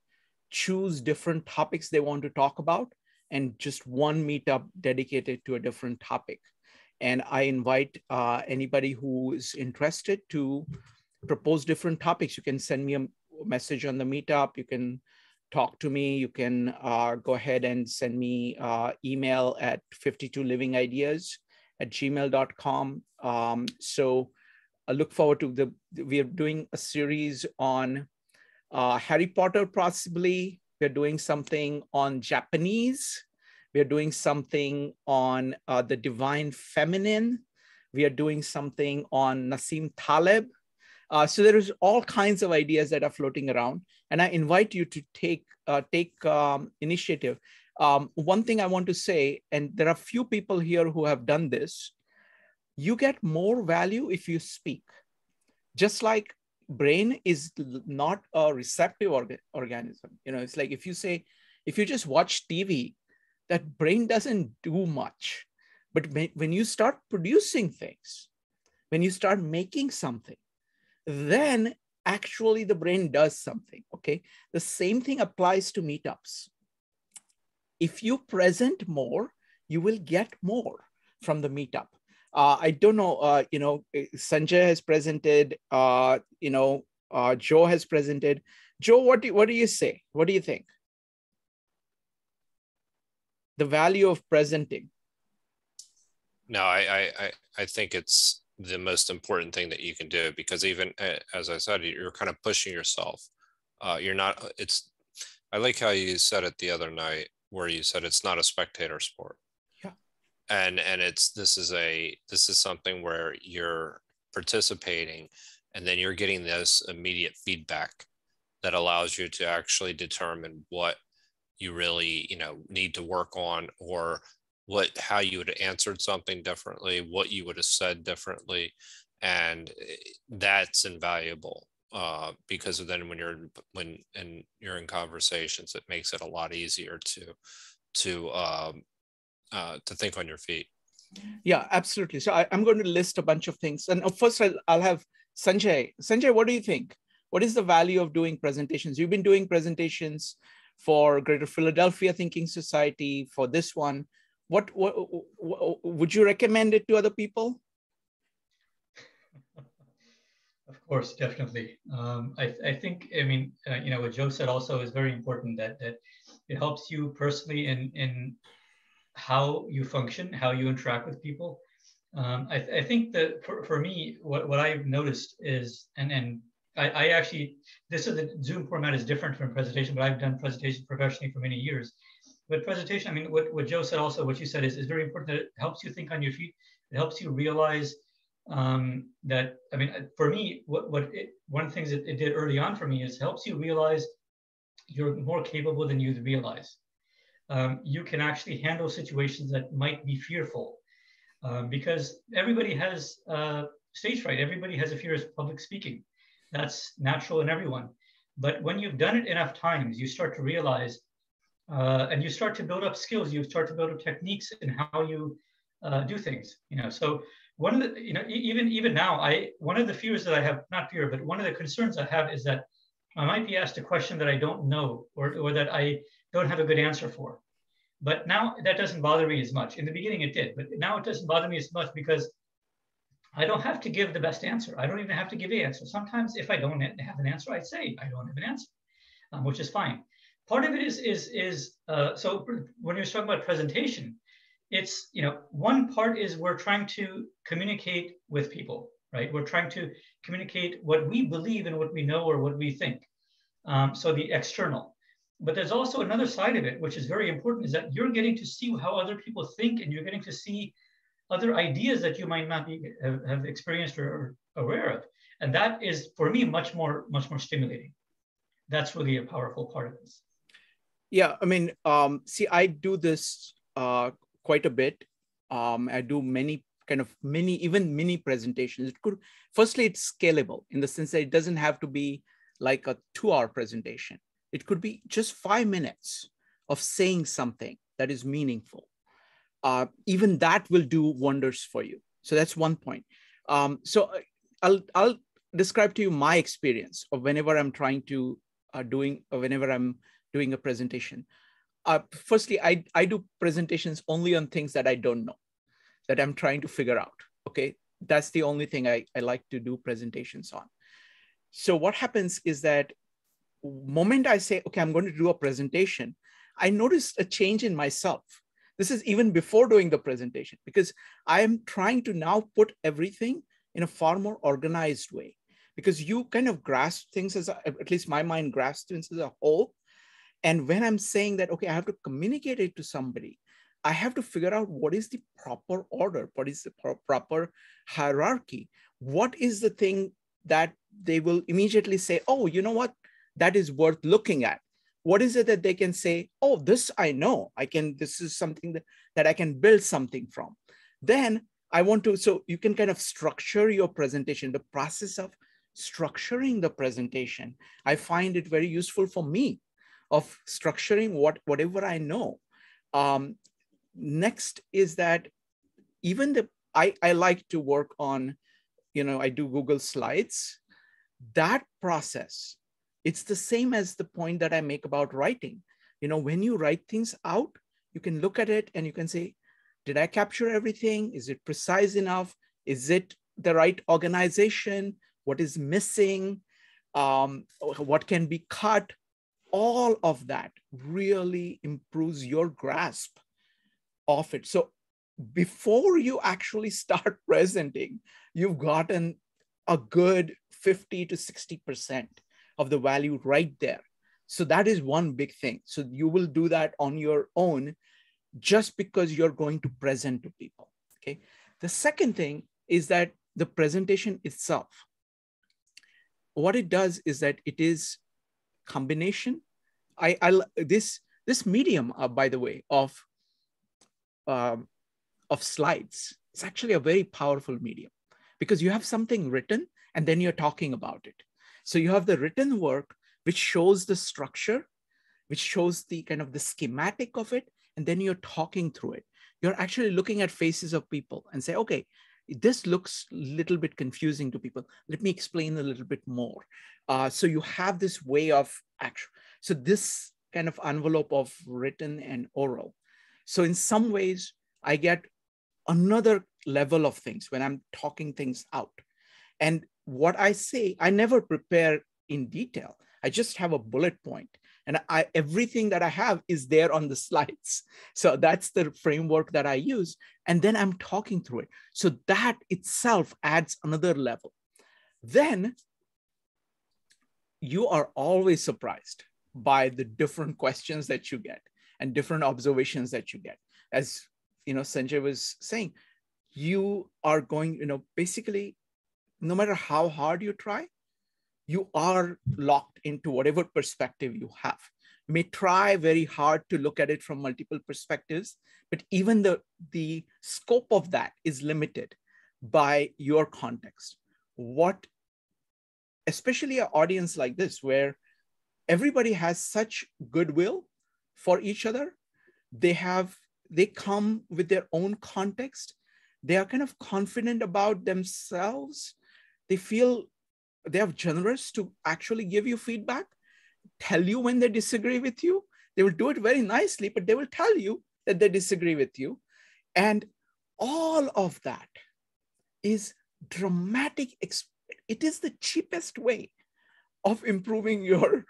choose different topics they want to talk about and just one meetup dedicated to a different topic. And I invite anybody who is interested to propose different topics. You can send me a message on the meetup. You can talk to me. You can go ahead and send me email at 52livingideas@gmail.com. So I look forward to we are doing a series on Harry Potter, possibly. We're doing something on Japanese. We're doing something on the divine feminine. We are doing something on Nassim Taleb. So there is all kinds of ideas that are floating around. And I invite you to take initiative. One thing I want to say, and there are few people here who have done this, you get more value if you speak. Just like brain is not a receptive organism. You know, it's like if you just watch TV, that brain doesn't do much. But when you start producing things, when you start making something, then actually the brain does something, okay? The same thing applies to meetups. If you present more, you will get more from the meetup. I don't know, you know, Sanjay has presented, you know, Joe has presented. Joe, what do you say? What do you think? The value of presenting. No, I think it's the most important thing that you can do, because even as I said, you're kind of pushing yourself. I like how you said it the other night, where you said it's not a spectator sport. And this is something where you're participating, and then you're getting this immediate feedback that allows you to actually determine what you really, you know, need to work on, or how you would have answered something differently, what you would have said differently. And that's invaluable because then when you're in conversations, it makes it a lot easier to think on your feet. Yeah, absolutely. So I'm going to list a bunch of things. And first, I'll have Sanjay. Sanjay, what do you think? What is the value of doing presentations? You've been doing presentations for Greater Philadelphia Thinking Society, for this one. What would you recommend it to other people? Of course, definitely. I think, you know, what Joe said also is very important, that it helps you personally in how you function, how you interact with people. I think that for me, what I've noticed is, and I actually, this is the Zoom format is different from presentation, but I've done presentation professionally for many years. But presentation, I mean, what Joe said also, what you said is very important, that it helps you think on your feet. It helps you realize that, I mean, for me, one of the things that it did early on for me is helps you realize you're more capable than you realize. You can actually handle situations that might be fearful, because everybody has stage fright. Everybody has a fear of public speaking. That's natural in everyone. But when you've done it enough times, you start to realize, and you start to build up skills, you start to build up techniques in how you do things, you know. So one of the, you know, even now, one of the fears that I have, not fear, but one of the concerns I have is that I might be asked a question that I don't know, or that I don't have a good answer for. But now that doesn't bother me as much. In the beginning it did, but now it doesn't bother me as much because I don't have to give the best answer. I don't even have to give the answer. Sometimes if I don't have an answer, I say I don't have an answer, which is fine. Part of it is so when you're talking about presentation, it's, you know, one part is we're trying to communicate with people, right? We're trying to communicate what we believe and what we know or what we think. So the external. But there's also another side of it, which is very important, is that you're getting to see how other people think, and you're getting to see other ideas that you might not be, have experienced or aware of. And that is, for me, much more stimulating. That's really a powerful part of this. Yeah, I mean, see, I do this quite a bit. I do many presentations. Firstly, it's scalable in the sense that it doesn't have to be like a 2-hour presentation. It could be just 5 minutes of saying something that is meaningful. Even that will do wonders for you. So that's one point. So I'll describe to you my experience of whenever I'm trying to whenever I'm doing a presentation. Firstly, I do presentations only on things that I don't know, that I'm trying to figure out. Okay, that's the only thing I like to do presentations on. So what happens is that moment I say, okay, I'm going to do a presentation, I noticed a change in myself. This is even before doing the presentation, because I am trying to now put everything in a far more organized way, because you kind of grasp things as a, at least my mind grasps things as a whole. And when I'm saying that, okay, I have to communicate it to somebody, I have to figure out what is the proper order, what is the proper hierarchy, what is the thing that they will immediately say, oh, you know what? That is worth looking at. What is it that they can say, oh, this I know, I can, this is something that I can build something from. Then I want to, so you can kind of structure your presentation. The process of structuring the presentation, I find it very useful for me, of structuring whatever I know. Next is that even I like to work on, you know, I do Google Slides. That process, it's the same as the point that I make about writing. You know, when you write things out, you can look at it and you can say, did I capture everything? Is it precise enough? Is it the right organization? What is missing? What can be cut? All of that really improves your grasp of it. So before you actually start presenting, you've gotten a good 50 to 60%. Of the value right there. So that is one big thing. So you will do that on your own just because you're going to present to people, okay? The second thing is that the presentation itself, what it does is that it is combination. This medium, by the way, of slides, it's actually a very powerful medium because you have something written and then you're talking about it. So you have the written work, which shows the structure, which shows the kind of the schematic of it, and then you're talking through it. You're actually looking at faces of people and say, okay, this looks a little bit confusing to people. Let me explain a little bit more. So you have this way of action. So this kind of envelope of written and oral. So in some ways, I get another level of things when I'm talking things out. And what I say, I never prepare in detail. I just have a bullet point. And everything that I have is there on the slides. So that's the framework that I use. And then I'm talking through it. So that itself adds another level. Then you are always surprised by the different questions that you get and different observations that you get. As you know, Sanjay was saying, you are going, you know, basically, no matter how hard you try, you are locked into whatever perspective you have. You may try very hard to look at it from multiple perspectives, but even the scope of that is limited by your context. What, especially an audience like this, where everybody has such goodwill for each other, they come with their own context. They are kind of confident about themselves. They feel they are generous to actually give you feedback, tell you when they disagree with you. They will do it very nicely, but they will tell you that they disagree with you. And all of that is dramatic. It is the cheapest way of improving your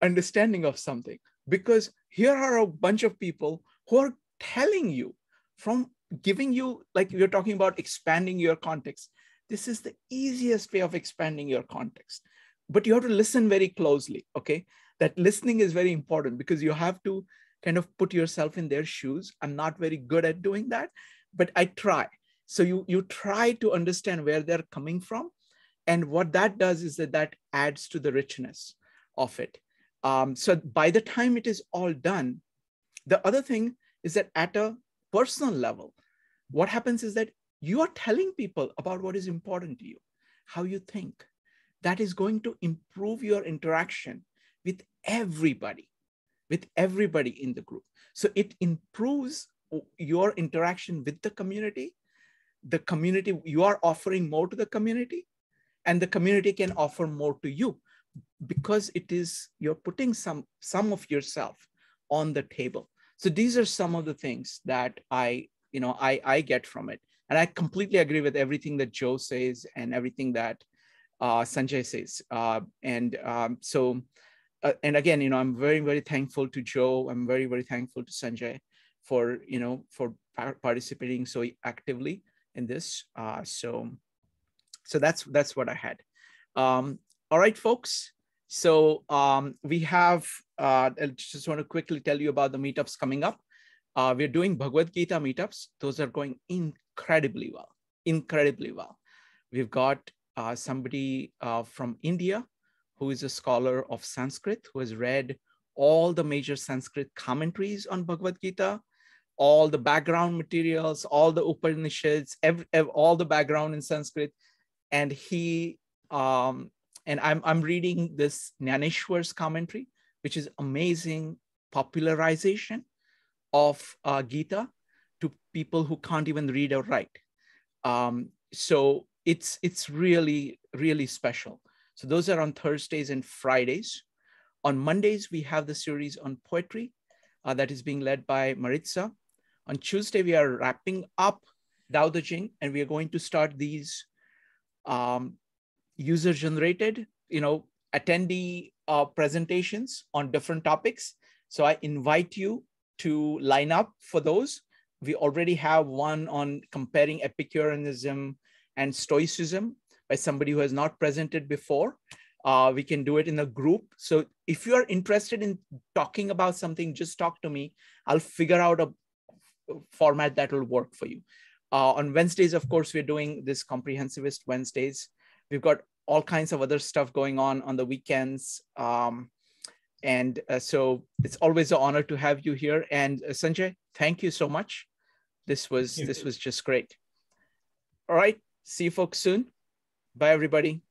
understanding of something, because here are a bunch of people who are telling you, from giving you, like you're talking about expanding your context. This is the easiest way of expanding your context, but you have to listen very closely, okay? That listening is very important, because you have to kind of put yourself in their shoes. I'm not very good at doing that, but I try. So you try to understand where they're coming from, and what that does is that adds to the richness of it. So by the time it is all done, the other thing is that at a personal level, what happens is that you are telling people about what is important to you, how you think. That is going to improve your interaction with everybody in the group. So it improves your interaction with the community, you are offering more to the community, and the community can offer more to you, because it is, you're putting some of yourself on the table. So these are some of the things that I get from it. And I completely agree with everything that Joe says and everything that Sanjay says. And again, you know, I'm very, very thankful to Joe. I'm very, very thankful to Sanjay for, you know, for participating so actively in this. So that's what I had. All right, folks. So we have, I just want to quickly tell you about the meetups coming up. We're doing Bhagavad Gita meetups. Those are going incredibly well, incredibly well. We've got somebody from India who is a scholar of Sanskrit, who has read all the major Sanskrit commentaries on Bhagavad Gita, all the background materials, all the Upanishads, all the background in Sanskrit. And he, I'm reading this Jnaneshwar's commentary, which is amazing popularization of Gita to people who can't even read or write. So it's really, really special. So those are on Thursdays and Fridays. On Mondays, we have the series on poetry that is being led by Maritza. On Tuesday, we are wrapping up Dao De Ching, and we are going to start these user-generated, you know, attendee presentations on different topics. So I invite you to line up for those. We already have one on comparing Epicureanism and Stoicism by somebody who has not presented before. We can do it in a group. So if you are interested in talking about something, just talk to me. I'll figure out a format that will work for you. On Wednesdays, of course, we're doing this Comprehensivist Wednesdays. We've got all kinds of other stuff going on the weekends. So it's always an honor to have you here. And Sanjay, thank you so much. This was just great. All right. See you folks soon. Bye, everybody.